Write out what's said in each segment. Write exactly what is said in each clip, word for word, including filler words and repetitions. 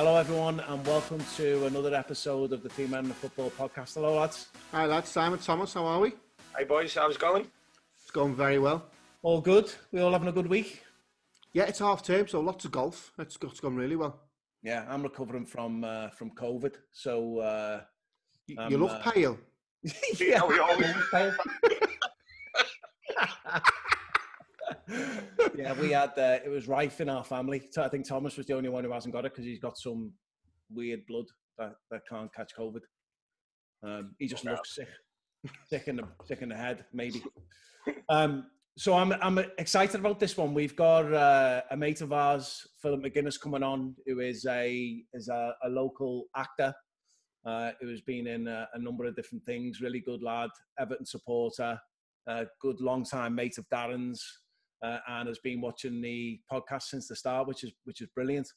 Hello everyone and welcome to another episode of the Three Men and a Football podcast. Hello lads. Hi lads, Simon Thomas, how are we? Hey boys, how's it going? It's going very well. All good? We all having a good week? Yeah, it's half term, so lots of golf. It's, it's gone really well. Yeah, I'm recovering from uh, from COVID, so... Uh, you I'm, look uh... pale. Yeah, we all look pale. Yeah, we had, uh, it was rife in our family. I think Thomas was the only one who hasn't got it because he's got some weird blood that, that can't catch COVID. Um, he just oh, looks no. sick, sick in the, sick in the head, maybe. Um, so I'm, I'm excited about this one. We've got uh, a mate of ours, Philip McGuinness, coming on, who is a, is a, a local actor, uh, who has been in a, a number of different things. Really good lad, Everton supporter, uh, good long-time mate of Darren's. Uh, and has been watching the podcast since the start, which is which is brilliant.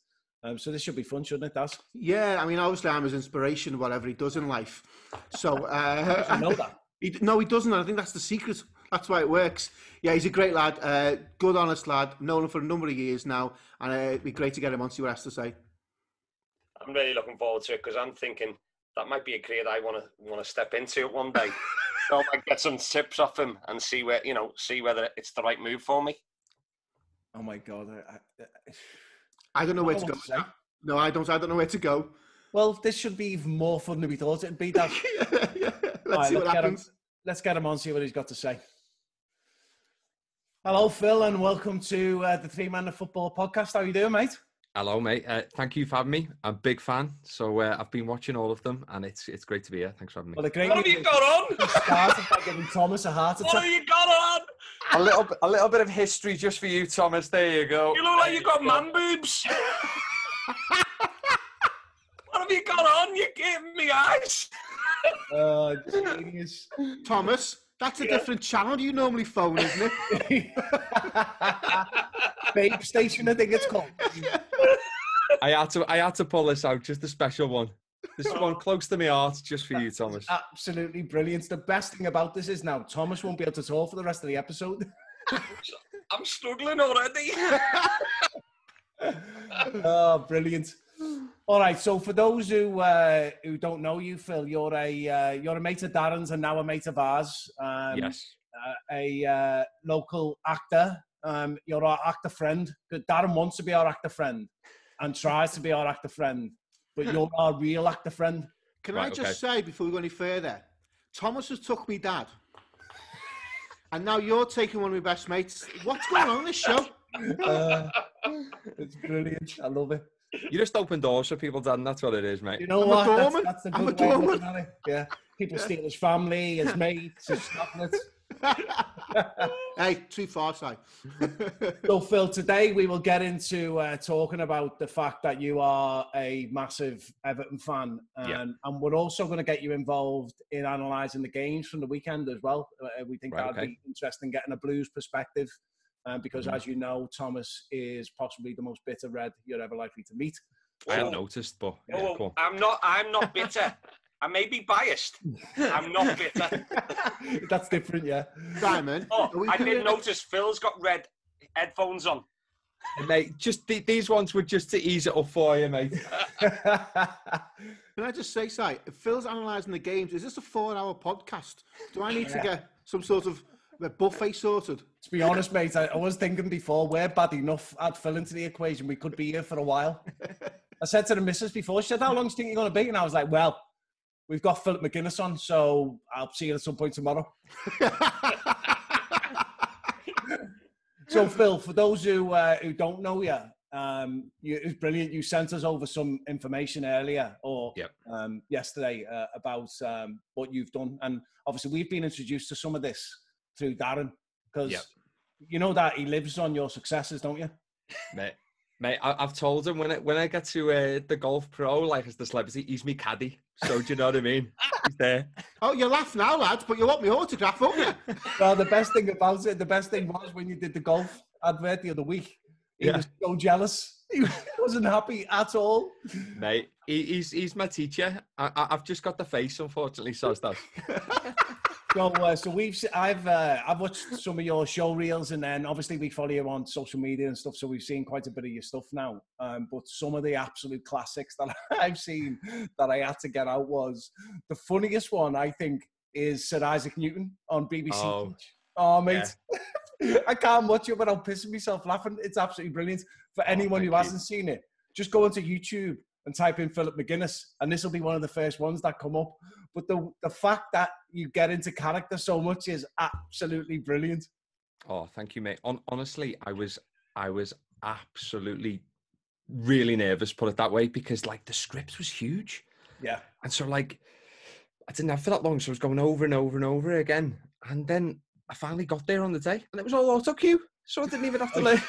Um, so this should be fun, shouldn't it, Daz? Yeah, I mean, obviously I'm his inspiration, whatever he does in life. So uh, I know that. He, no, he doesn't. I think that's the secret. That's why it works. Yeah, he's a great lad, uh, good, honest lad. Known him for a number of years now, and uh, it'd be great to get him on, see what he has to say. I'm really looking forward to it because I'm thinking that might be a career that I want to want to step into one day. So I might get some tips off him and see where you know, see whether it's the right move for me. Oh my God, I, I, I don't know where I don't to go. To no, I don't. I don't know where to go. Well, this should be even more fun than we thought it'd be. That yeah, yeah. Let's right, see let's what happens. Him, let's get him on, see what he's got to say. Hello, Phil, and welcome to uh, the Three Man of Football podcast. How are you doing, mate? Hello, mate. Uh, thank you for having me. I'm a big fan, so uh, I've been watching all of them, and it's it's great to be here. Thanks for having me. Well, great what have you got on? Started by giving Thomas a heart attack. What have you got on? A little, a little bit of history just for you, Thomas. There you go. You look like you've got man boobs. What have you got on? You're giving me eyes. Oh, genius. Thomas, that's a yeah. different channel you normally phone, isn't it? Babe Station, I think it's called. I had to, I had to pull this out, just the special one. This one close to my heart, just for that you, Thomas. Absolutely brilliant. The best thing about this is now Thomas won't be able to talk for the rest of the episode. I'm struggling already. Oh, brilliant! All right, so for those who uh, who don't know you, Phil, you're a uh, you're a mate of Darren's and now a mate of ours. Um, yes. Uh, a uh, local actor. Um, you're our actor friend. Darren wants to be our actor friend and tries to be our actor friend, but you're our real actor friend. Can right, I just okay. say, before we go any further, Thomas has took me dad, and now you're taking one of my best mates. What's going on in this show? Uh, it's brilliant. I love it. You just open doors for people, Dan. That's what it is, mate. You know I'm what? A that's, that's the good I'm a way looking at it. Yeah. People yeah. steal his family, his mates, his chocolates. Hey, too far side. So, Phil, today we will get into uh, talking about the fact that you are a massive Everton fan, and, yeah. and we're also going to get you involved in analysing the games from the weekend as well. Uh, we think right, that'd okay. be interesting, getting a Blues perspective, um, because mm-hmm. as you know, Thomas is possibly the most bitter red you're ever likely to meet. I have noticed, but yeah, oh, cool. I'm not. I'm not bitter. I may be biased. I'm not bitter. That's different, yeah. Simon. Oh, I didn't notice Phil's got red headphones on. Mate, just th these ones were just to ease it up for you, mate. Can I just say, Si, if Phil's analysing the games, is this a four hour podcast? Do I need yeah. to get some sort of a buffet sorted? To be honest, mate, I, I was thinking before, we're bad enough. Add Phil into the equation. We could be here for a while. I said to the missus before, she said, how long do you think you're going to be? And I was like, well... we've got Philip McGuinness on, so I'll see you at some point tomorrow. So, Phil, for those who uh, who don't know you, um, you, it's brilliant. You sent us over some information earlier or yep. um, yesterday uh, about um, what you've done, and obviously we've been introduced to some of this through Darren because yep. you know that he lives on your successes, don't you? Mate. Mate, I've told him when I, when I get to uh, the Golf Pro, like as the celebrity, he's me caddy. So do you know what I mean? He's there. Oh, you laugh now, lads, but you want me autograph, won't you? Well, the best thing about it, the best thing was when you did the golf advert the other week, he yeah. was so jealous. He wasn't happy at all. Mate, he, he's, he's my teacher. I, I've just got the face, unfortunately, so that's So, uh, so we've I've uh, I've watched some of your show reels, and then obviously we follow you on social media and stuff. So we've seen quite a bit of your stuff now. Um, but some of the absolute classics that I've seen that I had to get out was the funniest one. I think is Sir Isaac Newton on B B C. Oh, oh mate, yeah. I can't watch it without pissing myself laughing. It's absolutely brilliant. For anyone oh, who you. hasn't seen it, just go onto YouTube and type in Philip McGuinness, and this will be one of the first ones that come up. But the the fact that you get into character so much is absolutely brilliant. Oh, thank you, mate. On, honestly, I was I was absolutely really nervous, put it that way, because like the script was huge. Yeah. And so like I didn't have for that long, so I was going over and over and over again. And then I finally got there on the day, and it was all auto cue, so I didn't even have to learn.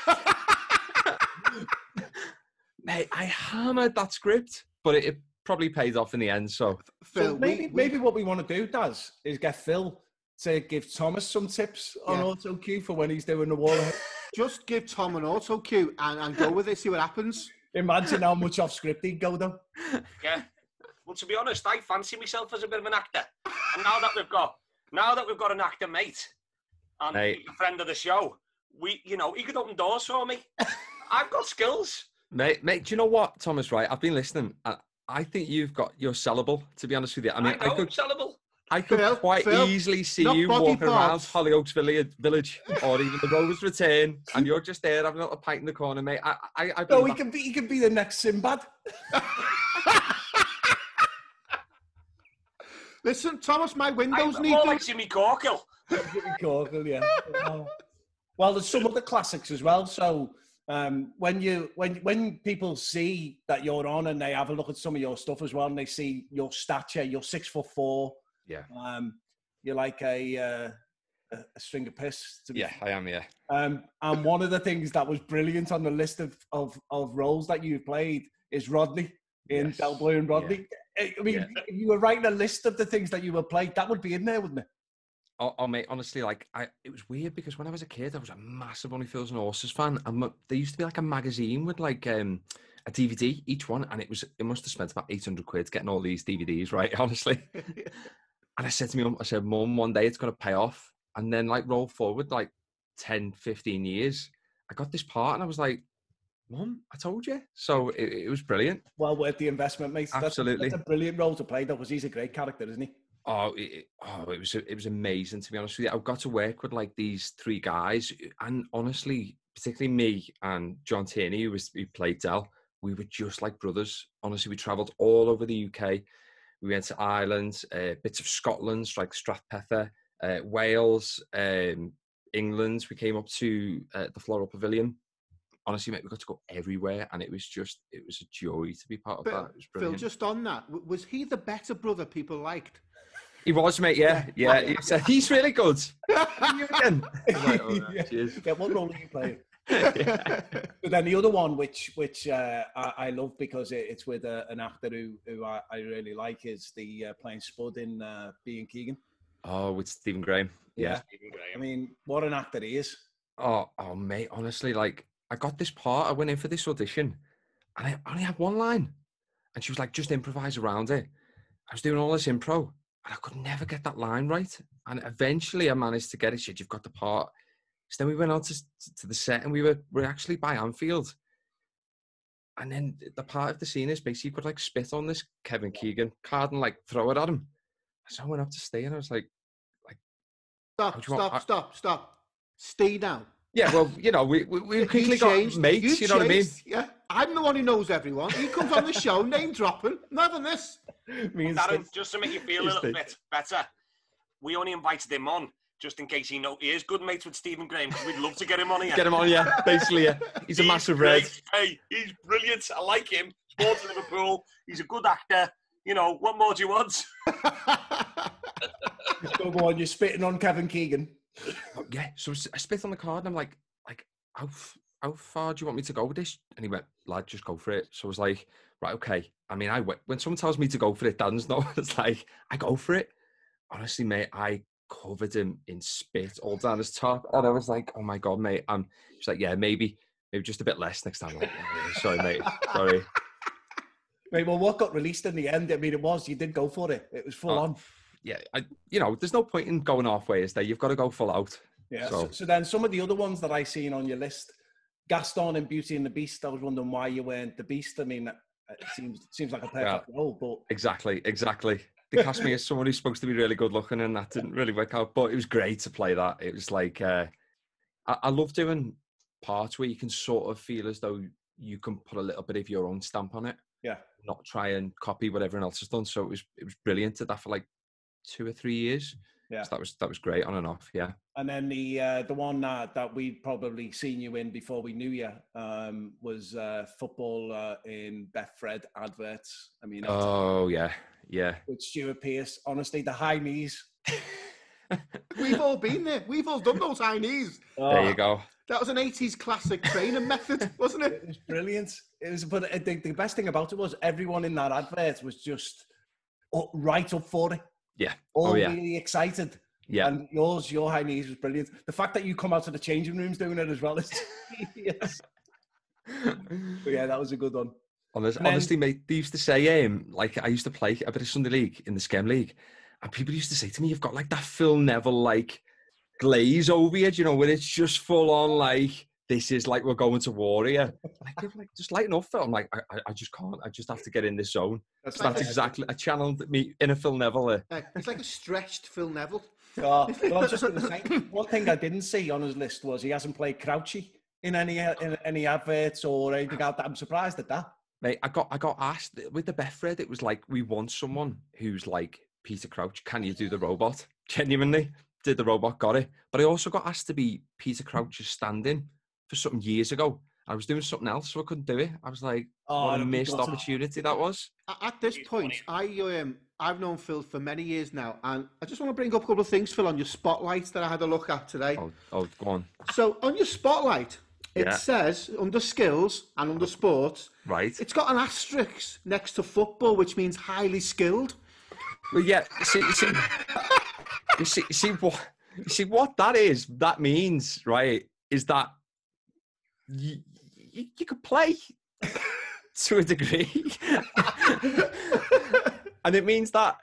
Mate, I hammered that script, but it, it probably paid off in the end. So, Phil, so maybe we, we, maybe what we want to do, Daz, is get Phil to give Thomas some tips yeah. on auto cue for when he's doing the wall. Just give Tom an auto cue and, and go with it. See what happens. Imagine how much off script he'd go though. Yeah. Well, to be honest, I fancy myself as a bit of an actor. And now that we've got, now that we've got an actor mate, and hey. a friend of the show, we, you know, he could open doors for me. I've got skills. Mate, mate, do you know what, Thomas, right? I've been listening. I, I think you've got your sellable, to be honest with you. I mean, I, I could, sellable. I could Phil, quite Phil, easily see you walking parts. around Hollyoaks Village or even the Rovers Return, and you're just there having a little pint in the corner, mate. I, I, I no, he that. can be, he can be the next Sinbad. Listen, Thomas, my windows I'm need... I'm more like Jimmy Corkill. Jimmy Corkill, yeah. Well, there's some other classics as well, so... Um, when you when when people see that you're on and they have a look at some of your stuff as well, and they see your stature, you're six foot four. Yeah. Um, you're like a uh, a, a string of piss. To yeah, I am. Yeah. Um, and one of the things that was brilliant on the list of of, of roles that you played is Rodney in yes. Del Boy and Rodney. Yeah. I mean, yeah. if you were writing a list of the things that you were played, that would be in there, wouldn't it? Oh, oh, mate, honestly, like, I, it was weird because when I was a kid, I was a massive Only Fools and Horses fan. And there used to be, like, a magazine with, like, um, a D V D, each one. And it was it must have spent about eight hundred quid getting all these D V Ds, right, honestly. And I said to my mum, I said, Mum, one day it's going to pay off. And then, like, roll forward, like, ten, fifteen years, I got this part and I was like, Mum, I told you. So it, it was brilliant. Well worth the investment, mate. Absolutely. That's, that's a brilliant role to play, though, because he's a great character, isn't he? Oh, it, oh, it was it was amazing, to be honest with you. I've got to work with like these three guys, and honestly, particularly me and John Tierney, who was who played Del. We were just like brothers. Honestly, we travelled all over the U K. We went to Ireland, uh, bits of Scotland, like Strathpether, uh, Wales, um, England. We came up to uh, the Floral Pavilion. Honestly, mate, we got to go everywhere, and it was just it was a joy to be part of Phil, that. It was brilliant. Phil, just on that, was he the better brother people liked? He was, mate, yeah. Yeah. He said, he's really good. You again. Like, oh, no, yeah. yeah, what role are you playing? yeah. But then the other one, which which uh, I, I love because it, it's with uh, an actor who, who I, I really like, is the uh, playing Spud in uh, Being Keegan. Oh, with Stephen Graham. Yeah. yeah. Stephen Graham. I mean, what an actor he is. Oh, oh, mate, honestly, like, I got this part. I went in for this audition, and I only had one line. And she was like, just improvise around it. I was doing all this improv. And I could never get that line right. And eventually I managed to get it. She said, you've got the part. So then we went on to, to the set, and we were, we were actually by Anfield. And then the part of the scene is basically you could like spit on this Kevin Keegan card and like throw it at him. So I went up to stay, and I was like, like stop, stop, want, I, stop, stop. Stay down. Yeah, well, you know, we we, we quickly got mates, you, you know changed, what I mean? Yeah, I'm the one who knows everyone. He comes on the show, name dropping, more than this. Well, Darren, just to make you feel a little bit better, we only invited him on just in case he know he is good mates with Stephen Graham, because we'd love to get him on here. Get him on, yeah, basically, yeah. He's, he's a massive red. Hey, he's brilliant. I like him. Sports Liverpool. He's a good actor. You know, what more do you want? Go on, you're spitting on Kevin Keegan. Oh, yeah, so I spit on the card, and I'm like, like, how how far do you want me to go with this? And he went, lad, just go for it. So I was like, right, okay. I mean, I went, when someone tells me to go for it, Dan's not. It's like, I go for it. Honestly, mate, I covered him in spit all down his top, and I was like, oh my god, mate. Um, she's like, yeah, maybe, maybe just a bit less next time. I'm like, oh, sorry, mate, sorry. Mate, well, what got released in the end? I mean, it was you did go for it. It was full oh. on. yeah, I, you know, there's no point in going halfway, is there? You've got to go full out. Yeah. So. So, so then some of the other ones that I seen on your list, Gaston in Beauty and the Beast. I was wondering why you weren't the Beast. I mean, it seems it seems like a perfect yeah. role, but exactly, exactly. They cast me as someone who's supposed to be really good looking, and that didn't really work out. But it was great to play that. It was like uh, I, I love doing parts where you can sort of feel as though you can put a little bit of your own stamp on it. Yeah. Not try and copy what everyone else has done. So it was it was brilliant. Did that for like two or three years. Yeah. So that was that was great on and off. Yeah. And then the uh, the one that, that we'd probably seen you in before we knew you um, was uh, football uh, in Betfred adverts. I mean. Oh yeah, yeah. With Stuart Pearce, honestly, the high knees. We've all been there. We've all done those high knees. Oh. There you go. That was an eighties classic training method, wasn't it? It was brilliant. It was, but the, the best thing about it was everyone in that advert was just up, right up for it. Yeah. All oh, yeah. really excited. Yeah. And yours, your high knees was brilliant. The fact that you come out of the changing rooms doing it as well is yes. But yeah, that was a good one. Honest, then, honestly, mate, they used to say, um, like, I used to play a bit of Sunday League in the Schem League, and people used to say to me, you've got like that Phil Neville, like, glaze over you, you know, when it's just full on, like, this is like we're going to war here. Like, like just lighten up, Phil. I'm like, I, I just can't. I just have to get in this zone. That's, so like that's a, exactly. I channeled me inner Phil Neville. There. Uh, it's like a stretched Phil Neville. Oh, well, just one thing I didn't see on his list was he hasn't played Crouchy in any in any adverts or anything like that. I'm surprised at that. Mate, I got I got asked with the Betfred. It was like, we want someone who's like Peter Crouch. Can you do the robot? Genuinely, did the robot, got it. But I also got asked to be Peter Crouch's stand-in for something years ago. I was doing something else, so I couldn't do it. I was like, oh, what a missed opportunity that was. At this point, I, um, I've known Phil for many years now, and I just want to bring up a couple of things, Phil, on your Spotlight that I had a look at today. Oh, oh go on. So, on your Spotlight, it yeah. says, under skills and under sports, right. it's got an asterisk next to football, which means highly skilled. Well, yeah, see, see, you see, see, what, see what that is, that means, right, is that You, you, you could play to a degree, and it means that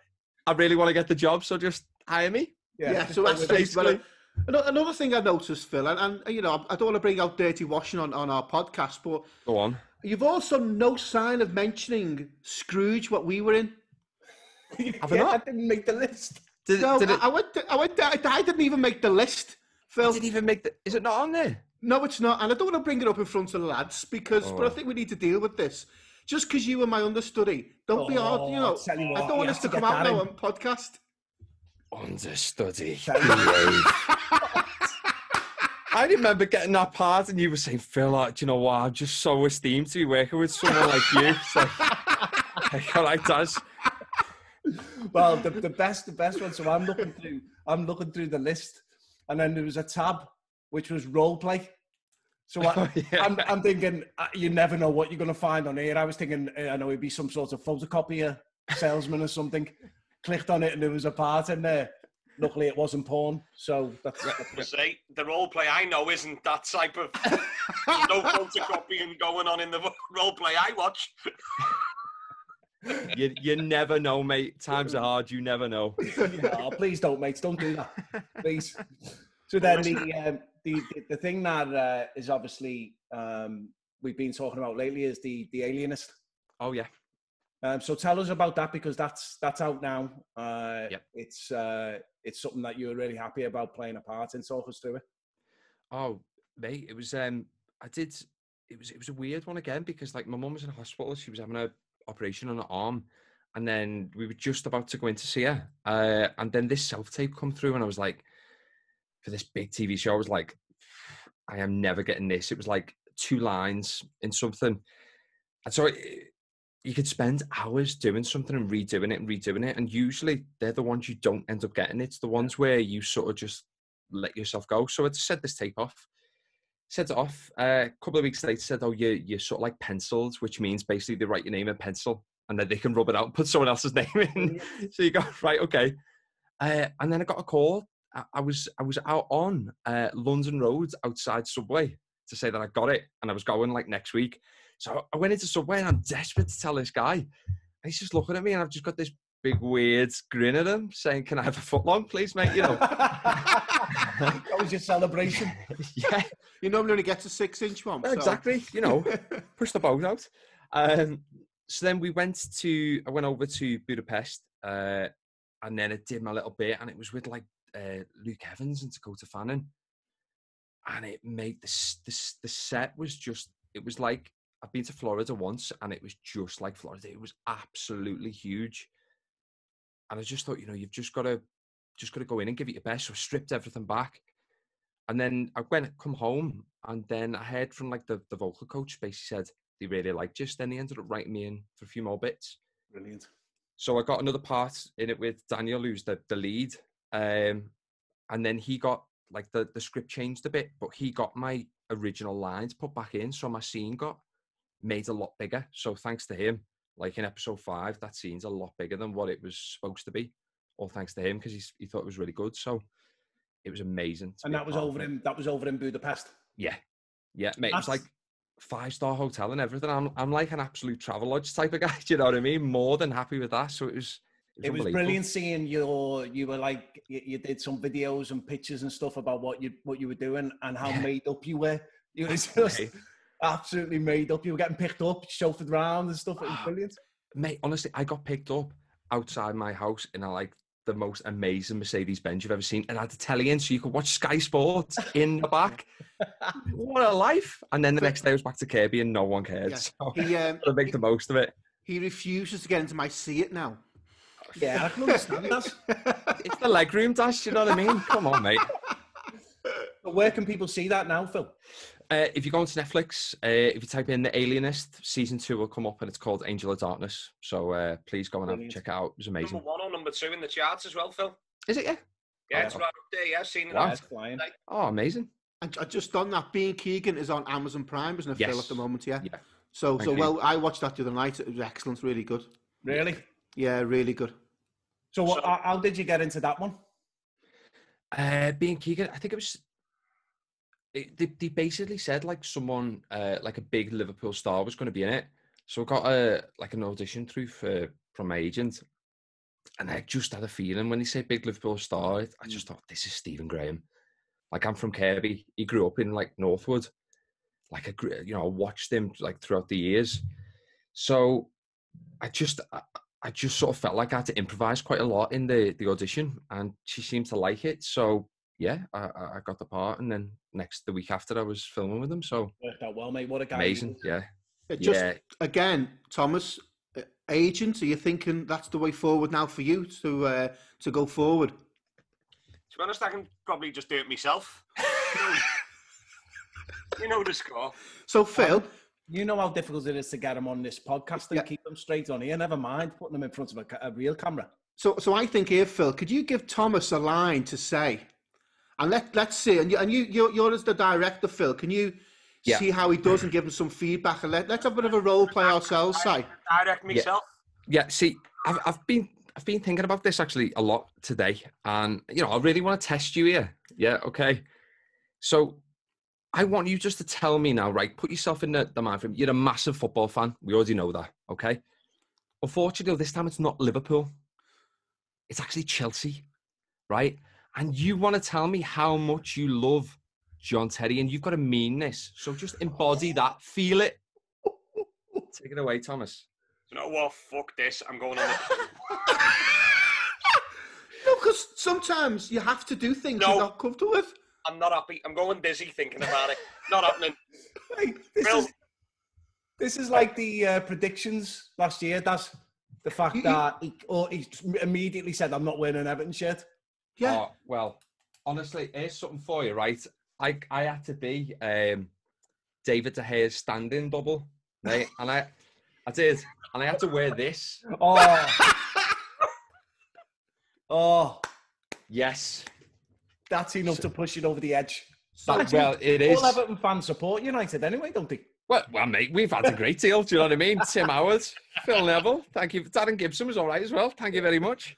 I really want to get the job, so just hire me. Yeah, yeah so that's basically. Well, another thing I noticed, Phil, and, and you know, I don't want to bring out dirty washing on, on our podcast, but go on. You've also no sign of mentioning Scrooge, what we were in. yeah, I didn't make the list. Did, no, did I, it... I went. To, I went. To, I didn't even make the list, Phil. I didn't even make the. Is it not on there? No, it's not. And I don't want to bring it up in front of the lads because, oh. but I think we need to deal with this. Just because you were my understudy, don't oh, be hard, you know. You what, I don't want us to, to come out now in. on podcast. Understudy. I remember getting that part and you were saying, Phil, like, do you know what? I'm just so esteemed to be working with someone like you. So, like, all right, Daz. Well, the, the best, the best one. So I'm looking through, I'm looking through the list, and then there was a tab which was role play. So I, oh, yeah. I'm, I'm thinking, you never know what you're going to find on here. I was thinking, I know it'd be some sort of photocopier salesman or something. Clicked on it and there was a part in there. Luckily, it wasn't porn. So that's you see, the role play I know isn't that type of no photocopying going on in the role play I watch. you, you never know, mate. Times are hard. You never know. No, please don't, mates. Don't do that. Please. So then the, um, the the thing that uh, is obviously um, we've been talking about lately is the the Alienist. Oh yeah. Um, so tell us about that because that's that's out now. Uh, yeah. It's uh, it's something that you were really happy about playing a part in. Talk us through it. Oh mate, it was um I did it was it was a weird one again because like my mum was in hospital. She was having an operation on her arm, and then we were just about to go in to see her, uh, and then this self tape come through, and I was like. For this big T V show, I was like, I am never getting this. It was like two lines in something. And so it, you could spend hours doing something and redoing it and redoing it. And usually they're the ones you don't end up getting. It's the ones where you sort of just let yourself go. So I just said this tape off, said it off. Uh, a couple of weeks later, said, oh, you're, you're sort of like penciled, which means basically they write your name in pencil and then they can rub it out and put someone else's name in. So you go, right, okay. Uh, and then I got a call. I was I was out on uh, London Road outside Subway to say that I got it and I was going like next week. So I went into Subway and I'm desperate to tell this guy. And he's just looking at me and I've just got this big weird grin at him saying, can I have a footlong, please, mate? You know. That was your celebration. Yeah. You normally only get a six-inch one. So. Exactly. You know, push the boat out. Um, so then we went to, I went over to Budapest uh, and then it did my little bit and it was with like uh, Luke Evans and Dakota Fanning. And it made this, this, the set was just, it was like, I've been to Florida once and it was just like Florida. It was absolutely huge. And I just thought, you know, you've just got to, just got to go in and give it your best. So I stripped everything back. And then I went, come home. And then I heard from like the, the vocal coach, basically said, they really liked you. Then they ended up writing me in for a few more bits. Brilliant. So I got another part in it with Daniel, who's the, the lead. Um, and then he got, like the, the script changed a bit, but he got my original lines put back in. So my scene got made a lot bigger. So thanks to him, like in episode five, that scene's a lot bigger than what it was supposed to be. All thanks to him, because he, he thought it was really good. So it was amazing. And that was over in, that was over in Budapest? Yeah. Yeah, mate. That's... It was like five-star hotel and everything. I'm I'm like an absolute travelodge type of guy. Do you know what I mean? More than happy with that. So it was... It was brilliant seeing your, you were like, you, you did some videos and pictures and stuff about what you what you were doing and how yeah. made up you were. You were just hey. absolutely made up. You were getting picked up, chauffeured around and stuff. It was brilliant. Mate, honestly, I got picked up outside my house in a, like the most amazing Mercedes-Benz you've ever seen. And I had the telly in so you could watch Sky Sports in the back. What a life. And then the next day I was back to Kirby and no one cared. Yeah. So he, um, I make he, the most of it. He refuses to get into my see it now. Yeah, I can understand that. It's the legroom dash, you know what I mean? Come on, mate. But where can people see that now, Phil? Uh, if you go onto Netflix, uh, if you type in The Alienist, season two will come up and it's called Angel of Darkness. So uh, please go and have, check it out. It was amazing. Number one or number two in the charts as well, Phil. Is it, yeah? Yeah, oh, it's right up there. Yeah, I've seen it. Wow. Flying. Oh, amazing. And just on that, Being Keegan is on Amazon Prime, isn't it, yes. Phil, at the moment, yeah? Yeah. So, so well, I watched that the other night. It was excellent, really good. Really? Yeah, really good. So, so how, how did you get into that one? Uh, Being Keegan, I think it was... It, they, they basically said, like, someone, uh, like a big Liverpool star was going to be in it. So I got, a, like, an audition through for, from my agent. And I just had a feeling when they say big Liverpool star, I just thought, this is Stephen Graham. Like, I'm from Kirby. He grew up in, like, Northwood. Like, a, you know, I watched him, like, throughout the years. So I just... I, I just sort of felt like I had to improvise quite a lot in the, the audition and she seemed to like it. So yeah, I, I got the part and then next, the week after I was filming with them. So worked out well, mate. What a guy. Amazing. Yeah. Just, yeah. Again, Thomas, agent, are you thinking that's the way forward now for you to, uh, to go forward? To be honest, I can probably just do it myself. You know the score. So Phil, um, you know how difficult it is to get them on this podcast and yeah. keep them straight on here. Never mind putting them in front of a, a real camera. So, so I think here, Phil, could you give Thomas a line to say, and let let's see, and you, and you, you're, you're as the director, Phil. Can you yeah. see how he does and give him some feedback, and let let's have a bit of a role play ourselves, Si. Direct myself. Yeah. yeah. See, I've I've been I've been thinking about this actually a lot today, and you know I really want to test you here. Yeah. Okay. So. I want you just to tell me now, right? Put yourself in the, the mind frame. You're a massive football fan. We already know that, okay? Unfortunately, this time it's not Liverpool. It's actually Chelsea, right? And you want to tell me how much you love John Terry, and you've got to mean this. So just embody that. Feel it. Take it away, Thomas. You know what? Fuck this. I'm going on the... No, because sometimes you have to do things no. you're not comfortable with. I'm not happy. I'm going dizzy thinking about it. Not happening. Hey, this, is, this is like the uh, predictions last year. That's the fact you, that he, or he immediately said, I'm not wearing an Everton shirt. Yeah. Oh, well, honestly, here's something for you, right? I, I had to be um, David De Gea's stand-in double, right? And I, I did. And I had to wear this. Oh. Oh. Yes. That's enough so, to push it over the edge. That, well, it is. All Everton fans support United anyway, don't they? Well, well, mate, we've had a great deal. Do you know what I mean? Tim Howard, Phil Neville, thank you. Darren Gibson was all right as well. Thank you very much.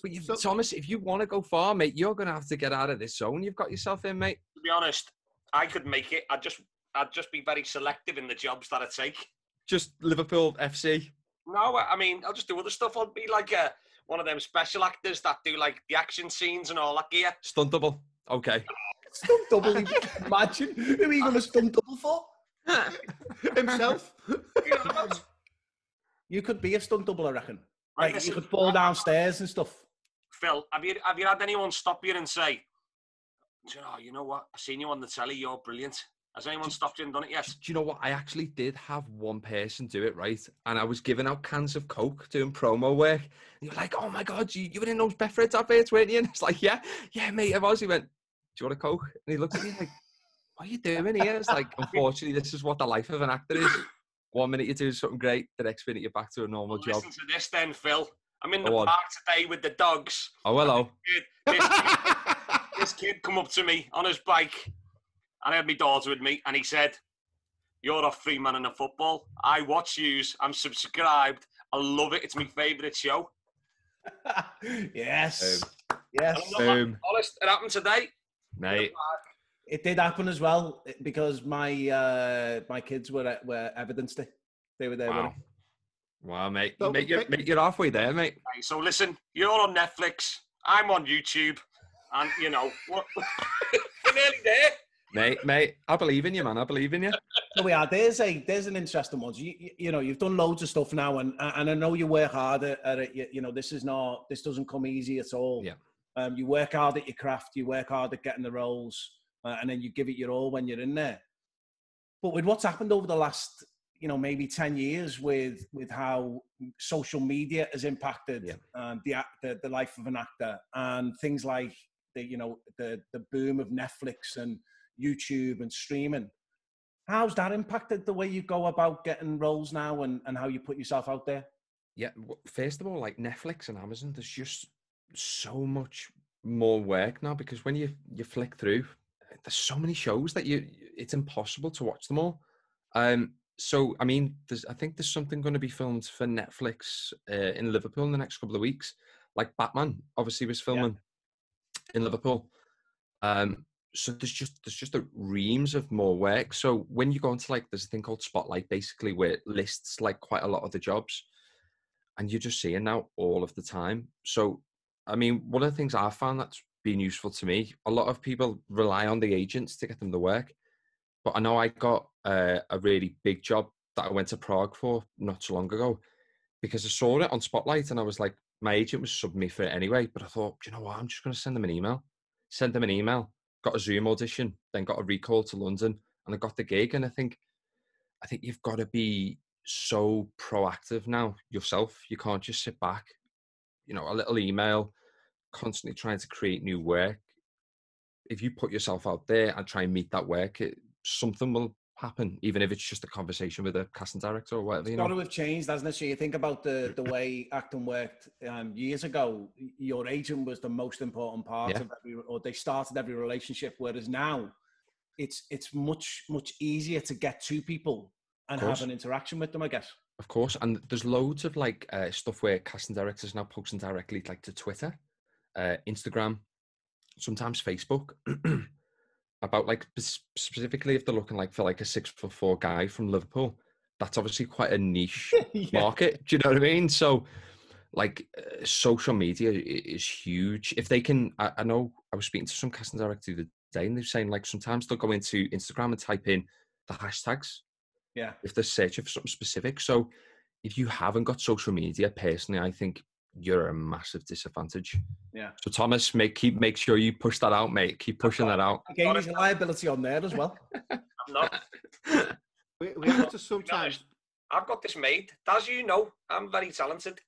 But you, so, Thomas, if you want to go far, mate, you're going to have to get out of this zone you've got yourself in, mate. To be honest, I could make it. I'd just, I'd just be very selective in the jobs that I take. Just Liverpool F C? No, I mean, I'll just do other stuff. I'll be like a, one of them special actors that do like the action scenes and all that gear. Stunt double. Okay. Stunt double? Imagine. Who are you going to stunt double for? Himself. You could be a stunt double, I reckon. Like, like you could fall downstairs and stuff. Phil, have you have you had anyone stop you and say, do you know, you know what? I've seen you on the telly. You're brilliant. Has anyone stopped you and done it yet? Do you know what? I actually did have one person do it, right? And I was giving out cans of Coke doing promo work. And you're like, oh my God, you, you were in those Betfred adverts, weren't you? And it's like, yeah, yeah, mate. I was. He went, do you want a Coke? And he looked at me like, what are you doing here? It's like, unfortunately, this is what the life of an actor is. One minute you're doing something great, the next minute you're back to a normal well, job. Listen to this then, Phil. I'm in the oh, park today with the dogs. Oh, hello. This kid, this kid come up to me on his bike. And I had my daughter with me, and he said, you're a free man in a football. I watch yous. I'm subscribed. I love it. It's my favourite show. Yes. Um, yes. Um, honest, it happened today. Mate. It did happen as well, because my uh, my kids were were evidenced it. They were there. Wow, with it. Wow, mate. So, mate, you're, mate. You're halfway there, mate. Right, so listen, you're on Netflix. I'm on YouTube. And, you know, we're, we're nearly there. Mate, mate, I believe in you, man. I believe in you. So we are. There's a there's an interesting one. You, you, you know, you've done loads of stuff now, and and I know you work hard at, at it. You, you know, this is not this doesn't come easy at all. Yeah. Um, you work hard at your craft. You work hard at getting the roles, uh, and then you give it your all when you're in there. But with what's happened over the last, you know, maybe ten years, with with how social media has impacted yeah. um, the, the the life of an actor, and things like the you know the the boom of Netflix and YouTube and streaming, how's that impacted the way you go about getting roles now, and, and how you put yourself out there? Yeah, first of all, like Netflix and Amazon, there's just so much more work now, because when you, you flick through, there's so many shows that you it's impossible to watch them all. Um, so, I mean, there's, I think there's something going to be filmed for Netflix uh, in Liverpool in the next couple of weeks. Like Batman, obviously, was filming yeah. in Liverpool. Um, So there's just there's just a reams of more work. So when you go into like there's a thing called Spotlight, basically, where it lists like quite a lot of the jobs, and you're just seeing now all of the time. So I mean, one of the things I've found that's been useful to me, a lot of people rely on the agents to get them the work, but I know I got uh, a really big job that I went to Prague for not so long ago, because I saw it on Spotlight and I was like, my agent was subbing me for it anyway, but I thought, you know what, I'm just going to send them an email, send them an email. Got a Zoom audition, then got a recall to London, and I got the gig. And I think, I think you've got to be so proactive now yourself. You can't just sit back, you know, a little email, constantly trying to create new work. If you put yourself out there and try and meet that work, it, something will happen, even if it's just a conversation with a casting director or whatever. It's you know. Got to have changed, hasn't it? So you think about the, the way acting worked um, years ago, your agent was the most important part yeah. of every, or they started every relationship, whereas now it's it's much, much easier to get to people and have an interaction with them, I guess. Of course, and there's loads of like uh, stuff where casting directors now posting directly like to Twitter, uh, Instagram, sometimes Facebook, about like specifically if they're looking like for like a six foot four guy from Liverpool, that's obviously quite a niche yeah. market. Do you know what I mean? So like uh, social media is huge. If they can, I, I know I was speaking to some casting director the other day and they're saying like, sometimes they'll go into Instagram and type in the hashtags. Yeah. If they're searching for something specific. So if you haven't got social media, personally, I think you're a massive disadvantage. Yeah. So Thomas, make keep make sure you push that out, mate. Keep pushing that out. Again, there's a liability on there as well. I'm not. we, we have to sometimes. I've got this made. As you know, I'm very talented.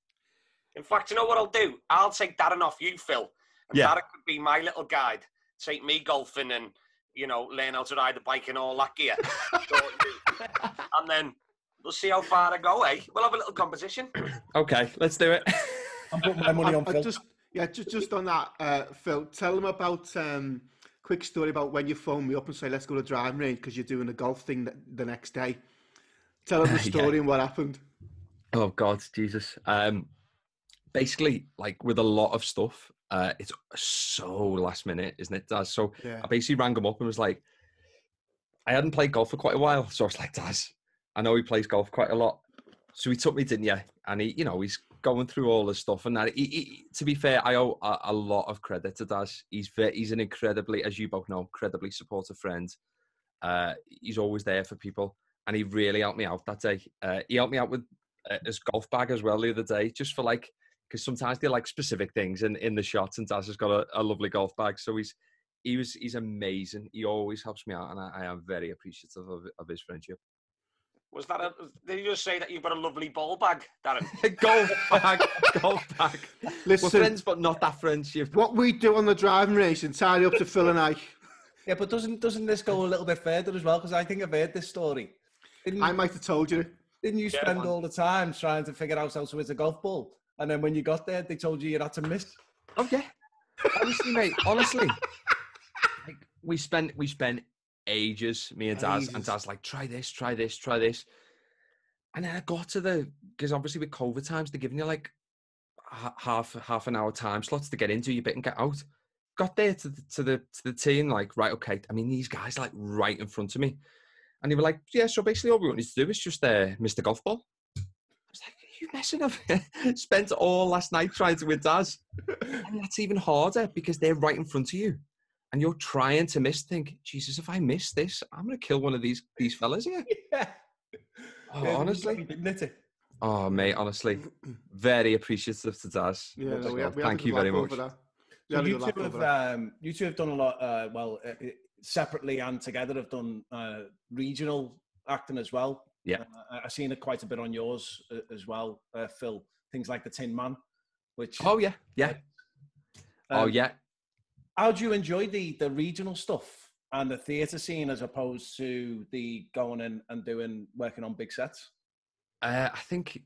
In fact, you know what I'll do? I'll take Darren off you, Phil. And yeah. Darren could be my little guide. Take me golfing and, you know, learn how to ride a bike and all that gear. And then we'll see how far I go, eh? We'll have a little competition. Okay, let's do it. I'm putting my money on I, Phil. I just, yeah, just, just on that, uh, Phil, tell them about, um, quick story about when you phone me up and say, let's go to driving range because you're doing a golf thing th the next day. Tell them the story yeah. and what happened. Oh, God, Jesus. Um, basically, like with a lot of stuff, uh, it's so last minute, isn't it, Daz? So yeah. I basically rang him up and was like, I hadn't played golf for quite a while. So I was like, Daz, I know he plays golf quite a lot. So he took me, didn't you? And he, you know, he's going through all this stuff and that. He, he, to be fair, I owe a, a lot of credit to Daz. He's he's an incredibly, as you both know, incredibly supportive friend. Uh, he's always there for people, and he really helped me out that day. Uh, he helped me out with uh, his golf bag as well the other day, just for like, because sometimes they like specific things in, in the shots, and Daz has got a, a lovely golf bag. So he's he was he's amazing. He always helps me out, and I, I am very appreciative of, of his friendship. Was that a, did you just say that you've got a lovely ball bag, Darren? Golf bag, golf bag. Listen, we're friends, but not that friendship. What we do on the driving range and tidy up to Phil and I. Yeah, but doesn't doesn't this go a little bit further as well? Because I think I've heard this story. Didn't, I might have told you. Didn't you spend yeah, all the time trying to figure out how to hit a golf ball? And then when you got there, they told you you had to miss. Oh, yeah. Honestly, mate, honestly. Like, we spent, we spent ages, me and Daz, ages. and Daz like, try this, try this, try this. And then I got to the, because obviously with COVID times, they're giving you like h- half half an hour time slots to get into your bit and get out. Got there to the, to the to the team, like, right, okay. I mean, these guys are like right in front of me. And they were like, yeah, so basically all we want you to do is just uh, miss the golf ball. I was like, are you messing up? Spent all last night trying to win Daz. And that's even harder because they're right in front of you. And you're trying to miss, think, Jesus, if I miss this, I'm going to kill one of these these fellas here. Yeah. Oh, yeah, honestly. Oh, mate, honestly. Very appreciative to Daz. Yeah, no, we have, we Thank you very much. So you, two have, um, you two have done a lot, uh, well, uh, separately and together have done uh, regional acting as well. Yeah. Uh, I've seen it quite a bit on yours as well, uh, Phil. Things like The Tin Man, which... Oh, yeah, yeah. Um, oh, yeah. How do you enjoy the, the regional stuff and the theatre scene as opposed to the going in and doing, working on big sets? Uh, I think,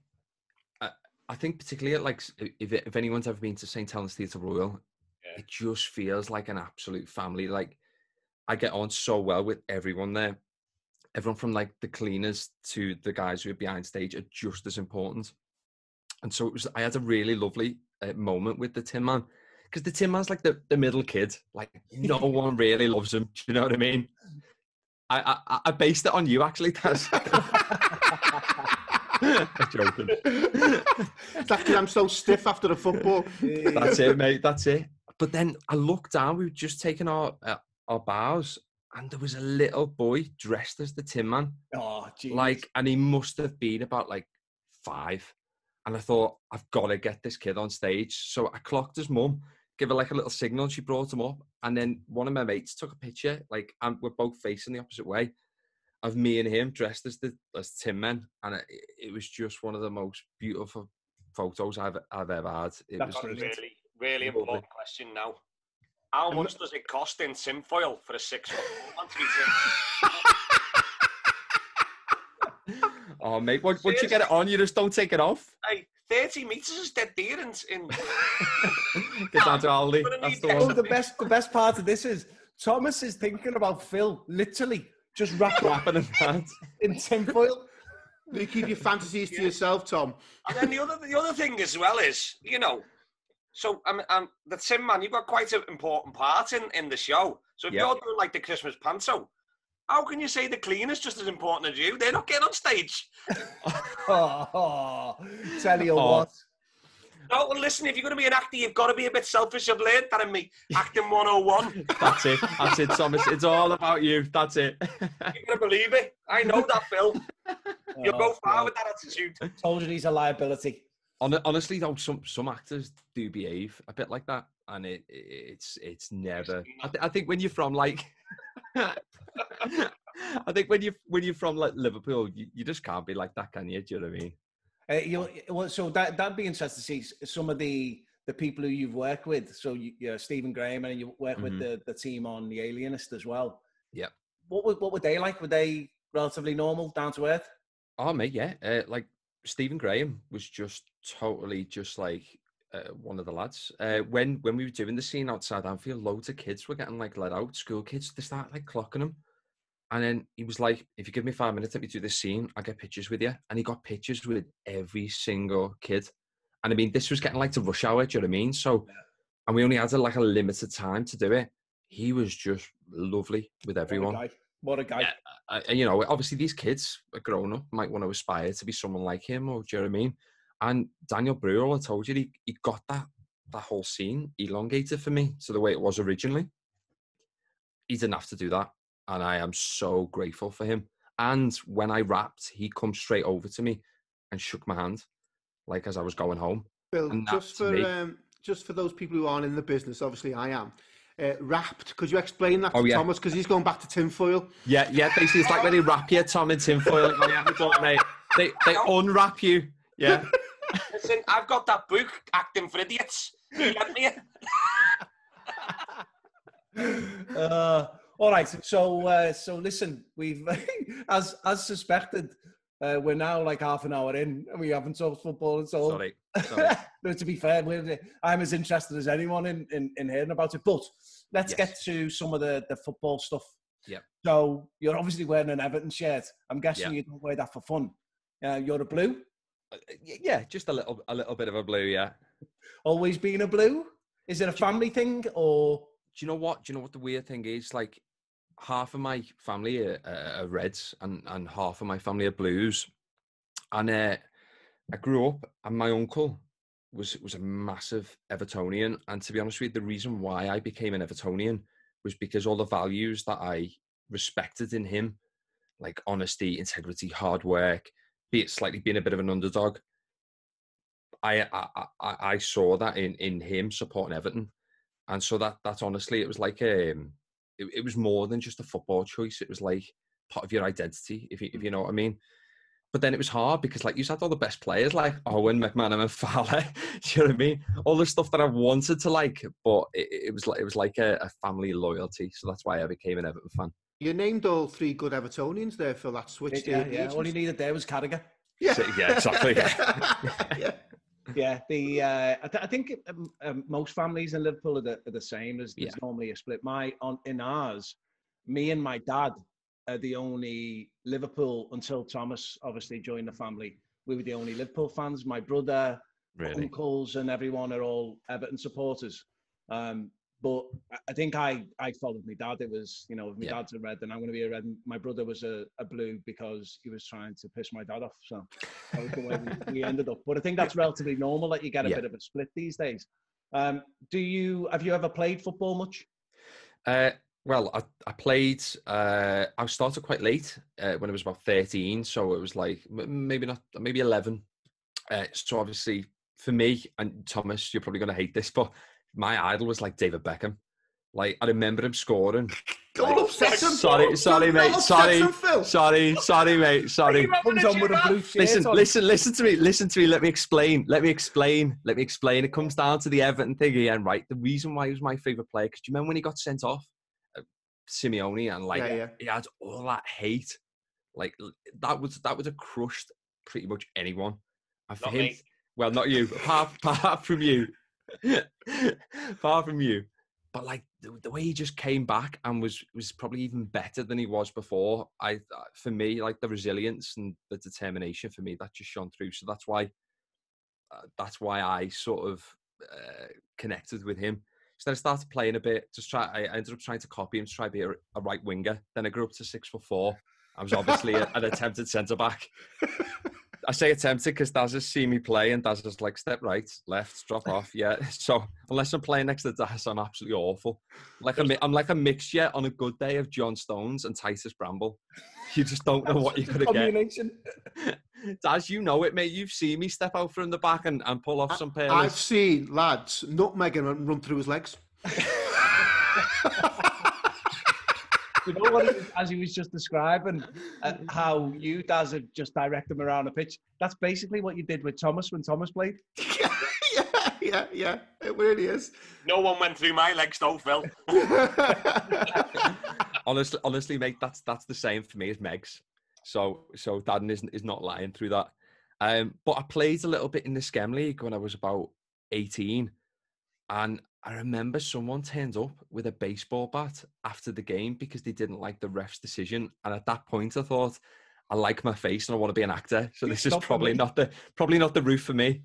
I, I think particularly at like, if, if anyone's ever been to Saint Helens Theatre Royal, yeah. It just feels like an absolute family. Like I get on so well with everyone there. Everyone from like the cleaners to the guys who are behind stage are just as important. And so it was, I had a really lovely uh, moment with the Tin Man. Because the Tin Man's like the, the middle kid. Like, no one really loves him. Do you know what I mean? I I, I based it on you, actually. That's... I'm joking. It's like, I'm so stiff after the football. That's it, mate. That's it. But then I looked down. We were just taking our uh, our bows. And there was a little boy dressed as the Tin Man. Oh, geez. Like, and he must have been about, like, five. And I thought, I've got to get this kid on stage. So I clocked his mum, give her like a little signal, and she brought him up. And then one of my mates took a picture, like, and we're both facing the opposite way, of me and him dressed as the as Tin Men. And it, it was just one of the most beautiful photos I've I've ever had. It That's was a really, really important lovely. question now. How much does it cost in tinfoil for a six-month-old to be Oh, mate, once you get it on, you just don't take it off. Hey, thirty metres is dead deer in... in... Get down to Aldi. That's the one. The best, the best part of this is, Thomas is thinking about Phil, literally, just wrapping wrapping him around in tinfoil. You keep your fantasies yeah. to yourself, Tom. And then the other, the other thing as well is, you know, so um, um, the Tin Man, you've got quite an important part in, in the show. So if yep. you're doing, like, the Christmas panto, how can you say the cleaner's just as important as you? They're not getting on stage. oh, oh, tell you oh. what. No, well, listen, if you're going to be an actor, you've got to be a bit selfish. I've learned that in me. Acting one oh one. That's it. That's it, Thomas. It's all about you. That's it. You're going to believe it. I know that, Phil. You'll oh, go far God. with that attitude. I told you he's a liability. Honestly, though, some, some actors do behave a bit like that. And it it's it's never... I, th- I think when you're from, like... I think when you when you're from like Liverpool, you, you just can't be like that, can you? Do you know what I mean? Uh, you well, so that that'd be interesting to see some of the, the people who you've worked with. So you, you know, Stephen Graham, and you work mm-hmm. with the, the team on The Alienist as well. Yeah. What were what were they like? Were they relatively normal, down to earth? Oh, mate, yeah. Uh, like Stephen Graham was just totally just like uh, one of the lads. Uh, when when we were doing the scene outside Anfield, loads of kids were getting like let out. School kids, they start like clocking them. And then he was like, if you give me five minutes, let me do this scene, I'll get pictures with you. And he got pictures with every single kid. And I mean, this was getting like to rush hour, do you know what I mean? So, and we only had a, like a limited time to do it. He was just lovely with everyone. What a guy. What a guy. Yeah, I, you know, obviously these kids are grown up, might want to aspire to be someone like him, or do you know what I mean? And Daniel Brewer, I told you, he, he got that that whole scene elongated for me to the way it was originally. He didn't have to do that, and I am so grateful for him. And when I rapped, he come straight over to me and shook my hand, like as I was going home. Bill, and just for me, um, just for those people who aren't in the business, obviously I am. Uh, wrapped, could you explain that oh, to yeah. Thomas? Because he's going back to tinfoil. Yeah, yeah. Basically, it's like when they wrap you, Tom, in tinfoil. Like, yeah, don't they? They they unwrap you. Yeah. Listen, I've got that book, Acting for Idiots. uh, all right. So uh, so listen, we've as as suspected, uh, we're now like half an hour in, and we haven't talked football at all. Sorry. Sorry. No, to be fair, we're, I'm as interested as anyone in, in, in hearing about it. But let's yes. get to some of the, the football stuff. Yeah. So you're obviously wearing an Everton shirt. I'm guessing yeah. you don't wear that for fun. Uh, you're a blue? Uh, yeah, just a little a little bit of a blue, yeah. Always been a blue? Is it a family thing or...? Do you know what? Do you know what the weird thing is? Like, half of my family are, uh, are reds and, and half of my family are blues. And uh, I grew up and my uncle... was was a massive Evertonian, and to be honest with you, the reason why I became an Evertonian was because all the values that I respected in him, like honesty, integrity, hard work, be it slightly being a bit of an underdog, I I, I, I saw that in, in him supporting Everton, and so that that's honestly, it was like um it, it was more than just a football choice. It was like part of your identity, if you, if you know what I mean. But then it was hard because, like, you had all the best players like Owen, McManam and Fowler. Do you know what I mean? All the stuff that I wanted to like, but it, it was like, it was like a, a family loyalty. So that's why I became an Everton fan. You named all three good Evertonians there, for that switch. Yeah, yeah, yeah. All you needed there was Carragher. Yeah, so, yeah, exactly. Yeah, yeah. The uh, I, th I think um, um, most families in Liverpool are the, are the same. There's, there's yeah. normally a split. My on in ours, me and my dad. Uh, the only Liverpool, until Thomas obviously joined the family, we were the only Liverpool fans. My brother, really? uncles and everyone are all Everton supporters. Um, but I think I, I followed my dad. It was, you know, if my yeah. dad's a red, then I'm going to be a red. My brother was a, a blue because he was trying to piss my dad off. So that was the way we, we ended up. But I think that's relatively normal that you get a yeah. bit of a split these days. Um, do you, have you ever played football much? Uh, Well, I, I played, uh, I started quite late uh, when I was about thirteen. So it was like, maybe not, maybe eleven. Uh, so obviously for me, and Thomas, you're probably going to hate this, but my idol was like David Beckham. Like, I remember him scoring. Like, upset sorry, him, sorry, mate. Sorry, sorry, sorry, mate. Sorry. Comes on with a blue shirt. Listen, listen, listen to me. Listen to me. Let me explain. Let me explain. Let me explain. It comes down to the Everton thing again, right? The reason why he was my favourite player, because do you remember when he got sent off? Simeone, and like yeah, yeah. he had all that hate, like that was that would have crushed pretty much anyone. And for not him, me. well, not you, apart, apart from you, apart from you. But like the, the way he just came back and was was probably even better than he was before. I for me, like the resilience and the determination for me that just shone through. So that's why uh, that's why I sort of uh, connected with him. So then I started playing a bit, just try, I ended up trying to copy him, to try to be a, a right winger. Then I grew up to six foot four. I was obviously a, an attempted centre-back. I say attempted because Daz has seen me play and Daz is like, step right, left, drop off, yeah. So unless I'm playing next to Daz, I'm absolutely awful. Like a, I'm like a mixture on a good day of John Stones and Titus Bramble. You just don't know what you're going to get. Daz, you know it, mate. You've seen me step out from the back and, and pull off I, some pairs. I've seen lads nutmeg and run through his legs. You know what, it was, as he was just describing, uh, how you, Daz, have just directed him around the pitch. That's basically what you did with Thomas when Thomas played. Yeah, yeah, yeah, yeah. It really is. No one went through my legs, though, Phil. honestly, honestly, mate, that's that's the same for me as Meg's. So, so Darren isn't is not lying through that. Um, but I played a little bit in the Schem League when I was about eighteen, and I remember someone turned up with a baseball bat after the game because they didn't like the ref's decision. And at that point, I thought, I like my face and I want to be an actor, so this is probably not the probably not the route for me.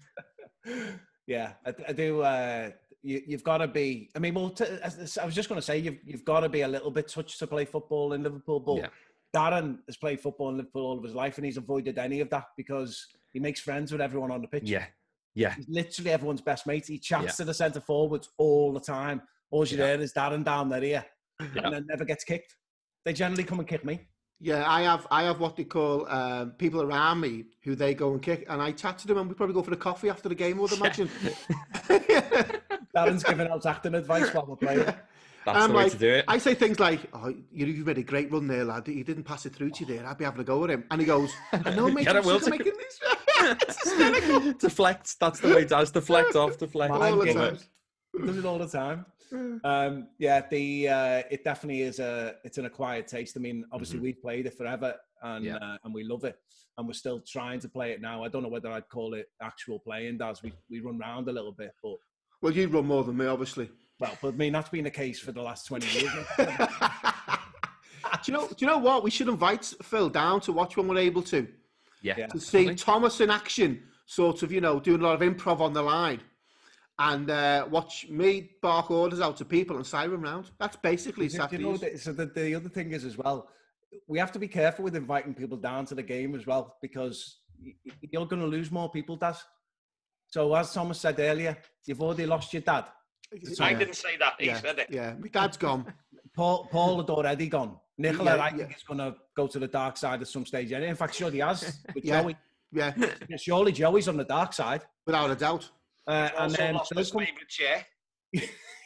Yeah, I, I do. Uh, you, you've got to be. I mean, well, t I was just going to say you've you've got to be a little bit touched to play football in Liverpool, but. Yeah. Darren has played football in Liverpool all of his life, and he's avoided any of that because He makes friends with everyone on the pitch. Yeah, yeah. He's literally everyone's best mate. He chats yeah. to the centre forwards all the time. All you yeah. hear is Darren down there here, yeah. and then never gets kicked. They generally come and kick me. Yeah, I have I have what they call um, people around me who they go and kick, and I chat to them, and we probably go for a coffee after the game, I would imagine. Darren's giving out acting advice while we're playing. That's um, the way like, to do it. I say things like, "Oh, you made a great run there, lad. He didn't pass it through to you there. I'd be having a go at him." And he goes, "I know, mate. Yeah, I'm sick of making these." It's hysterical. Deflect. That's the way it does. Deflect off. Deflect. All the time. Does it all the time. Um, yeah, the uh, it definitely is a. It's an acquired taste. I mean, obviously mm-hmm. we've played it forever, and yeah. uh, and we love it, and we're still trying to play it now. I don't know whether I'd call it actual playing, Daz. We we run round a little bit, but well, you run more than me, obviously. Well, but I mean, that's been the case for the last twenty years. do you know? Do you know what? We should invite Phil down to watch when we're able to. Yeah. yeah. To see Thomas in action, sort of, you know, doing a lot of improv on the line. And uh, watch me bark orders out to people and siren round. That's basically Saturdays. You know, so the, the other thing is as well, we have to be careful with inviting people down to the game as well, because you're going to lose more people, Dad. So as Thomas said earlier, you've already lost your dad. So, I didn't say that, he yeah, said it. Yeah, my dad's gone. Paul, Paul had already gone. Nicola, yeah, I think, yeah. is going to go to the dark side at some stage. In fact, surely he has with yeah, Joey. Yeah. Surely Joey's on the dark side. Without a doubt. Uh, and then lost his favourite chair.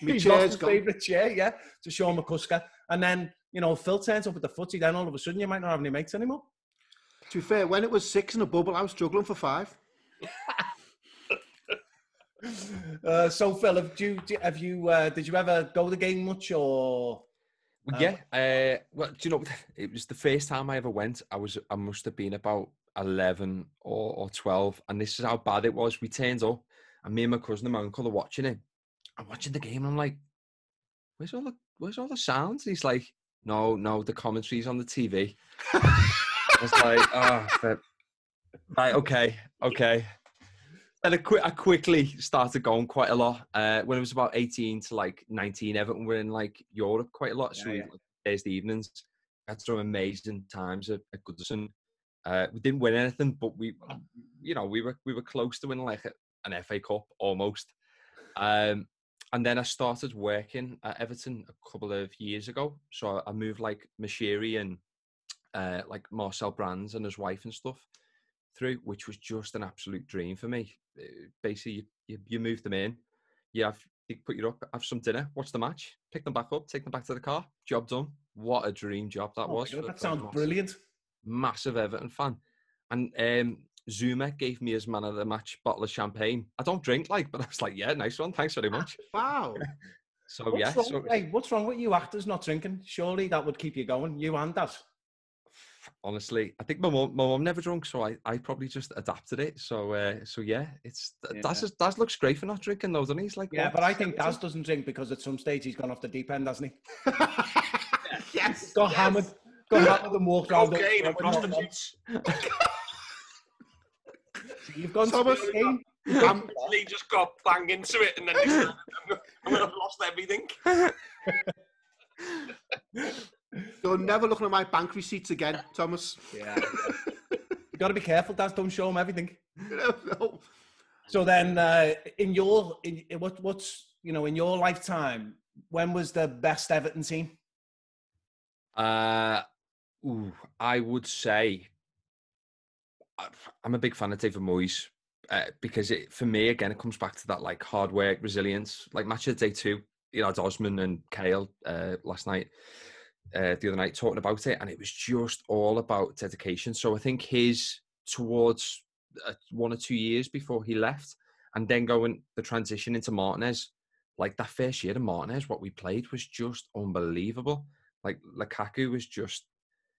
My chair's gone. Favourite chair, yeah, to Sean McCusker. And then, you know, Phil turns up at the footy, then all of a sudden you might not have any mates anymore. To be fair, when it was six in a bubble, I was struggling for five. uh, so, Phil, have you, have you uh, did you ever go to the game much, or...? Um, yeah, uh, well, do you know, it was the first time I ever went. I was, I must have been about eleven or, or twelve, and this is how bad it was. We turned up, and me and my cousin and my uncle are watching it. I'm watching the game, and I'm like, where's all the, where's all the sounds? And he's like, no, no, the commentary's on the T V. I was like, oh, but, right, okay, okay. And I, qu- I quickly started going quite a lot. Uh, when I was about eighteen to like nineteen, Everton were in like Europe quite a lot. So yeah, yeah. Like, Thursday evenings, we had some amazing times at, at Goodison. Uh, we didn't win anything, but we, you know, we were we were close to winning like a, an F A Cup almost. Um, and then I started working at Everton a couple of years ago. So I moved like Mashiri and uh, like Marcel Brands and his wife and stuff through, which was just an absolute dream for me. Basically, you, you, you move them in, you have, you put you up, have some dinner, watch the match, pick them back up, take them back to the car, job done. What a dream job that oh was. God, that sounds brilliant. Massive Everton fan. And um, Zuma gave me his man of the match bottle of champagne. I don't drink, like, but I was like, yeah, nice one, thanks very much. Wow. so, what's yeah. Wrong, so, hey, what's wrong with you actors not drinking? Surely that would keep you going, you and Dad. Honestly, I think my mum, my mum never drunk, so I, I probably just adapted it. So, uh, so yeah, it's yeah. Daz, Daz looks great for not drinking, though, doesn't he? He's like, yeah, but I think Daz doesn't drink because at some stage he's gone off the deep end, hasn't he? yes, got yes. hammered, got hammered and walked around. Okay, the prostitutes. So you've gone Thomas, to the game. He just got bang into it, and then he said, I'm going to have lost everything. You're never looking at my bank receipts again, Thomas. Yeah. You've got to be careful, Daz. Don't show him everything. No. So then, uh, in your in, what what's you know in your lifetime, when was the best Everton team? Uh, ooh, I would say I'm a big fan of David Moyes uh, because it, for me, again, it comes back to that like hard work, resilience. Like match of the day two, you know, Osman and Kale uh, last night. Uh, the other night talking about it, and it was just all about dedication. So I think his towards uh, one or two years before he left, and then going the transition into Martinez, like that first year to Martinez, what we played was just unbelievable. Like Lukaku was just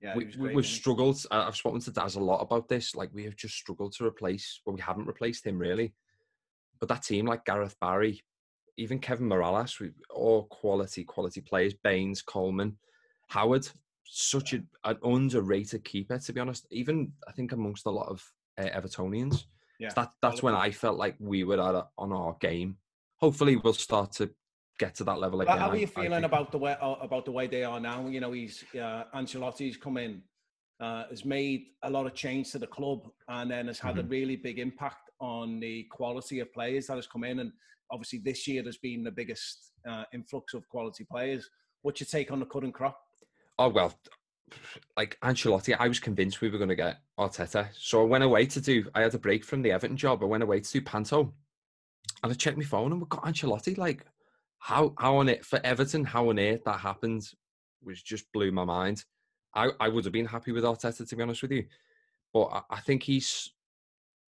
yeah, we, was great, we've struggled uh, I've spoken to Daz a lot about this, like we have just struggled to replace well we haven't replaced him really, but that team, like Gareth Barry, even Kevin Morales, we, all quality quality players, Baines, Coleman, Howard, such a, an underrated keeper, to be honest, even I think amongst a lot of uh, Evertonians. Yeah. So that, that's when I felt like we were at a, on our game. Hopefully we'll start to get to that level again. How are you I, feeling I about the way about the way they are now? You know, he's uh, Ancelotti's come in uh, has made a lot of change to the club, and then has had mm-hmm. a really big impact on the quality of players that has come in. And obviously this year has been the biggest uh, influx of quality players. What's your take on the current crop? Oh, well, like Ancelotti, I was convinced we were going to get Arteta. So I went away to do, I had a break from the Everton job. I went away to do Panto, and I checked my phone and we got Ancelotti. Like, how, how on it for Everton, how on earth that happened was just blew my mind. I, I would have been happy with Arteta, to be honest with you. But I, I think he's,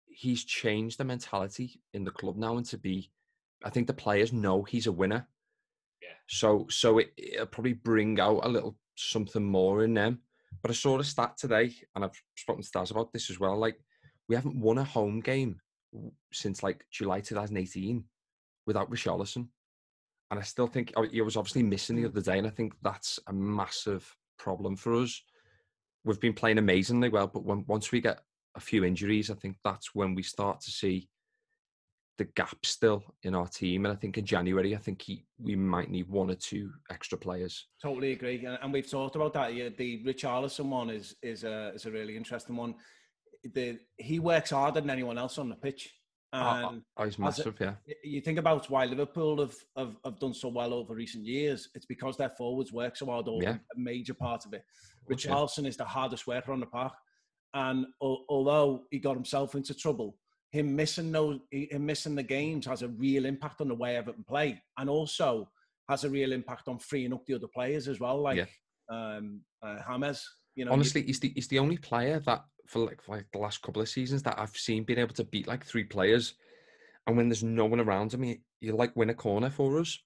he's changed the mentality in the club now, and to be, I think the players know he's a winner. Yeah. So, so it, it'll probably bring out a little something more in them. But I saw a stat today, and I've spoken to Staz about this as well. Like, we haven't won a home game since like July twenty eighteen without Richarlison. And I still think he was obviously missing the other day. And I think that's a massive problem for us. We've been playing amazingly well, but when, once we get a few injuries, I think that's when we start to see the gap still in our team. And I think in January, I think he, we might need one or two extra players. Totally agree. And we've talked about that. Yeah, the Richarlison one is is a, is a really interesting one. The, he works harder than anyone else on the pitch. And oh, he's massive, a, yeah. You think about why Liverpool have, have, have done so well over recent years. It's because their forwards work so hard, or yeah. a major part of it. Richarlison okay. is the hardest worker on the park. And al- although he got himself into trouble, him missing those, him missing the games has a real impact on the way Everton play, and also has a real impact on freeing up the other players as well, like yeah. um, uh, James. You know, honestly, he's the he's the only player that for like, for like the last couple of seasons that I've seen being able to beat like three players, and when there's no one around him, you, you like win a corner for us.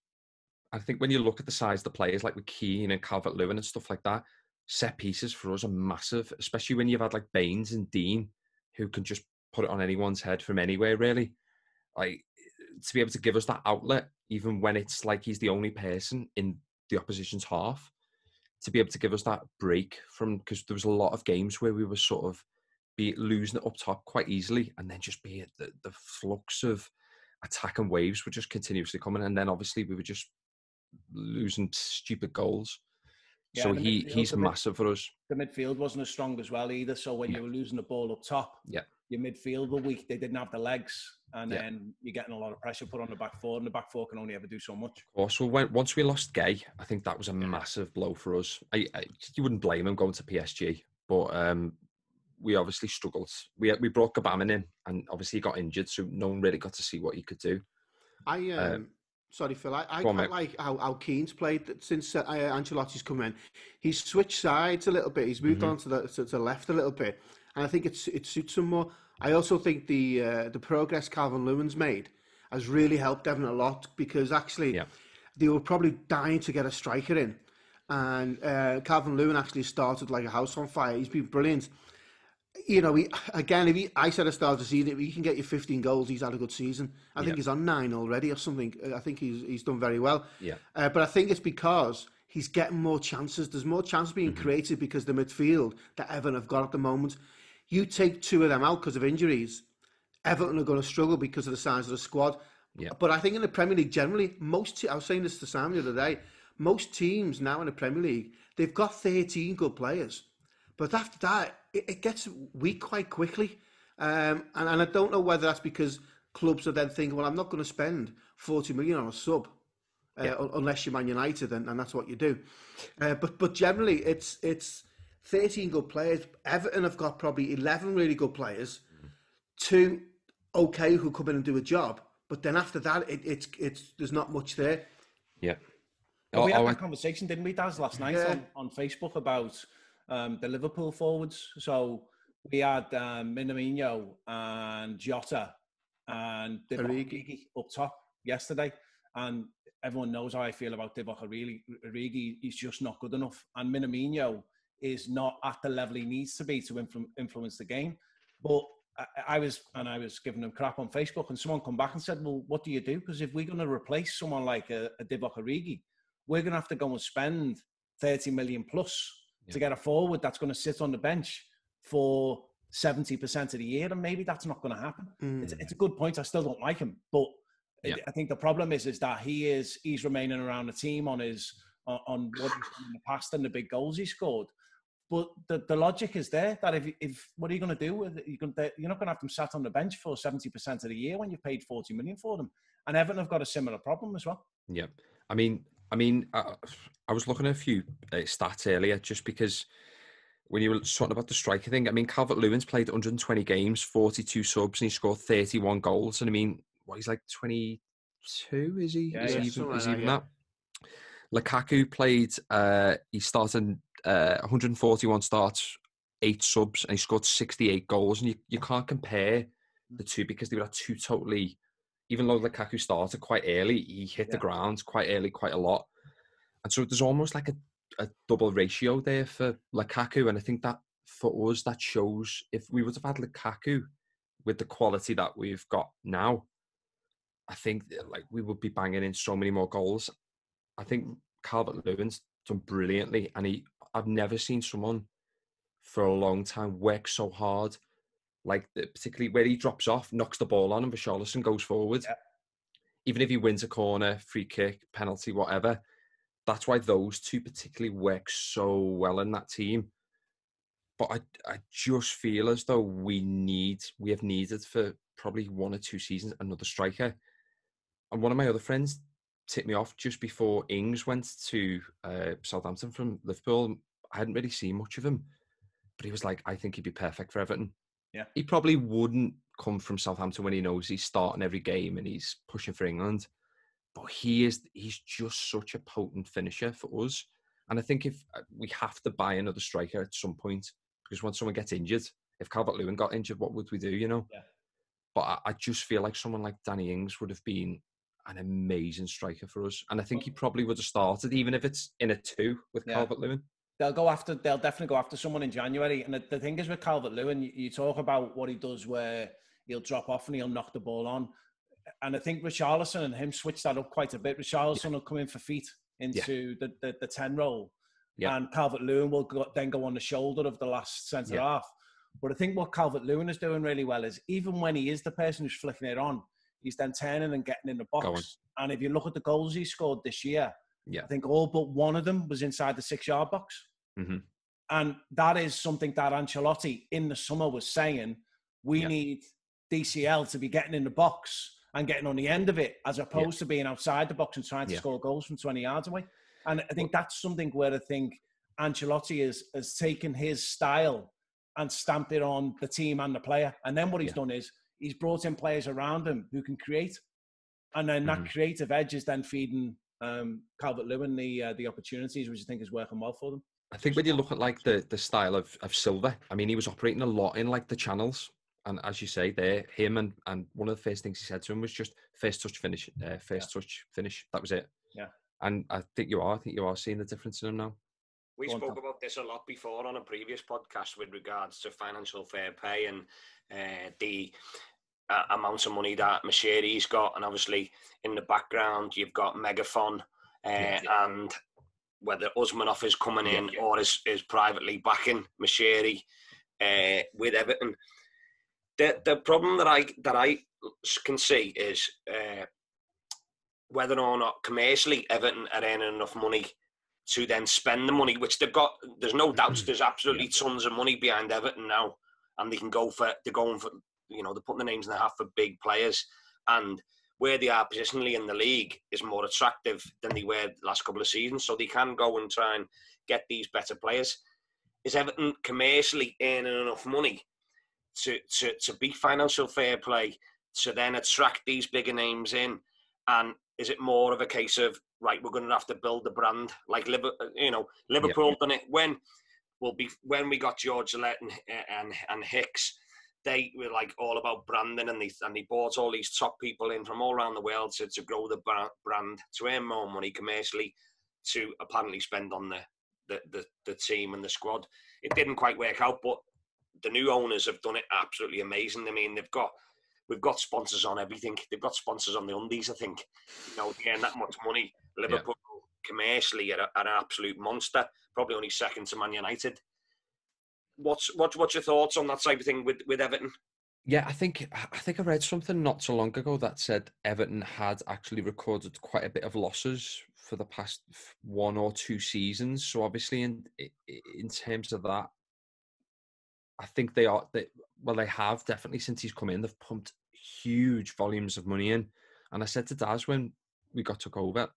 I think when you look at the size of the players, like with Keane and Calvert-Lewin and stuff like that, set pieces for us are massive, especially when you've had like Baines and Dean, who can just put it on anyone's head from anywhere, really. Like, to be able to give us that outlet, even when it's like he's the only person in the opposition's half, to be able to give us that break from, because there was a lot of games where we were sort of be losing it up top quite easily, and then just be the, the flux of attack and waves were just continuously coming, and then obviously we were just losing stupid goals. Yeah, so he midfield, he's massive for us. The midfield wasn't as strong as well either. So when yeah. you were losing the ball up top, yeah. your midfield were weak. They didn't have the legs, and yeah. then you're getting a lot of pressure put on the back four, and the back four can only ever do so much. Of course. Well, when, once we lost Gay, I think that was a yeah. massive blow for us. I, I, you wouldn't blame him going to P S G, but um, we obviously struggled. We we brought Gabamin in, and obviously he got injured, so no one really got to see what he could do. I. Um, um, Sorry, Phil. I, I quite like how, how Keane's played since uh, Ancelotti's come in. He's switched sides a little bit. He's moved mm-hmm. on to the to, to left a little bit, and I think it's it suits him more. I also think the uh, the progress Calvert-Lewin's made has really helped Devon a lot, because actually yeah. they were probably dying to get a striker in, and uh, Calvert-Lewin actually started like a house on fire. He's been brilliant. You know, he, again, if he, I said at the start of the season, if he can get you fifteen goals, he's had a good season. I yeah. think he's on nine already or something. I think he's he's done very well. Yeah. Uh, but I think it's because he's getting more chances. There's more chances being mm-hmm. created because the midfield that Everton have got at the moment, you take two of them out because of injuries, Everton are going to struggle because of the size of the squad. Yeah. But I think in the Premier League generally, most te- I was saying this to Sam the other day, most teams now in the Premier League, they've got thirteen good players. But after that, it, it gets weak quite quickly. Um, and, and I don't know whether that's because clubs are then thinking, well, I'm not going to spend forty million on a sub, uh, yeah. unless you're Man United, and, and that's what you do. Uh, but but generally, it's it's thirteen good players. Everton have got probably eleven really good players, two okay who come in and do a job. But then after that, it, it's it's there's not much there. Yeah. Well, we had oh, that I... conversation, didn't we, Daz, last night yeah. on, on Facebook about... Um, the Liverpool forwards. So we had um, Minamino and Jota and Divock Origi up top yesterday. And everyone knows how I feel about Divock Origi. He's just not good enough. And Minamino is not at the level he needs to be to influ- influence the game. But I, I was, and I was giving him crap on Facebook, and someone come back and said, well, what do you do? Because if we're going to replace someone like a, a Divock Origi, we're going to have to go and spend thirty million plus yeah. to get a forward that's going to sit on the bench for seventy percent of the year, and maybe that's not going to happen. Mm. It's, it's a good point. I still don't like him, but yeah. I think the problem is is that he is he's remaining around the team on his on, on what he's done in the past and the big goals he scored. But the, the logic is there that if, if what are you going to do with it? You're, gonna, you're not going to have them sat on the bench for seventy percent of the year when you've paid forty million for them. And Everton have got a similar problem as well. Yeah. I mean, I mean, I, I was looking at a few uh, stats earlier just because when you were talking about the striker thing, I mean, Calvert-Lewin's played one hundred twenty games, forty-two subs, and he scored thirty-one goals. And I mean, what, he's like twenty-two, is he? Yeah, is yeah, he even, is like even that? Yeah. Lukaku played, uh, he started uh, one hundred forty-one starts, eight subs, and he scored sixty-eight goals. And you, you can't compare the two because they were two totally... Even though Lukaku started quite early, he hit yeah. the ground quite early, quite a lot. And so there's almost like a, a double ratio there for Lukaku. And I think that for us, that shows if we would have had Lukaku with the quality that we've got now, I think like we would be banging in so many more goals. I think Calvert-Lewin's done brilliantly. And he, I've never seen someone for a long time work so hard. Like, the, particularly where he drops off, knocks the ball on, and Richarlison goes forward. Yeah. Even if he wins a corner, free kick, penalty, whatever. That's why those two particularly work so well in that team. But I, I just feel as though we need, we have needed for probably one or two seasons, another striker. And one of my other friends tipped me off just before Ings went to uh, Southampton from Liverpool. I hadn't really seen much of him. But he was like, I think he'd be perfect for Everton. Yeah. He probably wouldn't come from Southampton when he knows he's starting every game and he's pushing for England. But he is he's just such a potent finisher for us. And I think if we have to buy another striker at some point, because when someone gets injured, if Calvert-Lewin got injured, what would we do, you know? Yeah. But I, I just feel like someone like Danny Ings would have been an amazing striker for us. And I think he probably would have started, even if it's in a two with yeah. Calvert-Lewin. They'll go after. They'll definitely go after someone in January. And the, the thing is with Calvert-Lewin, you, you talk about what he does, where he'll drop off and he'll knock the ball on. And I think Richarlison and him switch that up quite a bit. Richarlison yeah. will come in for feet into yeah. the, the the ten role, yeah. and Calvert-Lewin will go, then go on the shoulder of the last centre yeah. half. But I think what Calvert-Lewin is doing really well is even when he is the person who's flicking it on, he's then turning and getting in the box. And if you look at the goals he scored this year, yeah. I think all but one of them was inside the six-yard box. Mm-hmm. And that is something that Ancelotti in the summer was saying, we yeah. need D C L to be getting in the box and getting on the end of it, as opposed yeah. to being outside the box and trying to yeah. score goals from twenty yards away. And I think that's something where I think Ancelotti is, has taken his style and stamped it on the team and the player. And then what he's yeah. done is he's brought in players around him who can create. And then mm-hmm. that creative edge is then feeding um, Calvert-Lewin the, uh, the opportunities, which I think is working well for them. I think when you look at like the, the style of, of Silva, I mean, he was operating a lot in like the channels. And as you say there, him and, and one of the first things he said to him was just first touch finish, uh, first yeah. touch finish. That was it. Yeah. And I think you are, I think you are seeing the difference in him now. We Go spoke on. about this a lot before on a previous podcast with regards to financial fair play and uh, the uh, amount of money that Machiri's got. And obviously in the background, you've got Megaphone uh, yeah. and... whether Usmanov is coming in yeah, yeah. or is, is privately backing Machiri uh, with Everton. The the problem that I that I can see is uh, whether or not commercially Everton are earning enough money to then spend the money, which they've got. There's no doubts. There's absolutely yeah. tons of money behind Everton now, and they can go for they're going for you know they're putting the names in the hat for big players, and where they are positionally in the league is more attractive than they were the last couple of seasons. So they can go and try and get these better players. Is Everton commercially earning enough money to, to, to be financial fair play, to then attract these bigger names in? And is it more of a case of, right, we're going to have to build the brand? Like, you know, Liverpool yeah. done it. When, we'll be, when we got George Gillett and, and, and Hicks, they were like all about branding, and they and they bought all these top people in from all around the world to, to grow the brand, to earn more money commercially, to apparently spend on the, the, the, the team and the squad. It didn't quite work out, but the new owners have done it absolutely amazing. I mean, they've got we've got sponsors on everything. They've got sponsors on the undies, I think. You know, they earn that much money. Liverpool yeah. commercially are, are an absolute monster, probably only second to Man United. What's what, what's your thoughts on that type of thing with, with Everton? Yeah, I think I think I read something not so long ago that said Everton had actually recorded quite a bit of losses for the past one or two seasons. So obviously, in in terms of that, I think they are. They, well, they have definitely since he's come in. They've pumped huge volumes of money in. And I said to Daz when we got took over,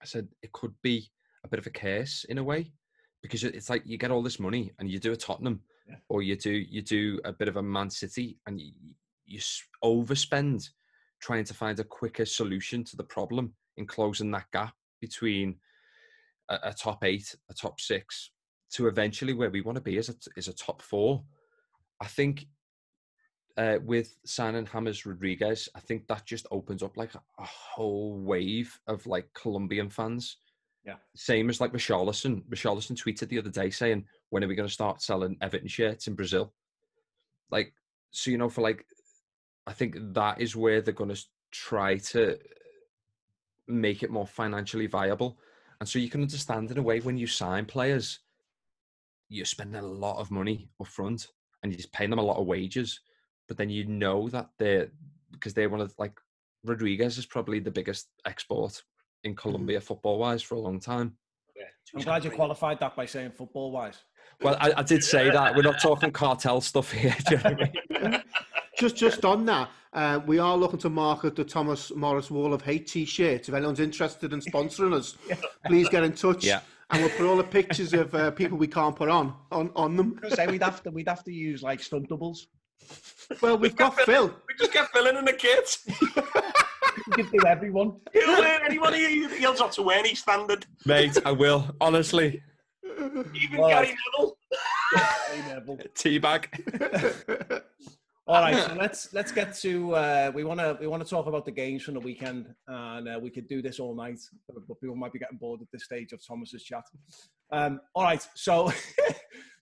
I said it could be a bit of a curse in a way, because it's like you get all this money and you do a Tottenham, yeah. or you do you do a bit of a Man City, and you, you overspend trying to find a quicker solution to the problem in closing that gap between a, a top eight, a top six, to eventually where we want to be is a, is a top four. I think uh, with signing James Rodriguez, I think that just opens up like a, a whole wave of like Colombian fans. Yeah. Same as like Richarlison. Richarlison tweeted the other day saying, when are we going to start selling Everton shirts in Brazil? Like, so, you know, for like, I think that is where they're going to try to make it more financially viable. And so you can understand in a way when you sign players, you're spending a lot of money up front and you're paying them a lot of wages. But then you know that they're, because they're one of, like, Rodriguez is probably the biggest export in Colombia, football-wise, for a long time. Yeah. I'm glad you qualified that by saying football-wise. Well, I, I did say that. We're not talking cartel stuff here. Do you know what I mean? Just, just on that, uh, we are looking to market the Thomas Morris Wall of Hate T-shirt. If anyone's interested in sponsoring us, please get in touch. Yeah. And we'll put all the pictures of uh, people we can't put on on, on them. I was gonna say we'd have to we'd have to use like stunt doubles. Well, we've we got Phil. Phil. We just get Phil in and the kids. You can do everyone. He'll wear anyone. He'll not to wear any standard. Mate, I will. Honestly. Even well, Gary Neville. Gary Neville. Teabag. All right, so let's let's get to. Uh, we want to we want to talk about the games from the weekend, and uh, we could do this all night, but people might be getting bored at this stage of Thomas's chat. Um, all right, so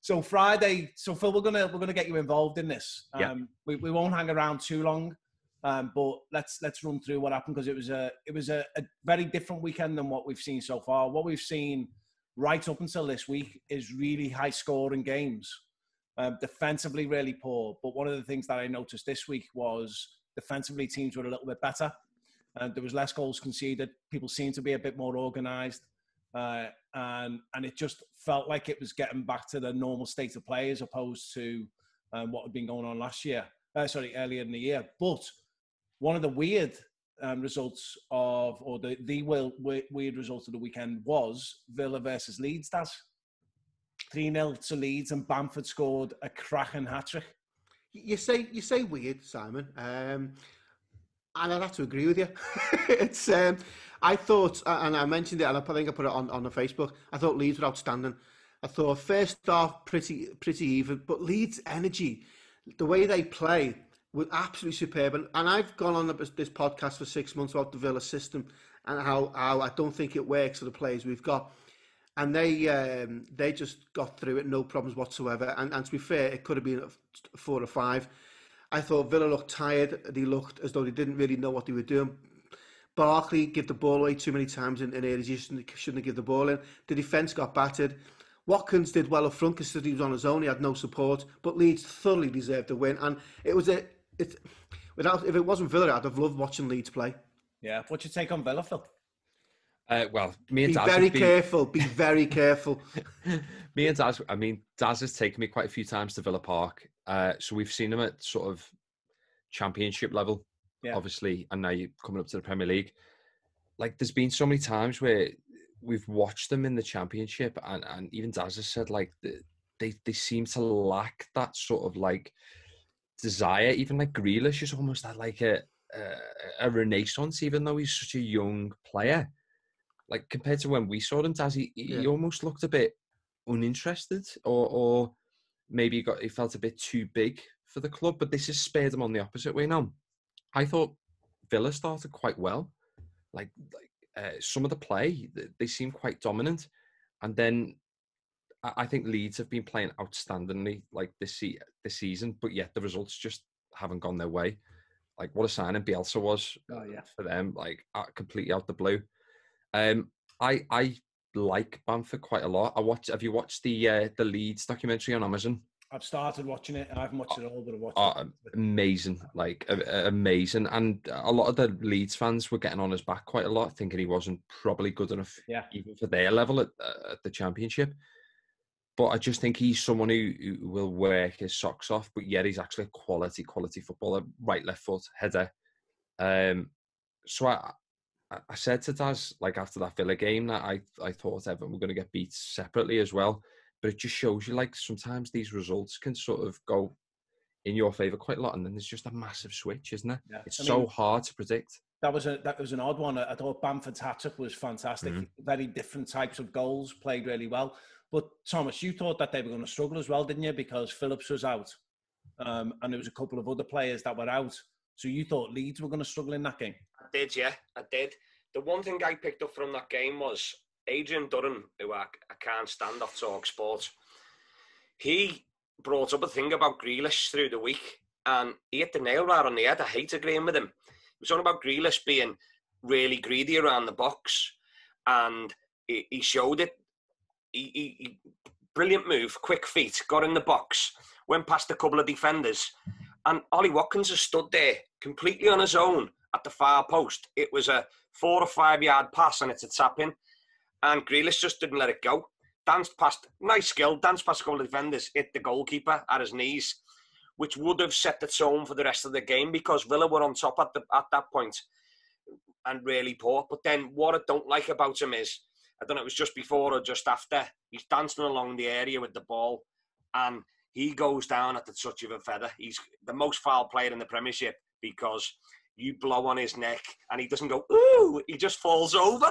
so Friday. So Phil, we're gonna we're gonna get you involved in this. Um, yeah. We we won't hang around too long, um, but let's let's run through what happened, because it was a it was a, a very different weekend than what we've seen so far. What we've seen right up until this week is really high scoring games. Um, defensively really poor, but one of the things that I noticed this week was defensively teams were a little bit better, and there was less goals conceded. People seemed to be a bit more organised, uh, and and it just felt like it was getting back to the normal state of play as opposed to um, what had been going on last year. Uh, sorry, earlier in the year. But one of the weird um, results of, or the the weird result of the weekend was Villa versus Leeds. That's three nil to Leeds, and Bamford scored a cracking hat-trick. You say you say weird, Simon, um, and I'd have to agree with you. It's um, I thought, and I mentioned it, and I think I put it on, on the Facebook, I thought Leeds were outstanding. I thought first half pretty pretty even, but Leeds' energy, the way they play, was absolutely superb. And, and I've gone on this podcast for six months about the Villa system and how, how I don't think it works for the players we've got. And they um, they just got through it, no problems whatsoever. And, and to be fair, it could have been a four or five. I thought Villa looked tired. They looked as though they didn't really know what they were doing. Barkley gave the ball away too many times in, in areas you shouldn't, shouldn't have given the ball in. The defence got battered. Watkins did well up front because he was on his own. He had no support. But Leeds thoroughly deserved the win. And it was a it without if it wasn't Villa, I'd have loved watching Leeds play. Yeah. What's your take on Villa, Phil? Uh, well, me and be Daz very been... careful. Be very careful. Me and Daz. I mean, Daz has taken me quite a few times to Villa Park, uh, so we've seen him at sort of championship level, yeah. obviously, and now you're coming up to the Premier League. Like, there's been so many times where we've watched them in the championship, and, and even Daz has said like they they seem to lack that sort of like desire. Even like Grealish is almost had like a a, a renaissance, even though he's such a young player. Like, compared to when we saw him, Daz, he, he yeah. almost looked a bit uninterested, or, or maybe he got he felt a bit too big for the club. But this has spared him on the opposite way now. I thought Villa started quite well. Like, like uh, some of the play, they seemed quite dominant. And then I, I think Leeds have been playing outstandingly like this, se- this season, but yet the results just haven't gone their way. Like, what a signing Bielsa was oh, yeah. for them, like, completely out the blue. Um, I I like Bamford quite a lot. I watch. Have you watched the uh, the Leeds documentary on Amazon? I've started watching it. I haven't watched it all, but I've watched oh, it. Amazing, like a, a, amazing. And a lot of the Leeds fans were getting on his back quite a lot, thinking he wasn't probably good enough yeah. even for their level at, uh, at the Championship. But I just think he's someone who, who will work his socks off, but yet he's actually a quality, quality footballer. Right, left foot, header. Um, so I I said to Taz, like after that Villa game, that I, I thought Everton were going to get beat separately as well. But it just shows you, like, sometimes these results can sort of go in your favour quite a lot, and then there's just a massive switch, isn't it? Yeah. It's I so mean, hard to predict. That was a that was an odd one. I thought Bamford's hat-trick was fantastic. Mm-hmm. Very different types of goals, played really well. But, Thomas, you thought that they were going to struggle as well, didn't you? Because Phillips was out, um, and there was a couple of other players that were out. So you thought Leeds were going to struggle in that game? I did, yeah, I did. The one thing I picked up from that game was Adrian Durham, who I, I can't stand off Talk Sports. He brought up a thing about Grealish through the week, and he hit the nail right on the head. I hate agreeing with him. It was on about Grealish being really greedy around the box, and he, he showed it. He, he, he, brilliant move, quick feet, got in the box, went past a couple of defenders, and Ollie Watkins has stood there completely on his own at the far post. It was a four or five yard pass, and it's a tap in. And Grealish just didn't let it go. Danced past, nice skill, danced past a couple of defenders, hit the goalkeeper at his knees, which would have set the tone for the rest of the game because Villa were on top at, the, at that point and really poor. But then what I don't like about him is, I don't know, it was just before or just after, he's dancing along the area with the ball and he goes down at the touch of a feather. He's the most foul player in the Premiership because you blow on his neck and he doesn't go, ooh, he just falls over.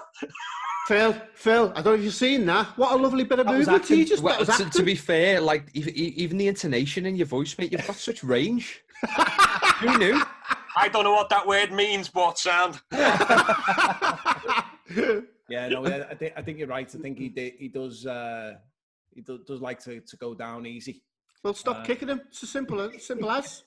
Phil, Phil, I don't know if you've seen that. What a lovely bit of that movement he just well, was to, to be fair, like, even the intonation in your voice, mate, you've got such range. Who knew? I don't know what that word means, but sound. yeah, no, I, th- I think you're right. I think he d- he does uh, he do- does like to, to go down easy. Well, stop uh, kicking him. It's as simple as. Simple as.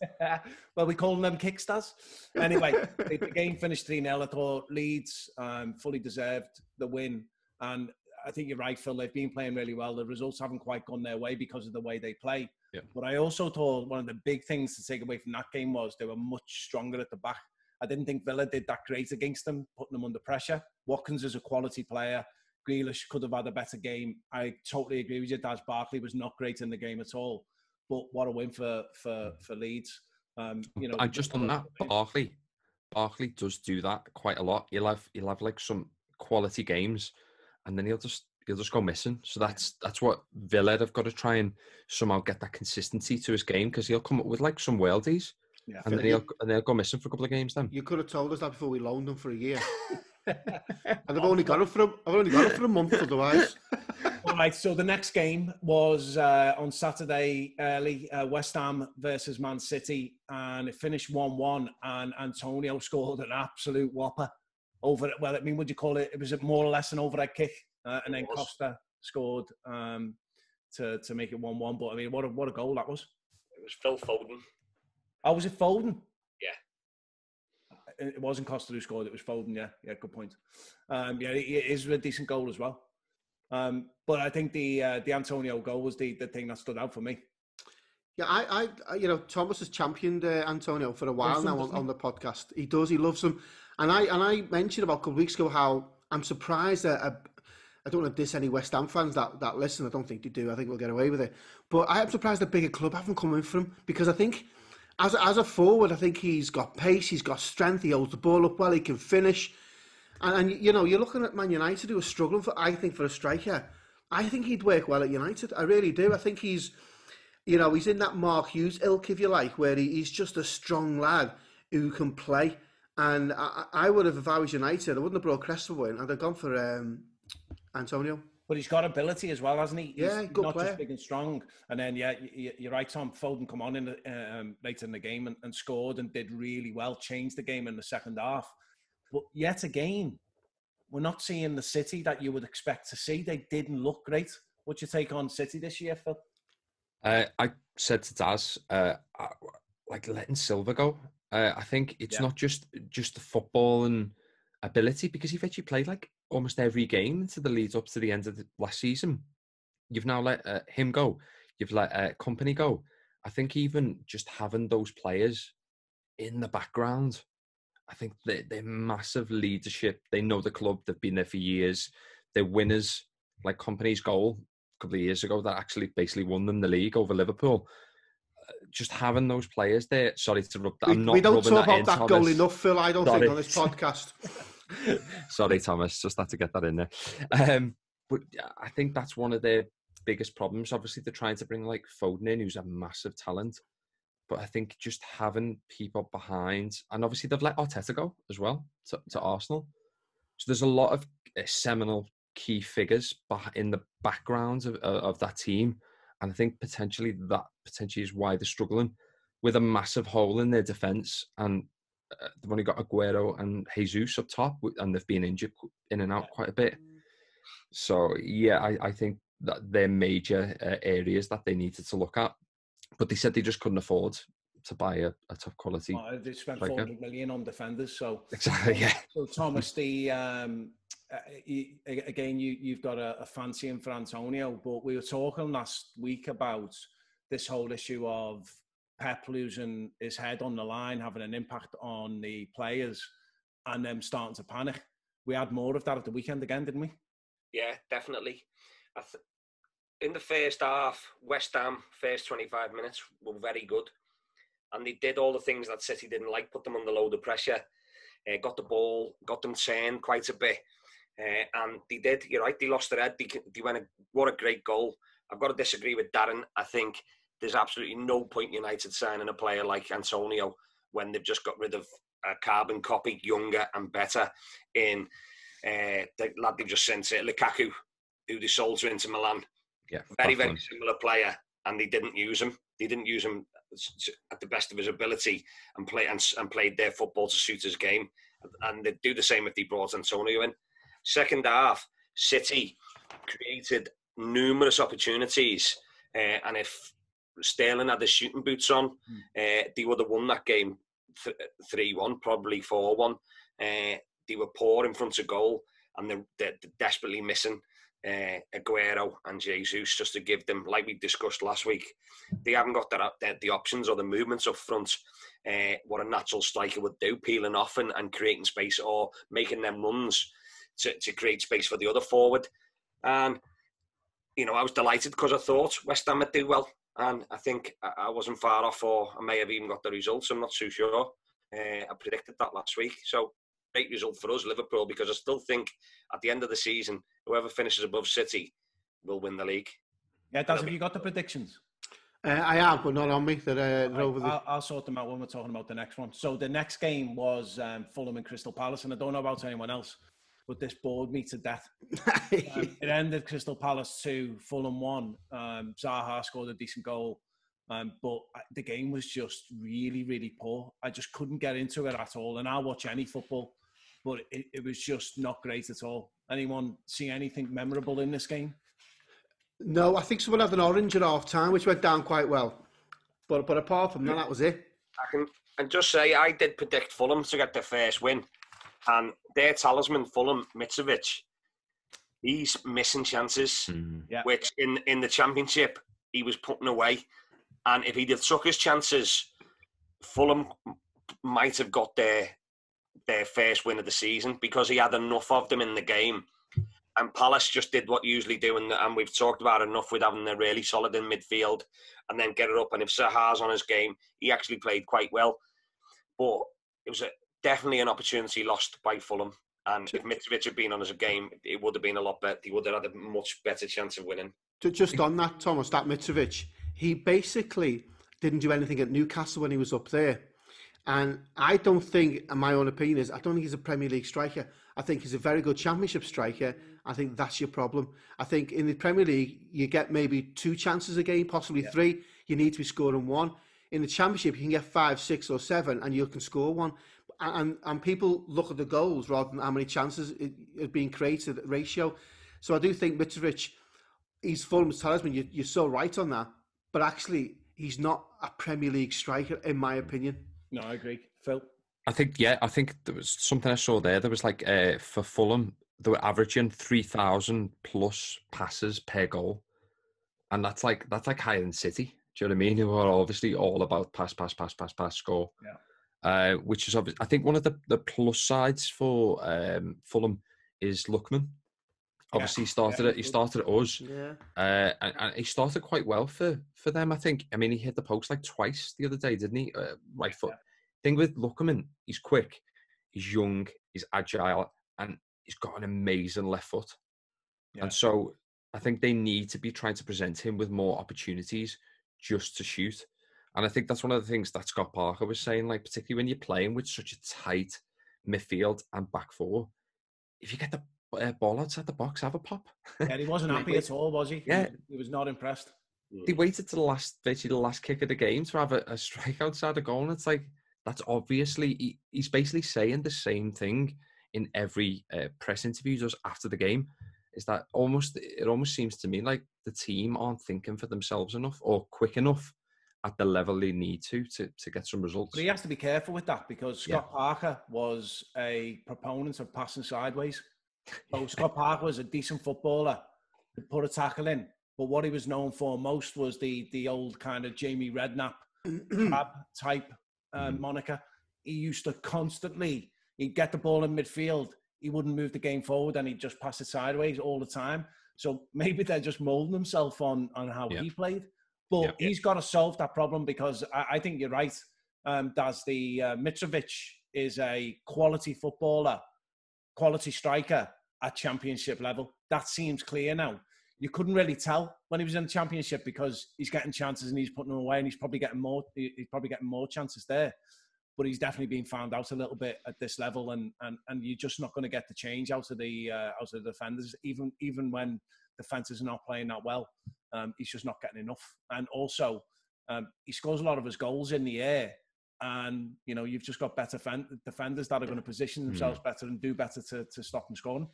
Well, we call them kickstars. Anyway, the game finished three nil. I thought Leeds um, fully deserved the win. And I think you're right, Phil. They've been playing really well. The results haven't quite gone their way because of the way they play. Yeah. But I also thought one of the big things to take away from that game was they were much stronger at the back. I didn't think Villa did that great against them, putting them under pressure. Watkins is a quality player. Grealish could have had a better game. I totally agree with you. Daz Barkley was not great in the game at all. But what a win for for for Leeds! Um, you know, and just on that, Barkley, Barkley does do that quite a lot. He'll have he'll have like some quality games, and then he'll just he'll just go missing. So that's that's what Villa have got to try and somehow get that consistency to his game because he'll come up with like some worldies, yeah. and then he'll and they'll go missing for a couple of games. Then you could have told us that before we loaned him for a year, and I've only got it for a, I've only got it for a month otherwise. All right, so the next game was uh, on Saturday early, uh, West Ham versus Man City, and it finished one one, and Antonio scored an absolute whopper over, well, I mean, what do you call it? It was more or less an overhead kick, uh, and then Costa scored um, to, to make it one one, but I mean, what a, what a goal that was. It was Phil Foden. Oh, was it Foden? Yeah. It wasn't Costa who scored, it was Foden, yeah, yeah, good point. Um, yeah, it, it is a decent goal as well. Um, but I think the uh, the Antonio goal was the, the thing that stood out for me. Yeah, I, I you know, Thomas has championed uh, Antonio for a while awesome, now on, on the podcast. He does, he loves him, and I and I mentioned about a couple of weeks ago how I'm surprised that I, I don't want to diss any West Ham fans that, that listen. I don't think they do. I think we'll get away with it. But I am surprised the bigger club haven't come in for him because I think as as a forward, I think he's got pace, he's got strength, he holds the ball up well, he can finish. And, and, you know, you're looking at Man United who are struggling, for, I think, for a striker. I think he'd work well at United. I really do. I think he's, you know, he's in that Mark Hughes ilk, if you like, where he, he's just a strong lad who can play. And I, I would have, if I was United, I wouldn't have brought Cresswell in. I'd have gone for um, Antonio. But he's got ability as well, hasn't he? He's yeah, good not player. Just big and strong. And then, yeah, you're right, Tom. Foden come on in the, um, later in the game and, and scored and did really well, changed the game in the second half. But yet again, we're not seeing the City that you would expect to see. They didn't look great. What's your take on City this year, Phil? Uh, I said to Taz, uh, like letting Silva go. Uh, I think it's yeah. not just just the football and ability, because you've actually played like almost every game into the lead up to the end of the last season. You've now let uh, him go. you've let uh, Company go. I think even just having those players in the background, I think they, they're massive leadership. They know the club. They've been there for years. They're winners. Like Company's goal a couple of years ago that actually basically won them the league over Liverpool. Just having those players there. Sorry to rub that. I'm not we don't talk that about that Thomas. Goal enough, Phil. I don't Sorry. think on this podcast. Sorry, Thomas. Just had to get that in there. Um, but I think that's one of their biggest problems. Obviously, they're trying to bring like Foden in, who's a massive talent. But I think just having people behind, and obviously they've let Arteta go as well to, to Arsenal. So there's a lot of uh, seminal key figures in the backgrounds of, uh, of that team. And I think potentially that potentially is why they're struggling with a massive hole in their defence. And uh, they've only got Aguero and Jesus up top, and they've been injured in and out quite a bit. So, yeah, I, I think that they're major uh, areas that they needed to look at. But they said they just couldn't afford to buy a, a top quality. Well, they spent striker. four hundred million on defenders. So, exactly, yeah. So, Thomas, the... Um, Uh, you, again, you, you've got a, a fancy in for Antonio, but we were talking last week about this whole issue of Pep losing his head on the line, having an impact on the players and them starting to panic. We had more of that at the weekend again, didn't we? Yeah, definitely. I th- in the first half, West Ham, first twenty-five minutes, were very good. And they did all the things that City didn't like, put them under load of pressure, uh, got the ball, got them turned quite a bit. Uh, and they did, you're right, they lost their head. They, they went, a, what a great goal. I've got to disagree with Darren. I think there's absolutely no point United signing a player like Antonio when they've just got rid of a carbon copy, younger and better, in uh, the lad they've just sent it, Lukaku, who they sold to Inter Milan. Yeah, very, very one. similar player, and they didn't use him. They didn't use him at the best of his ability and, play, and, and played their football to suit his game. And they'd do the same if they brought Antonio in. Second half, City created numerous opportunities, uh, and if Sterling had his shooting boots on, mm. uh, they would have won that game three one, probably four one. Uh, they were poor in front of goal, and they're, they're desperately missing uh, Aguero and Jesus just to give them, like we discussed last week, they haven't got that, that the options or the movements up front. Uh, what a natural striker would do, peeling off and, and creating space or making them runs. To, to create space for the other forward. And, you know, I was delighted because I thought West Ham would do well. And I think I, I wasn't far off, or I may have even got the results. I'm not too sure. Uh, I predicted that last week. So, great result for us, Liverpool, because I still think at the end of the season, whoever finishes above City will win the league. Yeah, Daz, have you got the predictions? Uh, I have, but not on me. They're, uh, they're I, over the... I'll, I'll sort them out when we're talking about the next one. So, the next game was um, Fulham and Crystal Palace, and I don't know about anyone else, but this bored me to death. um, it ended Crystal Palace two, Fulham one. Um, Zaha scored a decent goal, um, but the game was just really, really poor. I just couldn't get into it at all, and I'll watch any football, but it, it was just not great at all. Anyone see anything memorable in this game? No, I think someone had an orange at half-time, which went down quite well. But but apart from that, that was it. I can and just say I did predict Fulham to get their first win. And their talisman, Fulham, Mitrovic, he's missing chances, mm. yeah. which in, in the Championship, he was putting away. And if he'd have took his chances, Fulham might have got their their first win of the season because he had enough of them in the game. And Palace just did what you usually do, and, and we've talked about enough with having a really solid in midfield and then get it up. And if Zaha's on his game, he actually played quite well. But it was a... definitely an opportunity lost by Fulham, and if Mitrovic had been on as a game, it would have been a lot better. He would have had a much better chance of winning. Just on that, Thomas, that Mitrovic, he basically didn't do anything at Newcastle when he was up there, and I don't think, and my own opinion is, I don't think he's a Premier League striker. I think he's a very good Championship striker. I think that's your problem. I think in the Premier League, you get maybe two chances a game, possibly yeah. three. You need to be scoring one. In the Championship, you can get five, six, or seven, and you can score one. And, and people look at the goals rather than how many chances it, it being created ratio. So I do think Mitrovic, he's Fulham's talisman. You, you're so right on that, but actually he's not a Premier League striker in my opinion. No, I agree, Phil. I think yeah, I think there was something I saw there. There was like uh, for Fulham, they were averaging three thousand plus passes per goal, and that's like that's like Highland City. Do you know what I mean? Who are obviously all about pass, pass, pass, pass, pass, score. Yeah. Uh, which is obvious. I think one of the, the plus sides for um, Fulham is Lookman. Obviously, yeah. he started yeah. it. He started at us, yeah. uh, and, and he started quite well for, for them. I think. I mean, he hit the post like twice the other day, didn't he? Uh, right foot. Yeah. Thing with Lookman, he's quick, he's young, he's agile, and he's got an amazing left foot. Yeah. And so, I think they need to be trying to present him with more opportunities just to shoot. And I think that's one of the things that Scott Parker was saying. Like, particularly when you're playing with such a tight midfield and back four, if you get the Uh, ball outside the box, have a pop. Yeah, he wasn't happy at all, was he? Yeah, he was not impressed. He waited to the last, basically the last kick of the game to have a, a strike outside the goal, and it's like that's obviously he, he's basically saying the same thing in every uh, press interview he does after the game. Is that almost? It almost seems to me like the team aren't thinking for themselves enough or quick enough at the level they need to to, to get some results. But he has to be careful with that because Scott yeah. Parker was a proponent of passing sideways. So Scott Parker was a decent footballer, could put a tackle in, but what he was known for most was the the old kind of Jamie Redknapp type uh, mm. moniker. He used to constantly, he'd get the ball in midfield, he wouldn't move the game forward and he'd just pass it sideways all the time. So maybe they're just moulding himself on, on how yep. he played. But yep, yep. he's got to solve that problem because I, I think you're right, um, Daz, the uh, Mitrovic is a quality footballer, quality striker, at championship level. That seems clear now. You couldn't really tell when he was in the championship because he's getting chances and he's putting them away and he's probably getting more he's probably getting more chances there. But he's definitely being found out a little bit at this level and and, and you're just not going to get the change out of the uh, out of the defenders even even when defenders are not playing that well. Um, he's just not getting enough. And also um, he scores a lot of his goals in the air. And, you know, you've just got better defenders that are going to position themselves mm. better and do better to, to stop them scoring.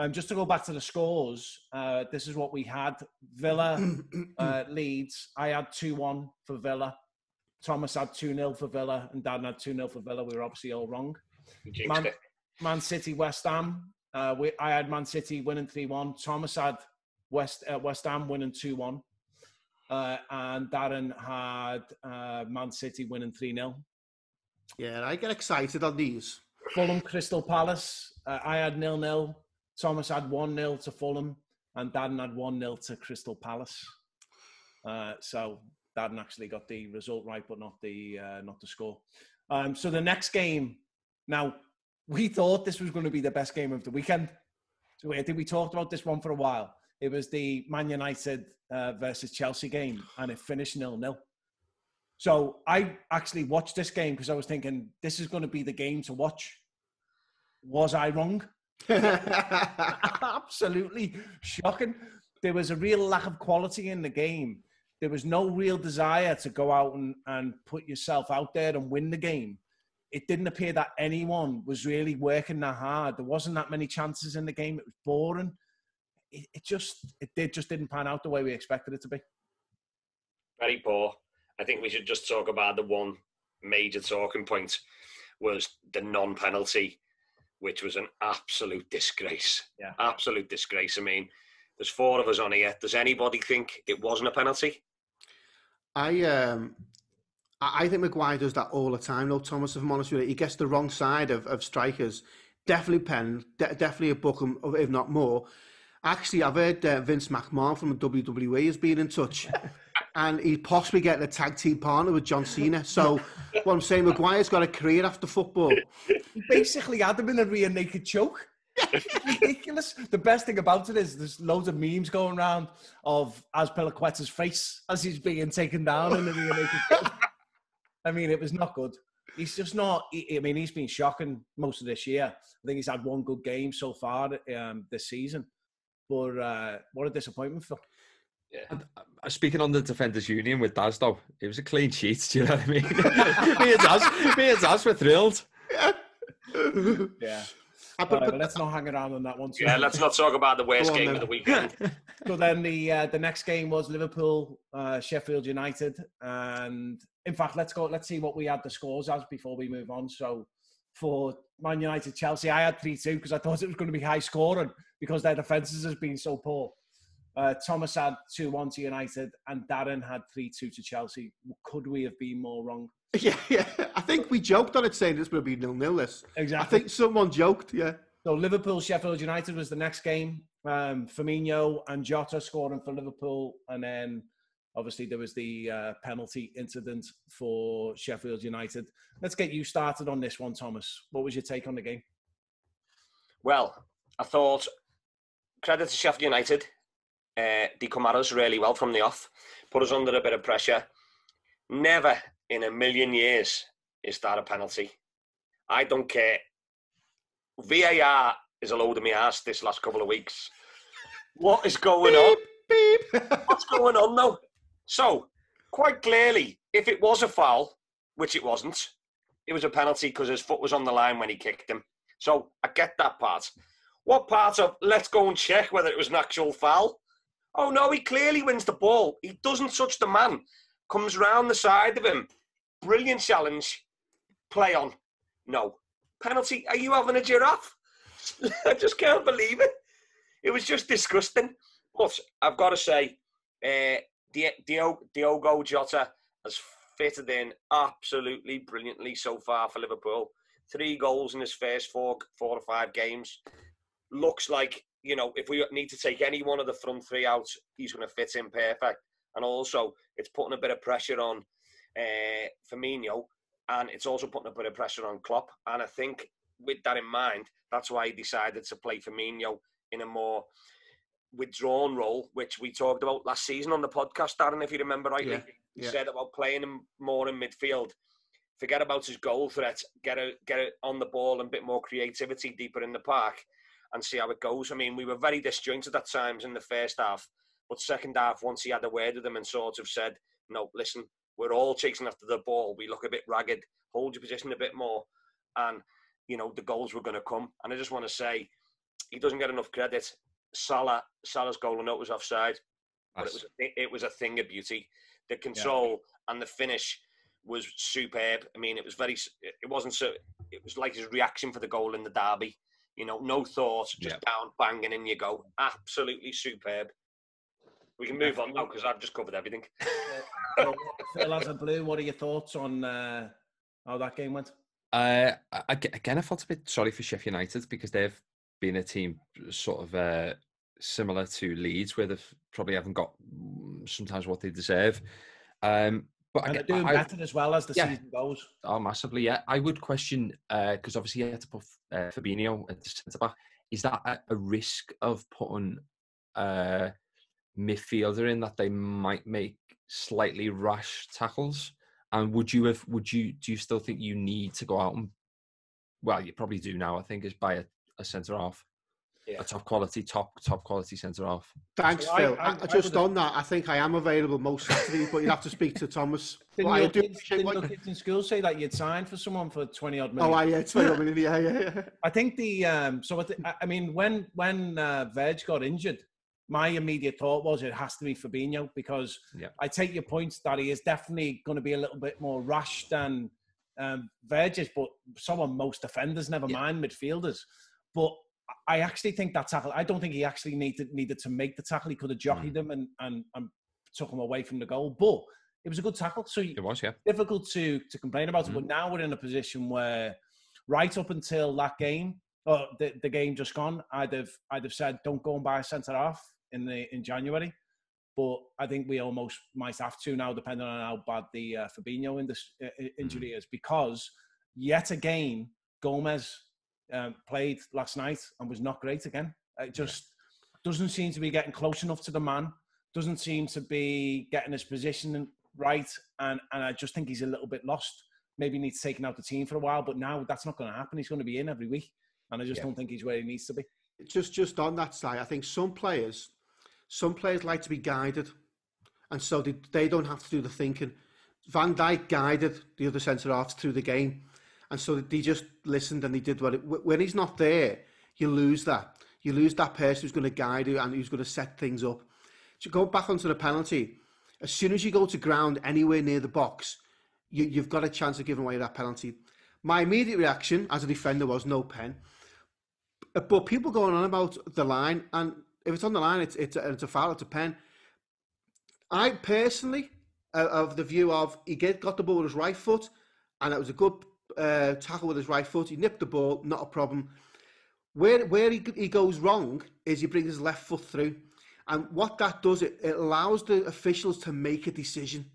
Um, just to go back to the scores, uh, this is what we had. Villa, uh, Leeds, I had two one for Villa. Thomas had two nil for Villa and Dan had two nil for Villa. We were obviously all wrong. Man, Man City, West Ham. Uh, we, I had Man City winning three one. Thomas had West, uh, West Ham winning two one. Uh, and Darren had uh, Man City winning three nil. Yeah, I get excited on these. Fulham, Crystal Palace. Uh, I had nil nil. Thomas had one nil to Fulham. And Darren had one nil to Crystal Palace. Uh, so Darren actually got the result right, but not the uh, not the score. Um, so the next game. Now, we thought this was going to be the best game of the weekend. So I think we talked about this one for a while. It was the Man United uh, versus Chelsea game, and it finished nil nil. So I actually watched this game because I was thinking, this is going to be the game to watch. Was I wrong? Absolutely shocking. There was a real lack of quality in the game. There was no real desire to go out and, and put yourself out there and win the game. It didn't appear that anyone was really working that hard. There wasn't that many chances in the game. It was boring. It, it just it did just didn't pan out the way we expected it to be. Very poor. I think we should just talk about the one major talking point was the non-penalty, which was an absolute disgrace. Yeah. Absolute disgrace. I mean, there's four of us on here. Does anybody think it wasn't a penalty? I um, I think Maguire does that all the time. No, Thomas, if I'm honest with you, he gets the wrong side of, of strikers. Definitely pen, de- definitely a Beckham, if not more. Actually, I've heard uh, Vince McMahon from the W W E has been in touch and he's possibly getting a tag team partner with John Cena. So what I'm saying, Maguire's got a career after football. He basically had him in a rear naked choke. It's ridiculous. The best thing about it is there's loads of memes going around of Azpilicueta's face as he's being taken down in the rear naked choke. I mean, it was not good. He's just not, I mean, he's been shocking most of this year. I think he's had one good game so far um, this season. But uh, what a disappointment for. Yeah. And, uh, speaking on the Defenders Union with Daz, though, it was a clean sheet. Do you know what I mean? me and Daz, me and Daz were thrilled. Yeah. yeah. Uh, but, but let's not hang around on that one. Too. Yeah, let's not talk about the worst game then. Of the weekend. So then the uh, the next game was Liverpool, uh, Sheffield United, and in fact, let's go. Let's see what we had the scores as before we move on. So. For Man United, Chelsea, I had three two because I thought it was going to be high scoring because their defences has been so poor. Uh, Thomas had two one to United and Darren had three two to Chelsea. Could we have been more wrong? Yeah, yeah. I think we joked on it saying it's going to be nil nil this. Exactly. I think someone joked, yeah. So Liverpool, Sheffield United was the next game. Um, Firmino and Jota scoring for Liverpool. And then obviously there was the uh, penalty incident for Sheffield United. Let's get you started on this one, Thomas. What was your take on the game? Well, I thought credit to Sheffield United. Uh, they come at us really well from the off, put us under a bit of pressure. Never in a million years is that a penalty. I don't care. V A R is a load of my ass this last couple of weeks. What is going beep, on? Beep. What's going on though? So, quite clearly, if it was a foul, which it wasn't, it was a penalty because his foot was on the line when he kicked him. So, I get that part. What part of, let's go and check whether it was an actual foul? Oh, no, he clearly wins the ball. He doesn't touch the man. Comes round the side of him. Brilliant challenge. Play on. No. Penalty. Are you having a giraffe? I just can't believe it. It was just disgusting. But I've got to say, uh, Diogo Jota has fitted in absolutely brilliantly so far for Liverpool. Three goals in his first four, four or five games. Looks like, you know, if we need to take any one of the front three out, he's going to fit in perfect. And also, it's putting a bit of pressure on uh, Firmino, and it's also putting a bit of pressure on Klopp. And I think with that in mind, that's why he decided to play Firmino in a more withdrawn role, which we talked about last season on the podcast, Darren, if you remember rightly. Yeah, yeah. He said about playing him more in midfield. Forget about his goal threat. Get it get it on the ball and a bit more creativity deeper in the park. And see how it goes. I mean, we were very disjointed at times in the first half, but second half, once he had a word with them and sort of said, no, listen, we're all chasing after the ball. We look a bit ragged. Hold your position a bit more. And, you know, the goals were going to come. And I just want to say, he doesn't get enough credit. Salah, Salah's goal, I know it was offside, but it was, a th- it was a thing of beauty. The control yeah. and the finish was superb. I mean, it was very, it wasn't so, it was like his reaction for the goal in the derby. You know, no thought, just yep. down, bang, and in you go. Absolutely superb. We can move on now because I've just covered everything. Phil, as a blue, what are your thoughts on uh, how that game went? Uh, I, again, I felt a bit sorry for Sheffield United because they've been a team sort of uh, similar to Leeds where they probably haven't got sometimes what they deserve. Um, but and I, they're doing I, better as well as the yeah, season goes. Oh, massively, yeah. I would question, because uh, obviously you had to put uh, Fabinho at the centre-back. Is that a, a risk of putting a uh, midfielder in that they might make slightly rash tackles? And would you have, would you, do you still think you need to go out and, well, you probably do now, I think, is buy a, a centre-half. Yeah. A top quality, top top quality centre half. Thanks, so Phil. I, I, I, just I on that, I think I am available most Saturdays, but you'd have to speak to Thomas. Didn't well, your do kids, didn't what... kids in school say that you'd signed for someone for twenty odd million? Oh, yeah, twenty odd million. Yeah, yeah, yeah. I think the um. So I, th- I mean, when when uh, Verge got injured, my immediate thought was it has to be Fabinho because yeah. I take your point that he is definitely going to be a little bit more rash than um, Verge is, but so are most defenders, never yeah. mind midfielders, but. I actually think that tackle, I don't think he actually needed needed to make the tackle. He could have jockeyed mm. him and, and, and took him away from the goal. But it was a good tackle. So it was, yeah. difficult to, to complain about mm. it. But now we're in a position where right up until that game, or the, the game just gone, I'd have I'd have said, don't go and buy a centre-half in the in January. But I think we almost might have to now, depending on how bad the uh, Fabinho indus- uh, injury mm. is. Because yet again, Gomez... Um, played last night and was not great again. It just doesn't seem to be getting close enough to the man. Doesn't seem to be getting his position right. And, and I just think he's a little bit lost. Maybe needs taken out the team for a while, but now that's not going to happen. He's going to be in every week. And I just yeah. don't think he's where he needs to be. Just just on that side, I think some players, some players like to be guided. And so they, they don't have to do the thinking. Van Dijk guided the other centre-halves through the game. And so they just listened and they did what it... When he's not there, you lose that. You lose that person who's going to guide you and who's going to set things up. To go back onto the penalty, as soon as you go to ground anywhere near the box, you, you've got a chance of giving away that penalty. My immediate reaction as a defender was no pen. But people going on about the line, and If it's on the line, it's it's a, it's a foul, it's a pen. I personally uh, of the view of he get, got the ball with his right foot, and it was a good uh, tackle with his right foot. He nipped the ball, not a problem. Where where he he goes wrong is he brings his left foot through, and what that does, it, it allows the officials to make a decision,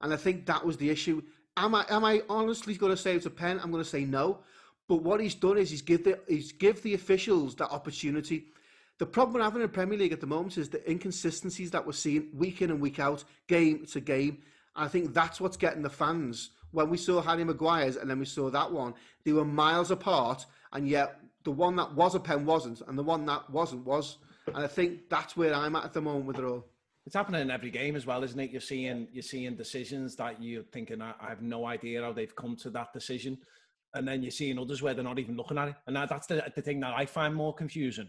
and I think that was the issue. Am I am I honestly going to say it's a pen? I'm going to say no. But what he's done is he's give the he's give the officials that opportunity. The problem we're having in the Premier League at the moment is the inconsistencies that we're seeing week in and week out, game to game. And I think that's what's getting the fans. When we saw Harry Maguire's and then we saw that one, they were miles apart, and yet the one that was a pen wasn't, and the one that wasn't was. And I think that's where I'm at at the moment with it all. It's happening in every game as well, isn't it? You're seeing you're seeing decisions that you're thinking, I have no idea how they've come to that decision. And then you're seeing others where they're not even looking at it. And that's the, the thing that I find more confusing.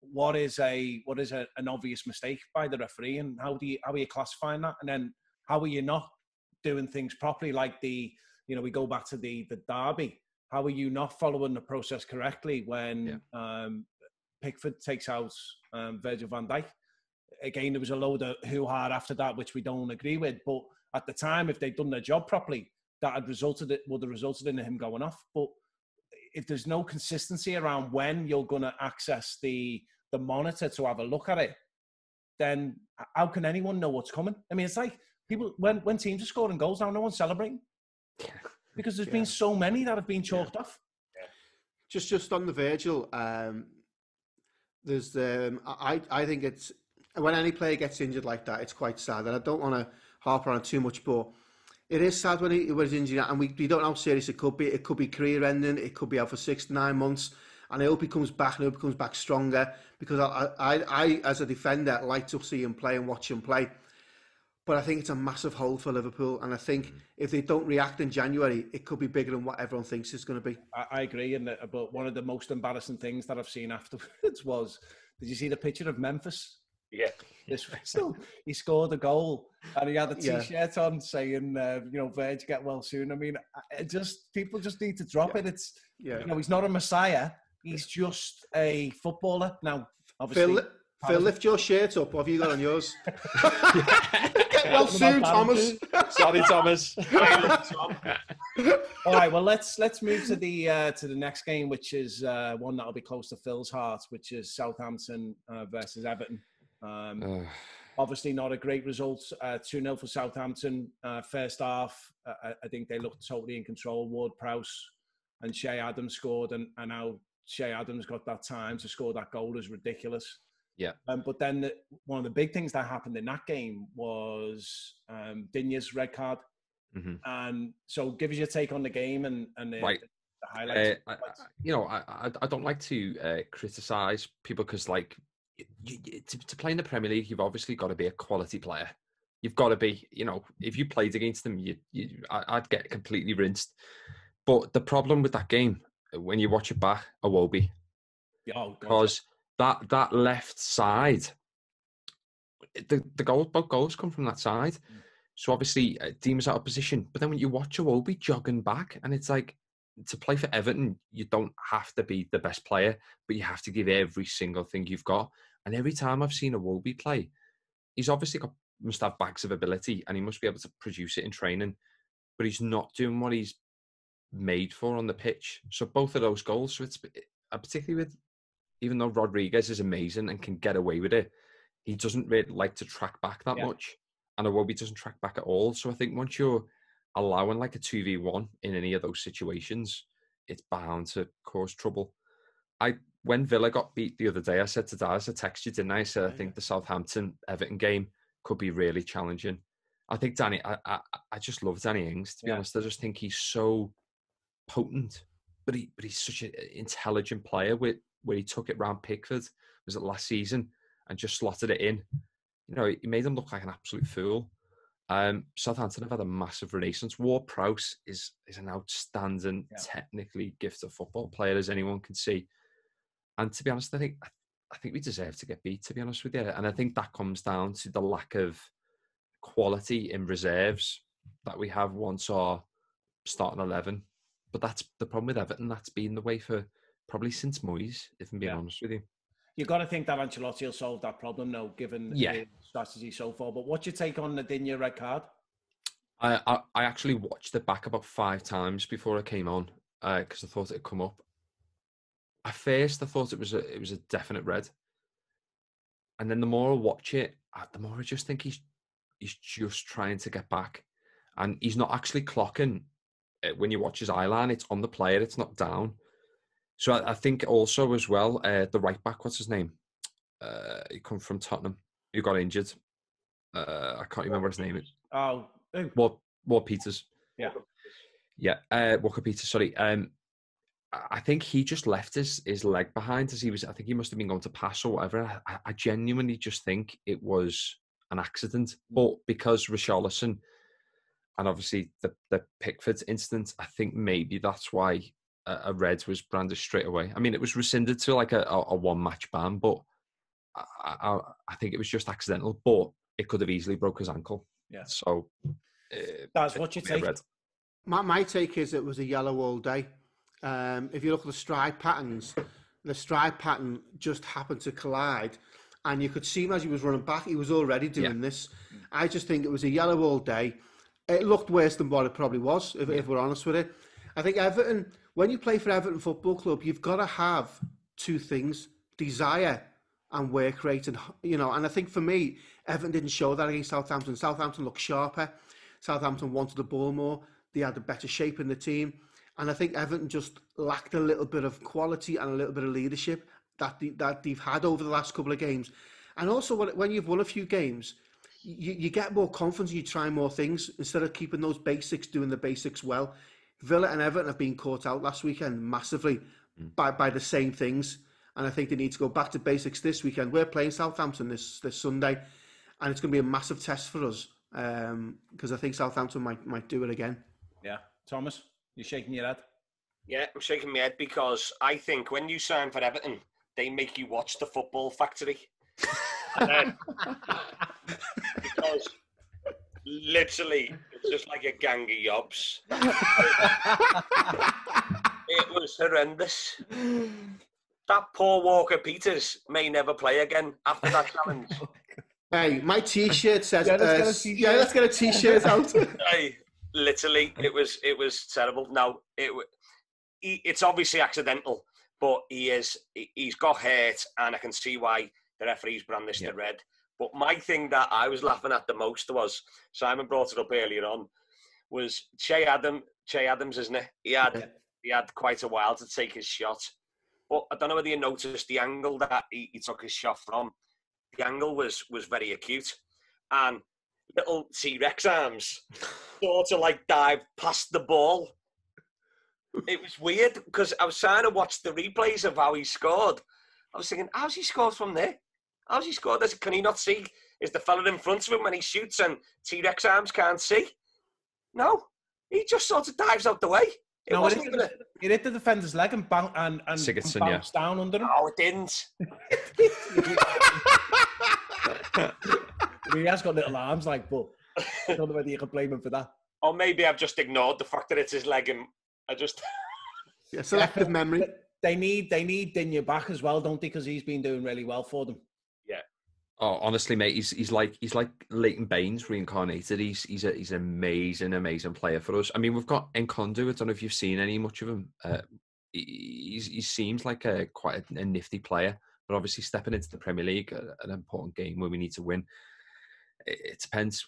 What is a what is a, an obvious mistake by the referee, and how do you how are you classifying that? And then how are you not doing things properly? Like the you know we go back to the the derby. How are you not following the process correctly when yeah. um, Pickford takes out um, Virgil van Dijk? Again, there was a load of hoo-ha after that, which we don't agree with. But at the time, if they'd done their job properly, that had resulted it would have resulted in him going off. But if there's no consistency around when you're going to access the the monitor to have a look at it, then how can anyone know what's coming? I mean, it's like people when when teams are scoring goals now, no one's celebrating because there's yeah. been so many that have been chalked yeah. off. Yeah. Just just on the Virgil, um, there's um, I I think it's when any player gets injured like that, it's quite sad, and I don't want to harp on too much, but it is sad when he was injured, and we, we don't know how serious it could be. It could be career-ending. It could be out for six, nine months. And I hope he comes back, and I hope he comes back stronger, because I, I, I as a defender, like to see him play and watch him play. But I think it's a massive hole for Liverpool, and I think if they don't react in January, it could be bigger than what everyone thinks it's going to be. I, I agree, and but one of the most embarrassing things that I've seen afterwards was, did you see the picture of Memphis? Yeah, this whistle. He scored a goal, and he had a T-shirt yeah. on saying, uh, "You know, Virg, get well soon." I mean, it just people just need to drop yeah. it. It's yeah. you know, he's not a messiah. He's just a footballer. Now, obviously, Phil, Phil lift your shirt up. What have you got on yours? Get well soon, Thomas. Sorry, Thomas. All right. Well, let's let's move to the uh, to the next game, which is uh, one that'll be close to Phil's heart, which is Southampton uh, versus Everton. Um, uh, obviously not a great result, uh, two nil for Southampton. uh, first half uh, I, I think they looked totally in control. Ward-Prowse and Shea Adams scored, and, and how Shea Adams got that time to score that goal is ridiculous. Yeah. Um, but then the, one of the big things that happened in that game was um, Dinya's red card. Mm-hmm. And so give us your take on the game and, and the, right. the, the highlights. uh, I, you know I, I don't like to uh, criticise people, because like You, you, to, to play in the Premier League, you've obviously got to be a quality player. You've got to be, you know, if you played against them, you, you, I, I'd get completely rinsed. But the problem with that game, when you watch it back, Iwobi, oh, because that that left side, the the goal, both goals come from that side. Mm. So obviously, uh, Deemer's out of position. But then when you watch Iwobi jogging back, and it's like, to play for Everton, you don't have to be the best player, but you have to give every single thing you've got. And every time I've seen Iwobi play, he's obviously got, must have bags of ability, and he must be able to produce it in training, but he's not doing what he's made for on the pitch. So both of those goals, so it's particularly with, even though Rodriguez is amazing and can get away with it, he doesn't really like to track back that yeah. much, and Iwobi doesn't track back at all. So I think once you're allowing like a two v one in any of those situations, it's bound to cause trouble. I when Villa got beat the other day, I said to Daz, I texted you, didn't I? I said, I think the Southampton-Everton game could be really challenging. I think Danny, I I, I just love Danny Ings, to be yeah. honest. I just think he's so potent, but he but he's such an intelligent player. Where, where he took it round Pickford, was it last season, and just slotted it in. You know, he made him look like an absolute fool. Um, Southampton have had a massive renaissance. Ward-Prowse is is an outstanding, yeah. technically gifted football player, as anyone can see. And to be honest, I think I think we deserve to get beat, to be honest with you. And I think that comes down to the lack of quality in reserves that we have once our starting eleven. But that's the problem with Everton. That's been the way for probably since Moyes, if I'm being yeah. honest with you. You've got to think that Ancelotti will solve that problem now, given yeah. the strategy so far. But what's your take on Nadinya red card? I, I, I actually watched it back about five times before I came on because uh, I thought it had come up. At first, I thought it was a, it was a definite red. And then the more I watch it, the more I just think he's he's just trying to get back. And he's not actually clocking. When you watch his eye line, it's on the player, it's not down. So I, I think also as well, uh, the right back, what's his name? Uh, he come from Tottenham, who got injured. Uh, I can't remember his name. Is. Oh. Ward, Ward Peters. Yeah. Yeah, uh, Walker Peters, sorry. Um, I think he just left his, his leg behind as he was, I think he must have been going to pass or whatever. I, I genuinely just think it was an accident. But because Richarlison and obviously the, the Pickford incident, I think maybe that's why a, a red was branded straight away. I mean, it was rescinded to like a, a one-match ban, but I, I, I think it was just accidental. But it could have easily broke his ankle. Yeah. So uh, that's what you take. My my take is it was a yellow all day. Um, if you look at the stride patterns, the stride pattern just happened to collide, and you could see him as he was running back. He was already doing yeah. this. I just think it was a yellow all day. It looked worse than what it probably was, if, yeah. if we're honest with it. I think Everton, when you play for Everton Football Club, you've got to have two things: desire and work rate. And you know, and I think for me, Everton didn't show that against Southampton. Southampton looked sharper. Southampton wanted the ball more. They had a better shape in the team. And I think Everton just lacked a little bit of quality and a little bit of leadership that the, that they've had over the last couple of games. And also, when you've won a few games, you, you get more confidence, you try more things, instead of keeping those basics, doing the basics well. Villa and Everton have been caught out last weekend massively mm. by, by the same things. And I think they need to go back to basics this weekend. We're playing Southampton this, this Sunday, and it's going to be a massive test for us because um, I think Southampton might, might do it again. Yeah. Thomas? You're shaking your head? Yeah, I'm shaking my head because I think when you sign for Everton, they make you watch the Football Factory. And then, because literally, it's just like a gang of yobs. It was horrendous. That poor Walker Peters may never play again after that challenge. Hey, my T-shirt says... Yeah, let's, uh, get, a t-shirt. Yeah, let's get a T-shirt out. Hey. Literally, it was it was terrible. Now it he, it's obviously accidental, but he is he's got hurt, and I can see why the referees brand this yeah. to red. But my thing that I was laughing at the most was Simon brought it up earlier on was Che Adam Che Adams, isn't it? He had yeah. he had quite a while to take his shot, but I don't know whether you noticed the angle that he, he took his shot from. The angle was was very acute, and little T-Rex arms sort of like dive past the ball. It was weird because I was trying to watch the replays of how he scored. I was thinking, how's he scored from there? How's he scored this? Can he not see? Is the fella in front of him when he shoots and T-Rex arms can't see? No. He just sort of dives out the way. It no, wasn't it hit, even a... it hit the defender's leg and, bounced, and, and, and bounced yeah. down under him. Oh, it didn't. He has got little arms, like, but I don't know whether you can blame him for that. Or maybe I've just ignored the fact that it's his leg, and I just yeah, selective memory. They need they need Dinya back as well, don't they? Because he's been doing really well for them. Yeah. Oh, honestly, mate, he's he's like he's like Leighton Baines reincarnated. He's he's a, he's an amazing, amazing player for us. I mean, we've got Nkundu. I don't know if you've seen any much of him. Uh, he he seems like a quite a, a nifty player, but obviously stepping into the Premier League, an important game where we need to win. It depends.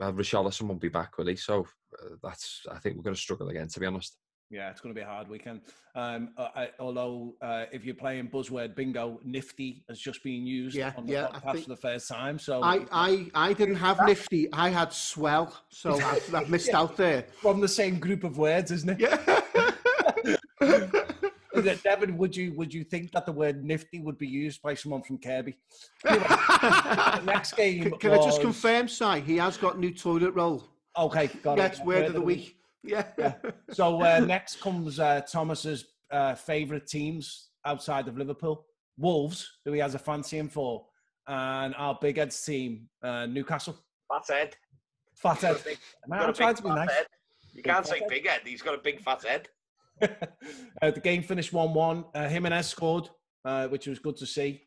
Well, Richarlison won't be back, will he? So uh, that's. I think we're going to struggle again, to be honest. Yeah, it's going to be a hard weekend. Um, I, although, uh, if you're playing buzzword bingo, Nifty has just been used yeah, on the yeah, podcast for the first time. So I, I, I didn't have Nifty. I had Swell. So I've, I've missed yeah. out there. From the same group of words, isn't it? Yeah. Devin, would you would you think that the word nifty would be used by someone from Kirby? Anyway, the next game. Can, can was... I just confirm, Si? He has got new toilet roll. Okay, got Next it. Word, word of, of the week. week. Yeah. yeah. So uh, next comes uh, Thomas's uh, favourite teams outside of Liverpool: Wolves, who he has a fancy in for, and our big head's team, uh, Newcastle. Fathead. Fathead. Big, Man, I'm trying to be nice. Head. You big can't say head. Big head. He's got a big fat head. uh, the game finished one one. Uh, Jimenez scored, uh, which was good to see.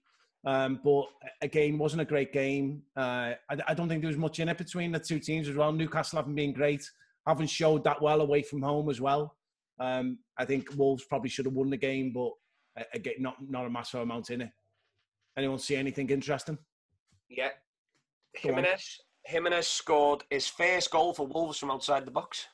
Um, but again, wasn't a great game. Uh, I, I don't think there was much in it between the two teams as well. Newcastle haven't been great, haven't showed that well away from home as well. Um, I think Wolves probably should have won the game, but uh, again, not not a massive amount in it. Anyone see anything interesting? Yeah, Go Jimenez on. Jimenez scored his first goal for Wolves from outside the box.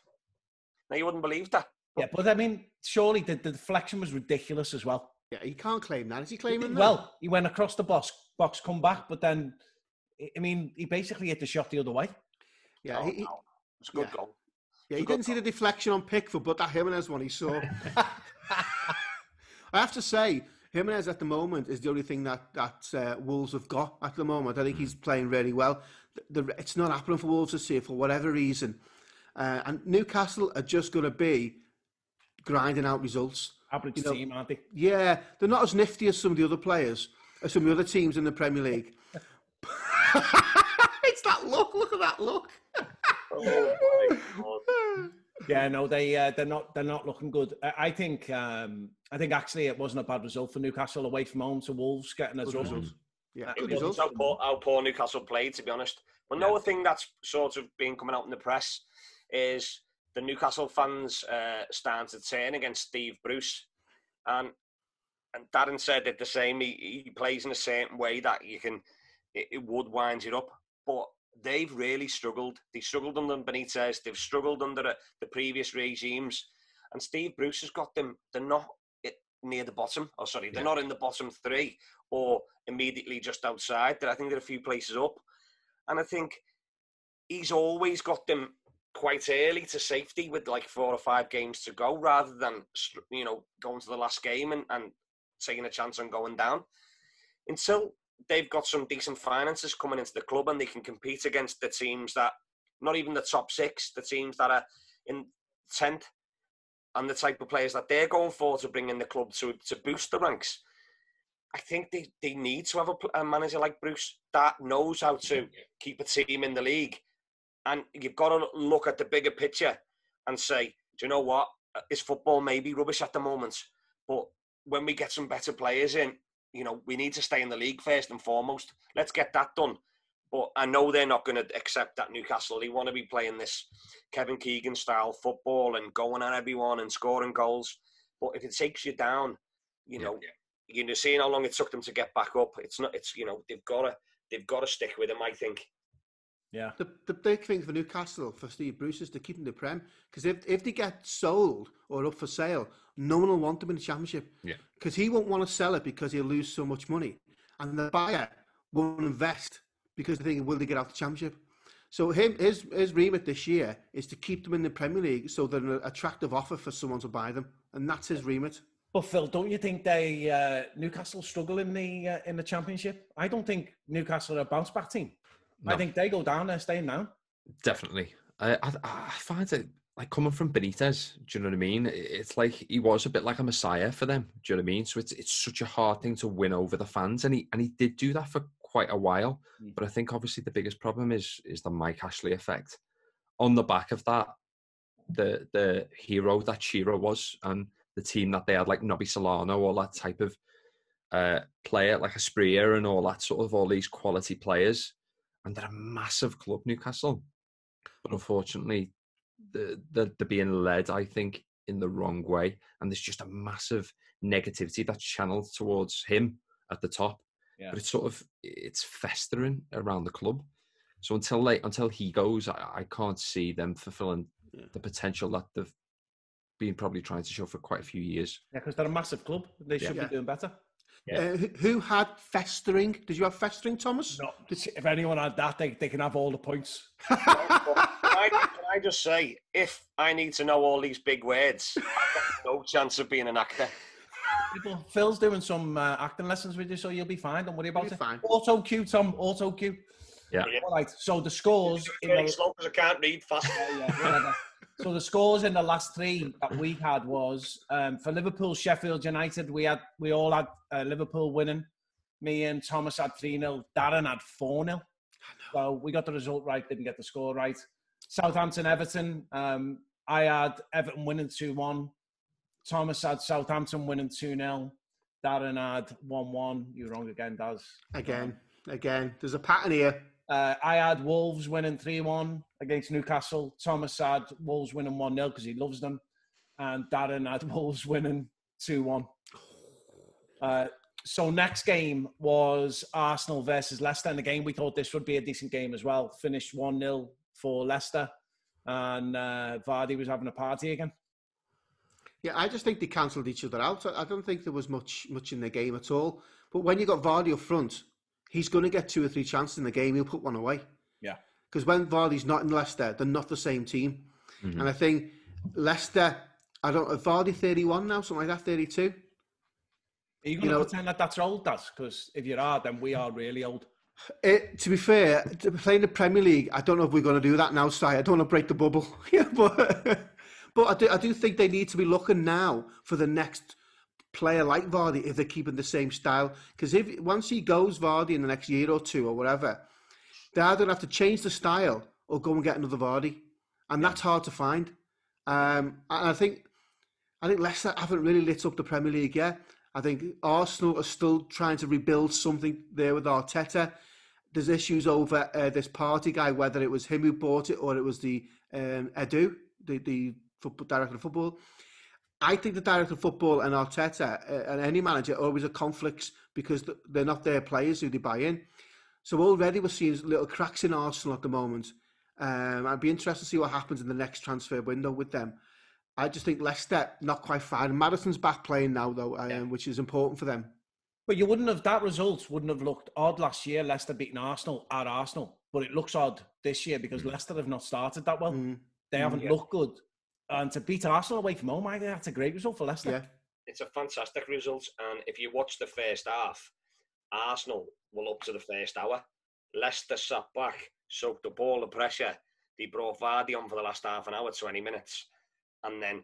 Now you wouldn't believe that. Yeah, but I mean, surely the, the deflection was ridiculous as well. Yeah, he can't claim that. Is he claiming that? Well, he went across the box, box come back, but then, I mean, he basically hit the shot the other way. Yeah, oh, he, no. It's a good yeah. goal. Yeah, he didn't goal. see the deflection on Pickford, but that Jimenez one he saw. I have to say, Jimenez at the moment is the only thing that, that uh, Wolves have got at the moment. I think he's playing really well. The, the, it's not happening for Wolves this year for whatever reason. Uh, and Newcastle are just going to be grinding out results. Average you know, team, aren't they? Yeah, they're not as nifty as some of the other players, as some of the other teams in the Premier League. It's that look, look at that look. Oh, yeah, no, they uh, they're not they're not looking good. I, I think um, I think actually it wasn't a bad result for Newcastle away from home to Wolves getting a result. Yeah, it was result. How, poor, how poor Newcastle played, to be honest. But another yeah. thing that's sort of been coming out in the press is the Newcastle fans uh, started to turn against Steve Bruce, and and Darren said it the same. He, he plays in a certain way that you can it, it would wind it up, but they've really struggled. They struggled under Benitez. They've struggled under the previous regimes, and Steve Bruce has got them. They're not near the bottom. Oh, sorry, they're yeah. not in the bottom three or immediately just outside. I think they're a few places up, and I think he's always got them quite early to safety with like four or five games to go, rather than, you know, going to the last game and, and taking a chance on going down until they've got some decent finances coming into the club and they can compete against the teams that, not even the top six, the teams that are in tenth and the type of players that they're going for to bring in the club to, to boost the ranks. I think they, they need to have a, a manager like Bruce that knows how to keep a team in the league. And you've got to look at the bigger picture and say, do you know what? Is football maybe rubbish at the moment? But when we get some better players in, you know, we need to stay in the league first and foremost. Let's get that done. But I know they're not going to accept that, Newcastle. They want to be playing this Kevin Keegan-style football and going at everyone and scoring goals. But if it takes you down, you know, yeah, yeah. you know, seeing how long it took them to get back up, it's not. It's you know, they've got to they've got to stick with him, I think. Yeah. The, the big thing for Newcastle, for Steve Bruce, is to keep them the Prem. Because if, if they get sold or up for sale, no one will want them in the Championship. Because yeah. he won't want to sell it because he'll lose so much money. And the buyer won't invest because they think, will they get out the Championship? So him, his, his remit this year is to keep them in the Premier League so they're an attractive offer for someone to buy them. And that's his remit. But Phil, don't you think they uh, Newcastle struggle in the, uh, in the Championship? I don't think Newcastle are a bounce-back team. No. I think they go down, they're staying down. Definitely. I, I I find it, like, coming from Benitez, do you know what I mean? It's like he was a bit like a messiah for them, do you know what I mean? So it's it's such a hard thing to win over the fans, and he and he did do that for quite a while. Mm. But I think, obviously, the biggest problem is is the Mike Ashley effect. On the back of that, the the hero that Shearer was, and the team that they had, like Nobby Solano, all that type of uh, player, like a Spreer and all that sort of, all these quality players. And they're a massive club, Newcastle. But unfortunately, the, the, they're being led, I think, in the wrong way. And there's just a massive negativity that's channeled towards him at the top. Yeah. But it's sort of, it's festering around the club. So until they, until he goes, I, I can't see them fulfilling yeah. the potential that they've been probably trying to show for quite a few years. Yeah, because they're a massive club. They should yeah. be doing better. Yeah. Uh, who, who had festering? Did you have festering, Thomas? No. If anyone had that, they, they can have all the points. Can, I, can I just say, if I need to know all these big words, I've got no chance of being an actor. People, Phil's doing some uh, acting lessons with you, so you'll be fine. Don't worry about you'll it. Fine. Auto cue, Tom. Auto cue. Yeah. All right. So the scores. It's very slow because I can't read fast. Yeah, yeah, whatever. So the scores in the last three that we had was um, for Liverpool, Sheffield United, we had we all had uh, Liverpool winning. Me and Thomas had three nil. Darren had four nil. So we got the result right, didn't get the score right. Southampton, Everton. Um, I had Everton winning two one. Thomas had Southampton winning two nil. Darren had one one. You were wrong again, Daz. Again, again. There's a pattern here. Uh, I had Wolves winning three one against Newcastle. Thomas had Wolves winning one nil because he loves them. And Darren had Wolves winning two one. Uh, so next game was Arsenal versus Leicester. And again, we thought this would be a decent game as well. Finished one nil for Leicester. And uh, Vardy was having a party again. Yeah, I just think they cancelled each other out. I don't think there was much much in the game at all. But when you got Vardy up front, he's going to get two or three chances in the game. He'll put one away. Yeah. Because when Vardy's not in Leicester, they're not the same team. Mm-hmm. And I think Leicester, I don't know, Vardy thirty-one now, something like that, thirty-two. Are you going you to know, pretend that that's old, Daz? Because if you are, then we are really old. It, to be fair, to be playing the Premier League, I don't know if we're going to do that now, Si. I don't want to break the bubble. yeah, but... But I do, I do think they need to be looking now for the next player like Vardy if they're keeping the same style. Because if once he goes, Vardy, in the next year or two or whatever, they either have to change the style or go and get another Vardy. And that's hard to find. Um, and I think I think Leicester haven't really lit up the Premier League yet. I think Arsenal are still trying to rebuild something there with Arteta. There's issues over uh, this party guy, whether it was him who bought it or it was the um, Edu, the... the director of football. I think the director of football and Arteta uh, and any manager always have conflicts because they're not their players who they buy in. So already we're seeing little cracks in Arsenal at the moment. Um, I'd be interested to see what happens in the next transfer window with them. I just think Leicester, not quite fine. Madison's back playing now though, um, yeah. which is important for them. But you wouldn't have, that result wouldn't have looked odd last year, Leicester beating Arsenal at Arsenal. But it looks odd this year because mm. Leicester have not started that well. Mm. They haven't mm, yeah. looked good. And to beat Arsenal away from home, I think that's a great result for Leicester. Yeah. It's a fantastic result. And if you watch the first half, Arsenal were up to the first hour. Leicester sat back, soaked up all the pressure. They brought Vardy on for the last half an hour, twenty minutes. And then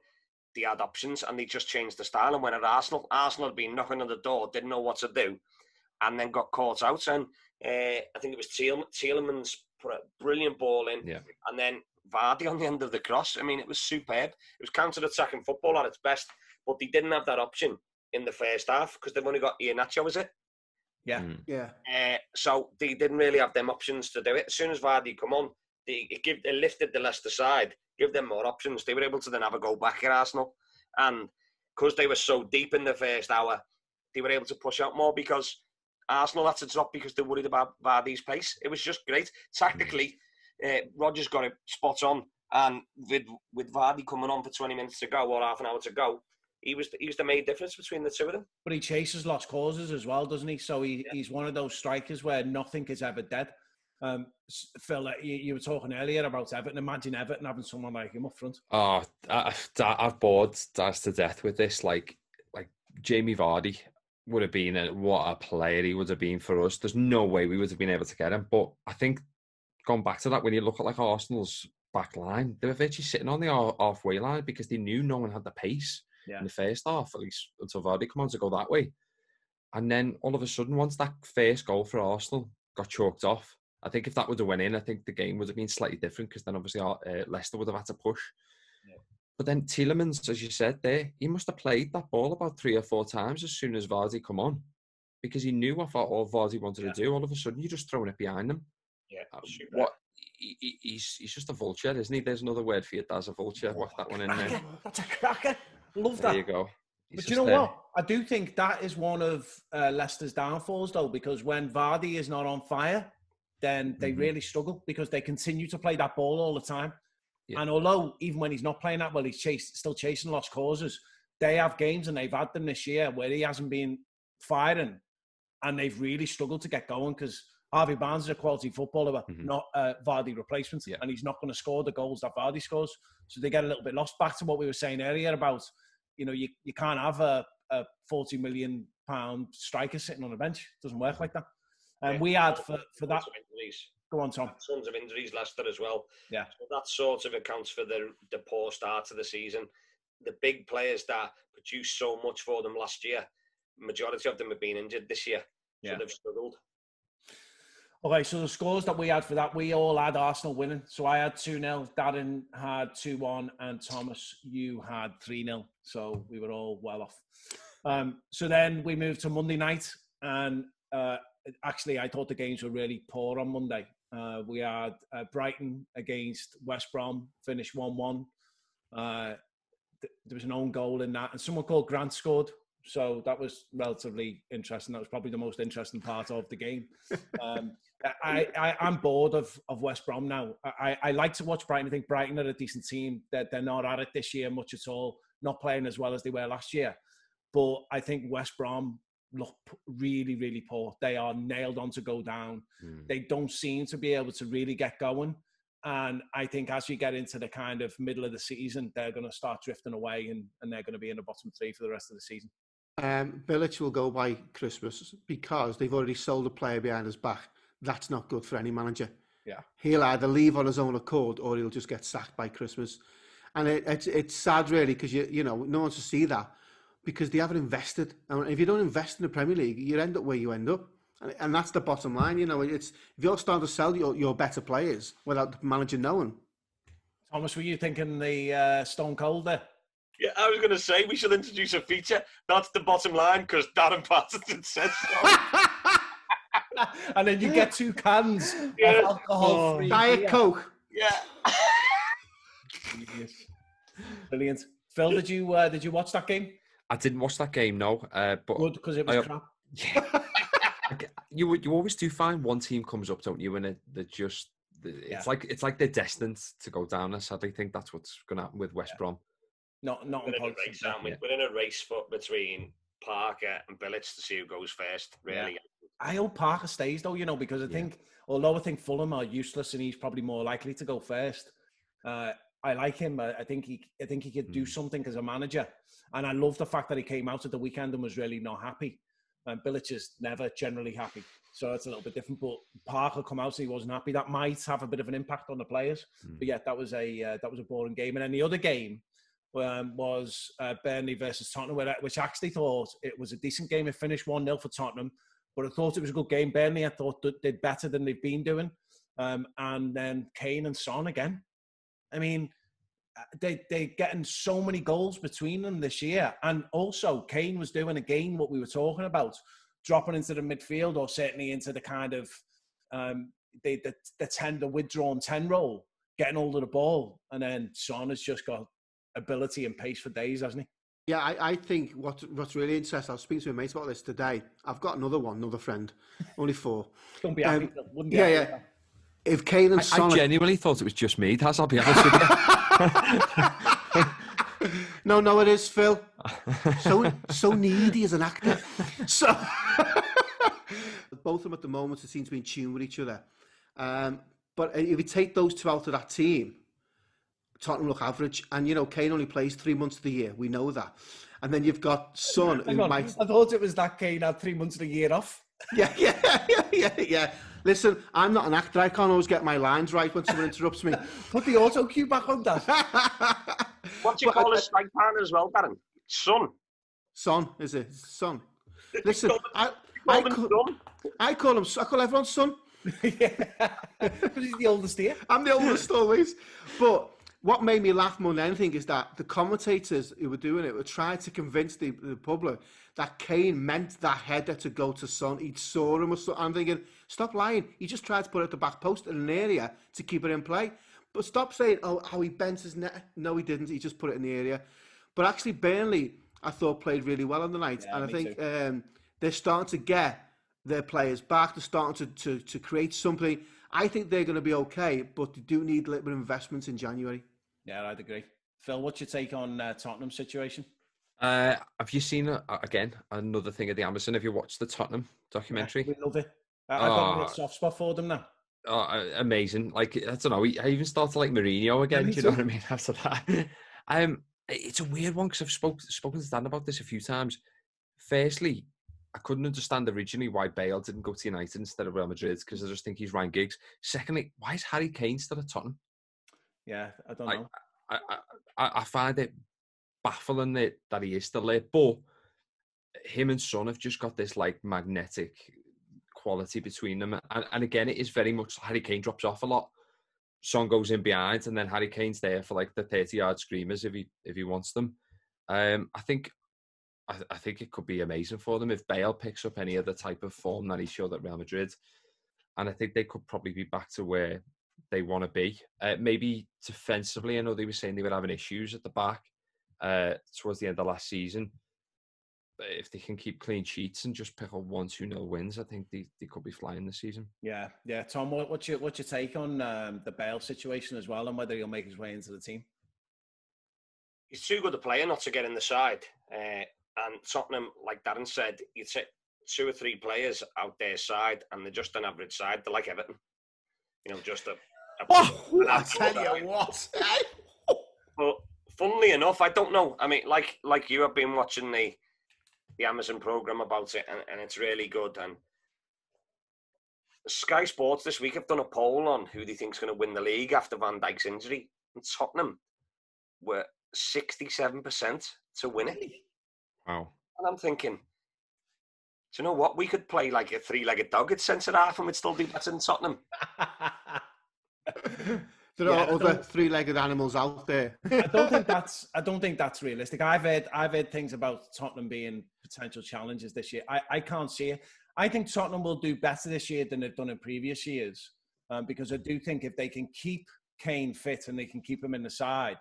they had options and they just changed the style and went at Arsenal. Arsenal had been knocking on the door, didn't know what to do, and then got caught out. And uh, I think it was Thiel- Thielmann's brilliant ball in. Yeah. And then Vardy on the end of the cross. I mean, it was superb. It was counter-attacking football at its best, but they didn't have that option in the first half because they've only got Iheanacho, is it? Yeah. Mm. Yeah. Uh, so they didn't really have them options to do it. As soon as Vardy come on, they, it give, they lifted the Leicester side, give them more options. They were able to then have a go back at Arsenal. And because they were so deep in the first hour, they were able to push out more because Arsenal had to drop because they worried about Vardy's pace. It was just great. Tactically, mm. Uh, Rodgers got it spot on, and with with Vardy coming on for twenty minutes to go or half an hour to go, he was the, he was the main difference between the two of them. But he chases lost causes as well, doesn't he? So he, yeah. he's one of those strikers where nothing is ever dead. Um, Phil, you, you were talking earlier about Everton. Imagine Everton having someone like him up front. Oh, I, I've bored Daz to death with this. Like, like Jamie Vardy would have been a, what a player he would have been for us. There's no way we would have been able to get him. But I think, going back to that, when you look at like Arsenal's back line, they were virtually sitting on the halfway line because they knew no one had the pace yeah. in the first half, at least until Vardy come on to go that way. And then all of a sudden, once that first goal for Arsenal got chalked off, I think if that would have went in, I think the game would have been slightly different because then obviously uh, Leicester would have had to push. Yeah. But then Tielemans, as you said there, he must have played that ball about three or four times as soon as Vardy come on because he knew what all Vardy wanted yeah. to do. All of a sudden, you're just throwing it behind them. Yeah, sure. What he, he's he's just a vulture, isn't he? There's another word for you, Daz, a vulture. Whack that one in there. That's a cracker. Love that. There you go. He's but you know there. What? I do think that is one of uh, Leicester's downfalls, though, because when Vardy is not on fire, then they mm-hmm. really struggle because they continue to play that ball all the time. Yeah. And although even when he's not playing that well, he's chased, still chasing lost causes. They have games, and they've had them this year, where he hasn't been firing, and they've really struggled to get going because Harvey Barnes is a quality footballer, mm-hmm. not uh, Vardy replacement, yeah. and he's not going to score the goals that Vardy scores. So they get a little bit lost. Back to what we were saying earlier about, you know, you, you can't have a, a forty million pound striker sitting on the bench. It doesn't work like that. And yeah. we had, for, for that... Go on, Tom. Tons of injuries, Leicester, as well. Yeah. So that sort of accounts for the, the poor start to the season. The big players that produced so much for them last year, majority of them have been injured this year. So yeah. they've struggled. Okay, so the scores that we had for that, we all had Arsenal winning. So I had two nil, Darren had two one, and Thomas, you had three nil. So we were all well off. Um, so then we moved to Monday night, and uh, actually I thought the games were really poor on Monday. Uh, we had uh, Brighton against West Brom, finished one one. Uh, th- there was an own goal in that, and someone called Grant scored. So that was relatively interesting. That was probably the most interesting part of the game. Um, I, I, I'm bored of, of West Brom now. I, I like to watch Brighton. I think Brighton are a decent team. They're, they're not at it this year much at all, not playing as well as they were last year. But I think West Brom look really, really poor. They are nailed on to go down. Mm. They don't seem to be able to really get going. And I think as you get into the kind of middle of the season, they're going to start drifting away, and, and they're going to be in the bottom three for the rest of the season. Um, Bilic will go by Christmas because they've already sold a player behind his back. That's not good for any manager. Yeah, he'll either leave on his own accord or he'll just get sacked by Christmas. And it, it's it's sad really, because you you know no one to see that, because they haven't invested. And if you don't invest in the Premier League, you end up where you end up, and, and that's the bottom line. You know, it's if you're starting to sell your, your better players without the manager knowing. Thomas, were you thinking the uh, Stone Cold there? Yeah, I was going to say, we should introduce a feature. That's the bottom line, because Darren Patterson says so. And then you get two cans yeah. of alcohol-free Diet beer. Coke. Yeah. Brilliant. Phil, did you uh, did you watch that game? I didn't watch that game, no. Uh, but good, because it was I, crap. Yeah. you you always do find one team comes up, don't you? And it, they're just it's yeah. like it's like they're destined to go down. I sadly think that's what's going to happen with West yeah. Brom. Not, not we're, in a race, aren't we? yeah. We're in a race for, between Parker and Bilic to see who goes first, really. Yeah. I hope Parker stays, though, you know, because I yeah. think, although I think Fulham are useless and he's probably more likely to go first, uh, I like him. I think he I think he could mm. do something as a manager. And I love the fact that he came out at the weekend and was really not happy. And Bilic is never generally happy. So it's a little bit different. But Parker come out and he wasn't happy. That might have a bit of an impact on the players. Mm. But yeah, that was a uh, that was a boring game. And then the other game, Um, was uh, Burnley versus Tottenham, which I actually thought it was a decent game. It finished one nil for Tottenham, but I thought it was a good game. Burnley, I thought, did better than they've been doing. Um, and then Kane and Son again. I mean, they, they're getting so many goals between them this year. And also, Kane was doing again what we were talking about, dropping into the midfield, or certainly into the kind of um, the, the, the, ten, the withdrawn ten role, getting hold of the ball. And then Son has just got ability and pace for days, hasn't he? Yeah, I, I think what what's really interesting, I was speaking to my mate about this today. I've got another one, another friend. Only four. Don't be happy. Um, wouldn't be yeah, happy. yeah. If Kane and I, Son... I genuinely thought it was just me, Taz, I'll be honest with you. no, no, it is, Phil. So so needy as an actor. So both of them at the moment seem to be in tune with each other. Um, but if you take those two out of that team, Tottenham look average, and you know Kane only plays three months of the year. We know that, and then you've got Son. Hang who on. might. I thought it was that Kane had three months of the year off. Yeah, yeah, yeah, yeah, yeah. Listen, I'm not an actor. I can't always get my lines right when someone interrupts me. Put the auto cue back on that. What do you but, call uh, a strike partner as well, Darren? Son. Son is it? Son. Listen, call I, him, I, call, I call him. I call everyone Son. Yeah, but he's the oldest here. I'm the oldest always, but. What made me laugh more than anything is that the commentators who were doing it were trying to convince the, the public that Kane meant that header to go to Son. He saw him or something. I'm thinking, stop lying. He just tried to put it at the back post in an area to keep it in play. But stop saying, oh, how he bent his neck. No, he didn't. He just put it in the area. But actually, Burnley, I thought, played really well on the night. Yeah, and I think um, they're starting to get their players back. They're starting to, to, to create something. I think they're going to be okay, but they do need a little bit of investment in January. Yeah, I'd agree. Phil, what's your take on uh, Tottenham's situation? Uh, have you seen, uh, again, another thing at the Amazon? Have you watched the Tottenham documentary? Yeah, we love it. I, oh, I've got a little soft spot for them now. Oh, amazing. Like, I don't know, I even started like Mourinho again, yeah, do you know what I mean, after that? um, it's a weird one, because I've spoke, spoken to Dan about this a few times. Firstly, I couldn't understand originally why Bale didn't go to United instead of Real Madrid, because I just think he's Ryan Giggs. Secondly, why is Harry Kane still at Tottenham? Yeah, I don't know. I, I, I, I find it baffling that, that he is still there, but him and Son have just got this like magnetic quality between them. And, and again, it is very much Harry Kane drops off a lot. Son goes in behind, and then Harry Kane's there for like the thirty-yard screamers if he if he wants them. Um, I think I, I think it could be amazing for them if Bale picks up any other type of form that he showed at Real Madrid. And I think they could probably be back to where they want to be. Uh, maybe defensively, I know they were saying they were having issues at the back uh, towards the end of last season. But if they can keep clean sheets and just pick up one, two nil wins, I think they, they could be flying this season. Yeah, yeah. Tom, what, what's your what's your take on um, the Bale situation as well, and whether he'll make his way into the team? He's too good a player not to get in the side. Uh, and Tottenham, like Darren said, you take two or three players out their side, and they're just an average side. They're like Everton, you know, just a. a oh, I tell you what. But funnily enough, I don't know. I mean, like like you, I've been watching the the Amazon program about it, and, and it's really good. And Sky Sports this week have done a poll on who they think's going to win the league after Van Dijk's injury, and Tottenham were sixty-seven percent to win it. Wow! And I'm thinking, do you know what? We could play like a three-legged dog at centre-half and we'd still be better than Tottenham. There are yeah, other three-legged animals out there. I don't think that's I don't think that's realistic. I've heard I've heard things about Tottenham being potential challenges this year. I, I can't see it. I think Tottenham will do better this year than they've done in previous years. Um, because I do think if they can keep Kane fit and they can keep him in the side,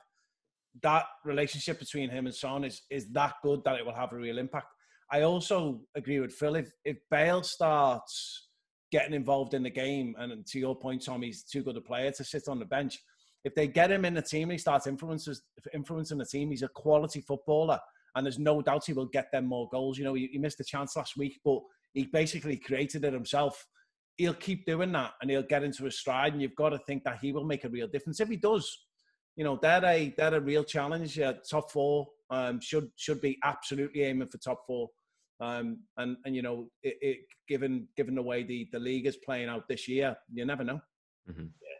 that relationship between him and Son is is that good that it will have a real impact. I also agree with Phil. If, if Bale starts getting involved in the game, and to your point, Tom, he's too good a player to sit on the bench. If they get him in the team and he starts influences, influencing the team, he's a quality footballer, and there's no doubt he will get them more goals. You know, he, he missed a chance last week, but he basically created it himself. He'll keep doing that, and he'll get into his stride, and you've got to think that he will make a real difference. If he does, you know, they're a, they're a real challenge. Yeah, top four um, should, should be absolutely aiming for top four. Um, and, and, you know, it, it, given given the way the, the league is playing out this year, you never know. Mm-hmm. Yeah.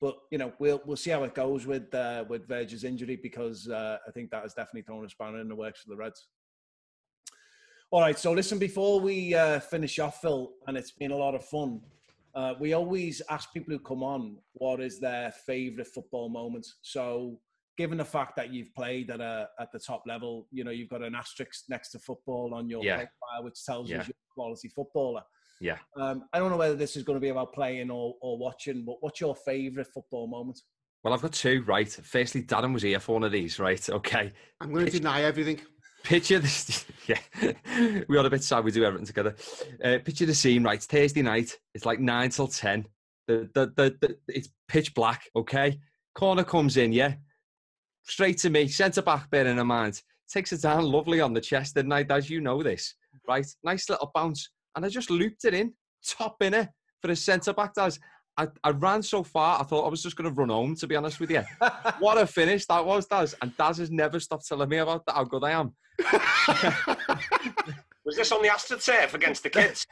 But, you know, we'll we'll see how it goes with uh, with Virgil's injury, because uh, I think that has definitely thrown a spanner in the works for the Reds. All right, so listen, before we uh, finish off, Phil, and it's been a lot of fun, uh, we always ask people who come on what is their favourite football moment. So, given the fact that you've played at a at the top level, you know, you've got an asterisk next to football on your yeah. profile, which tells yeah. you you're a quality footballer. Yeah. Um, I don't know whether this is going to be about playing or, or watching, but what's your favourite football moment? Well, I've got two, right? Firstly, Darren was here for one of these, right? Okay. I'm going to Pitch- deny everything. Picture this. Yeah. We are a bit sad we do everything together. Uh, picture the scene, right? It's Thursday night. It's like nine till ten. The, the, the, the, it's pitch black, okay? Corner comes in, yeah? Straight to me, centre-back, bearing in mind. Takes it down lovely on the chest, didn't I? As you know this, right? Nice little bounce. And I just looped it in, top inner for a centre-back, Daz. I, I ran so far, I thought I was just going to run home, to be honest with you. What a finish that was, Daz. And Daz has never stopped telling me about that, how good I am. Was this on the AstroTurf against the kids?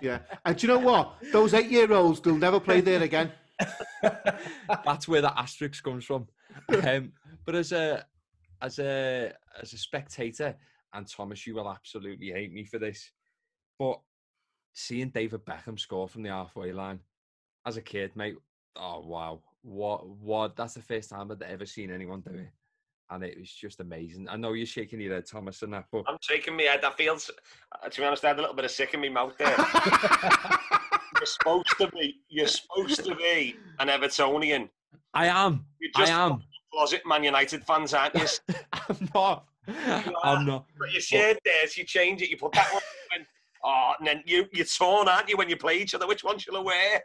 Yeah. And do you know what? Those eight-year-olds, they'll never play there again. That's where the asterisk comes from. Um, but as a as a as a spectator, and Thomas, you will absolutely hate me for this, but seeing David Beckham score from the halfway line as a kid, mate, oh wow, what what? That's the first time I'd ever seen anyone do it, and it was just amazing. I know you're shaking your head, Thomas, and that, but I'm shaking my head. I feel, to be honest, I had a little bit of sick in my mouth there. You're supposed to be, you're supposed to be an Evertonian. I am. You're just I am. Closet Man United fans, aren't you? I'm not. You I'm not. But you shared theirs, you change it, you put that one in. Oh, and then you, you're torn, aren't you, when you play each other? Which one shall I wear?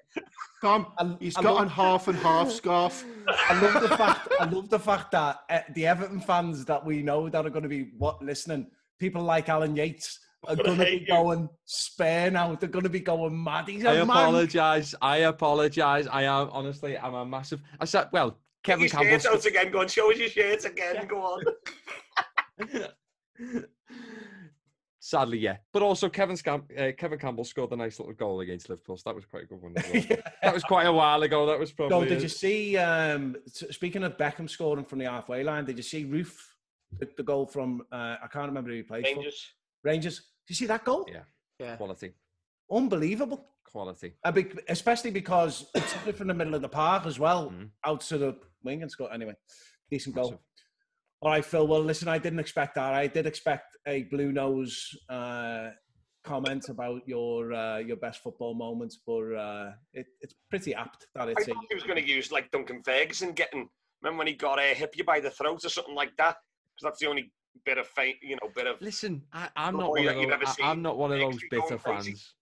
Tom, he's I got love- a half and half scarf. I love the fact, I love the fact that uh, the Everton fans that we know that are going to be what listening, people like Alan Yates, are going to be you. going spare now. They're going to be going mad. He's a I apologise. I apologise. I am, honestly, I'm a massive... I said, well, Kevin Campbell... Your shirts out again. Go on, show us your shirts again. Yeah. Go on. Sadly, yeah. But also, Kevin, Scam- uh, Kevin Campbell scored a nice little goal against Liverpool. So that was quite a good one. Yeah. That was quite a while ago. That was probably... So did it. you see... Um, speaking of Beckham scoring from the halfway line, did you see Roof took the goal from... Uh, I can't remember who he played Rangers. for. Rangers. Did you see that goal? Yeah. yeah. Quality. Unbelievable. Quality. Uh, be- especially because it's from the middle of the park as well, mm-hmm. out to the wing and score. Anyway, decent Massive. goal. All right, Phil. Well, listen, I didn't expect that. I did expect a blue nose uh, comment about your uh, your best football moments, but uh, it, it's pretty apt that it's. I thought he was going to use like Duncan Ferguson getting. Remember when he got a uh, hit you by the throat or something like that? Because that's the only bit of faint, you know, bit of. Listen, I, I'm not one of those, I, I'm not one of those bitter fans.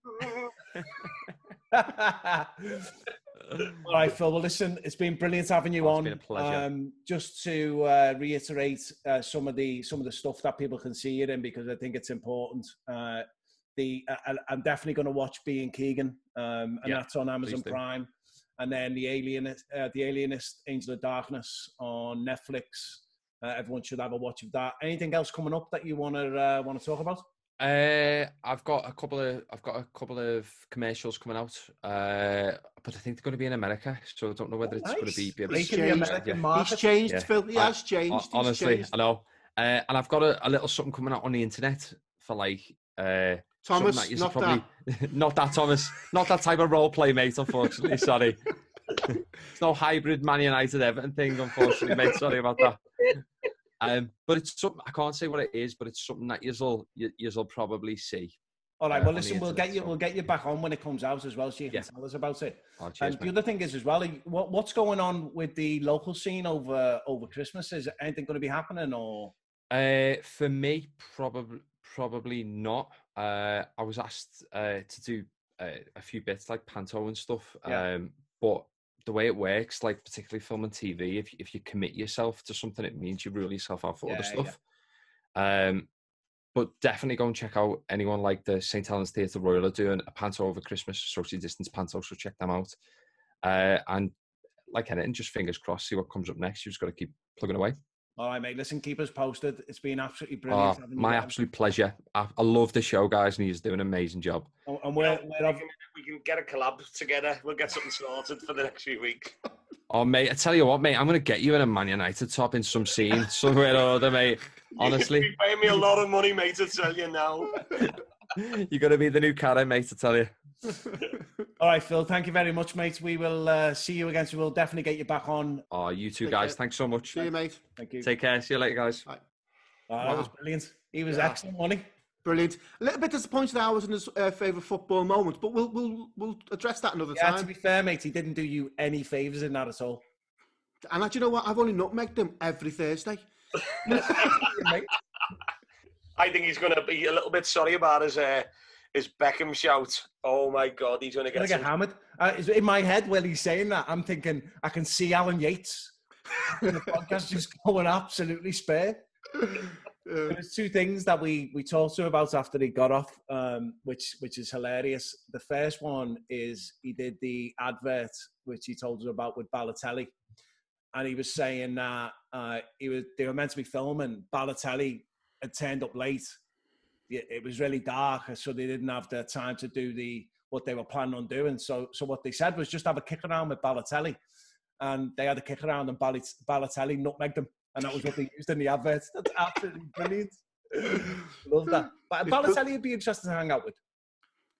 All right, Phil. Well, listen, it's been brilliant having you oh, on. It's been a pleasure. Um, just to uh, reiterate uh, some of the some of the stuff that people can see it in, because I think it's important. Uh, the uh, I'm definitely going to watch Being Keegan, um, and yeah, that's on Amazon Prime. And then the Alienist, uh, the Alienist, Angel of Darkness on Netflix. Uh, everyone should have a watch of that. Anything else coming up that you want to uh, want to talk about? Uh, I've got a couple of I've got a couple of commercials coming out, uh, but I think they're going to be in America, so I don't know whether it's oh, nice. going to be. He's changed. Yeah. He's changed, yeah. Phil. He I, has changed. I, honestly, changed. I know. Uh, and I've got a, a little something coming out on the internet for like uh, Thomas. That not probably, that. Not that Thomas. Not that type of role play, mate. Unfortunately, sorry. It's no hybrid Man United Everton thing, unfortunately, mate. Sorry about that. Um, but it's something I can't say what it is, but it's something that you'll you'll probably see. All right. Well, uh, listen, we'll get you we'll get you back on when it comes out as well, so you can yeah. tell us about it. Oh, cheers, um, the other thing is as well, what, what's going on with the local scene over over Christmas? Is anything going to be happening, or? Uh, for me, probably probably not. Uh, I was asked uh, to do uh, a few bits like panto and stuff, yeah. um, but. The way it works, like particularly film and T V, if if you commit yourself to something, it means you rule yourself out for yeah, other stuff. Yeah. Um, but definitely go and check out anyone like the Saint Helens Theatre Royal are doing a panto over Christmas, socially distanced panto, so check them out. Uh, and like anything, just fingers crossed, see what comes up next. You've just got to keep plugging away. All right, mate. Listen, keep us posted. It's been absolutely brilliant. Oh, my absolute pleasure. I, I love the show, guys, and he's doing an amazing job. Oh, and we're, we're we, can, we can get a collab together. We'll get something sorted for the next few weeks. Oh, mate, I tell you what, mate, I'm going to get you in a Man United top in some scene somewhere or other, mate. Honestly. You're paying me a lot of money, mate, to tell you now. You're going to be the new Karen, mate, to tell you. All right, Phil, thank you very much, mate. We will uh, see you again, so we'll definitely get you back on. Oh, you two Take guys, care. Thanks so much. See you, mate. Thank you. Take care. See you later, guys. Right. Oh, wow. That was brilliant. He was yeah. excellent, wasn't he? Brilliant. A little bit disappointed that I wasn't his uh, favourite football moment, but we'll we'll we'll address that another yeah, time. To be fair, mate, he didn't do you any favours in that at all. And like, you know what? I've only nutmegged him every Thursday. I think he's going to be a little bit sorry about his... Uh... His Beckham shout. Oh my God, he's going to get, get hammered. Uh, in my head, while he's saying that, I'm thinking, I can see Alan Yates. The podcast just going absolutely spare. There's two things that we, we talked to him about after he got off, um, which, which is hilarious. The first one is he did the advert, which he told us about with Balotelli. And he was saying that uh, he was, they were meant to be filming. Balotelli had turned up late. It was really dark, so they didn't have the time to do the what they were planning on doing. So, so what they said was just have a kick around with Balotelli, and they had a kick around and Balotelli nutmegged them, and that was what they used in the advert. That's absolutely brilliant. Love that. But Balotelli would be interesting to hang out with.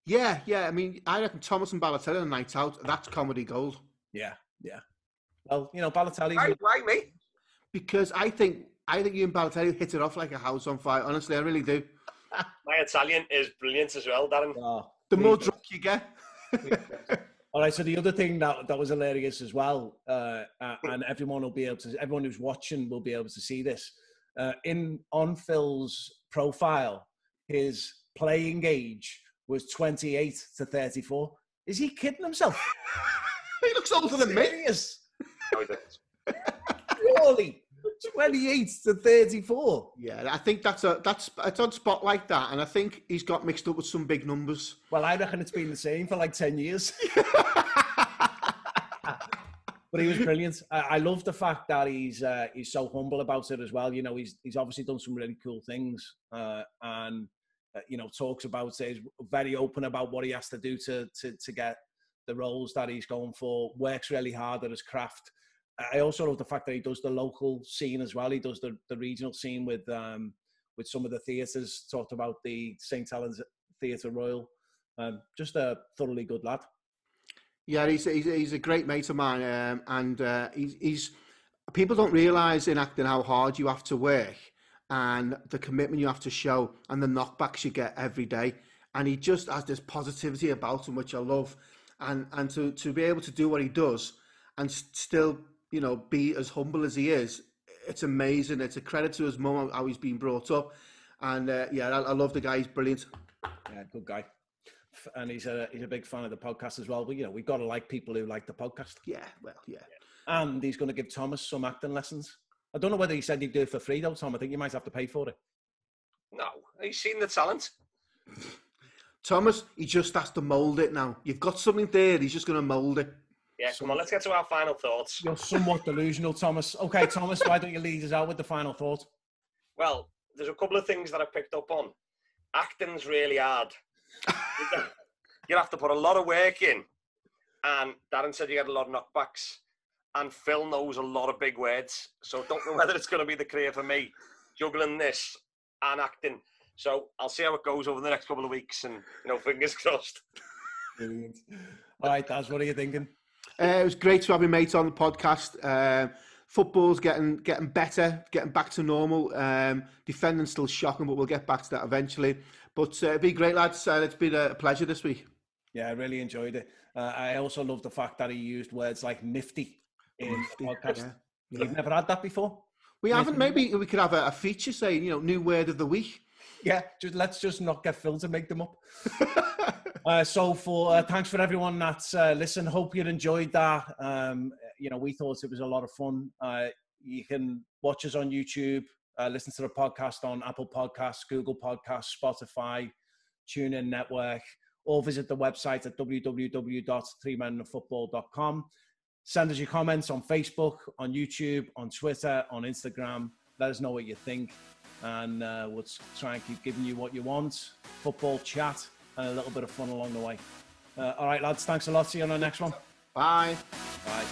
Yeah, yeah. I mean, I reckon Thomas and Balotelli on a night out. That's comedy gold. Yeah, yeah. Well, you know, Balotelli. Why, why me? Because I think I think you and Balotelli hit it off like a house on fire. Honestly, I really do. My Italian is brilliant as well, Darren. Oh, the more drunk you get. All right, so the other thing that, that was hilarious as well, uh, uh, and everyone will be able to, everyone who's watching will be able to see this. Uh, in on Phil's profile, his playing age was twenty-eight to thirty-four. Is he kidding himself? He looks older than me. Surely. twenty-eight to thirty-four. Yeah, I think that's a that's it's on Spotlight that, and I think he's got mixed up with some big numbers. Well, I reckon it's been the same for like ten years. But he was brilliant. I, I love the fact that he's uh, he's so humble about it as well. You know, he's he's obviously done some really cool things, uh, and uh, you know, talks about it. He's very open about what he has to do to to to get the roles that he's going for. Works really hard at his craft. I also love the fact that he does the local scene as well. He does the, the regional scene with um, with some of the theatres. Talked about the Saint Helens Theatre Royal. Um, just a thoroughly good lad. Yeah, he's he's, he's a great mate of mine, um, and uh, he's, he's people don't realise in acting how hard you have to work and the commitment you have to show and the knockbacks you get every day. And he just has this positivity about him, which I love. And and to, to be able to do what he does and still, you know, be as humble as he is, it's amazing. It's a credit to his mum, how he's been brought up. And uh, yeah, I, I love the guy. He's brilliant. Yeah, good guy. And he's a, he's a big fan of the podcast as well. But, you know, we've got to like people who like the podcast. Yeah, well, yeah. yeah. And he's going to give Thomas some acting lessons. I don't know whether he said he'd do it for free, though, Tom. I think you might have to pay for it. No, he's seen the talent. Thomas, he just has to mould it now. You've got something there. He's just going to mould it. Yeah, come on, let's get to our final thoughts. You're somewhat delusional, Thomas. Okay, Thomas, why don't you lead us out with the final thought? Well, there's a couple of things that I picked up on. Acting's really hard. You have to put a lot of work in. And Darren said you get a lot of knockbacks. And Phil knows a lot of big words. So don't know whether it's going to be the career for me, juggling this and acting. So I'll see how it goes over the next couple of weeks and, you know, fingers crossed. Brilliant. All right, Daz, what are you thinking? Uh, it was great to have your mate on the podcast. Uh, football's getting getting better, getting back to normal. Um, defending's still shocking, but we'll get back to that eventually. But uh, it'd be great, lads. Uh, it's been a pleasure this week. Yeah, I really enjoyed it. Uh, I also love the fact that he used words like nifty in nifty. the podcast. Yeah. Yeah. You've never had that before? We nifty. haven't. Maybe we could have a, a feature saying, you know, new word of the week. Yeah, just, let's just not get Phil to make them up. uh, so for uh, thanks for everyone that's uh, listened. Hope you enjoyed that. Um, you know, we thought it was a lot of fun. Uh, you can watch us on YouTube, uh, listen to the podcast on Apple Podcasts, Google Podcasts, Spotify, TuneIn Network, or visit the website at w w w dot three men and a football dot com. Send us your comments on Facebook, on YouTube, on Twitter, on Instagram. Let us know what you think. And uh, we'll try and keep giving you what you want, football chat, and a little bit of fun along the way. Uh, all right, lads, thanks a lot. See you on the next one. Bye. Bye.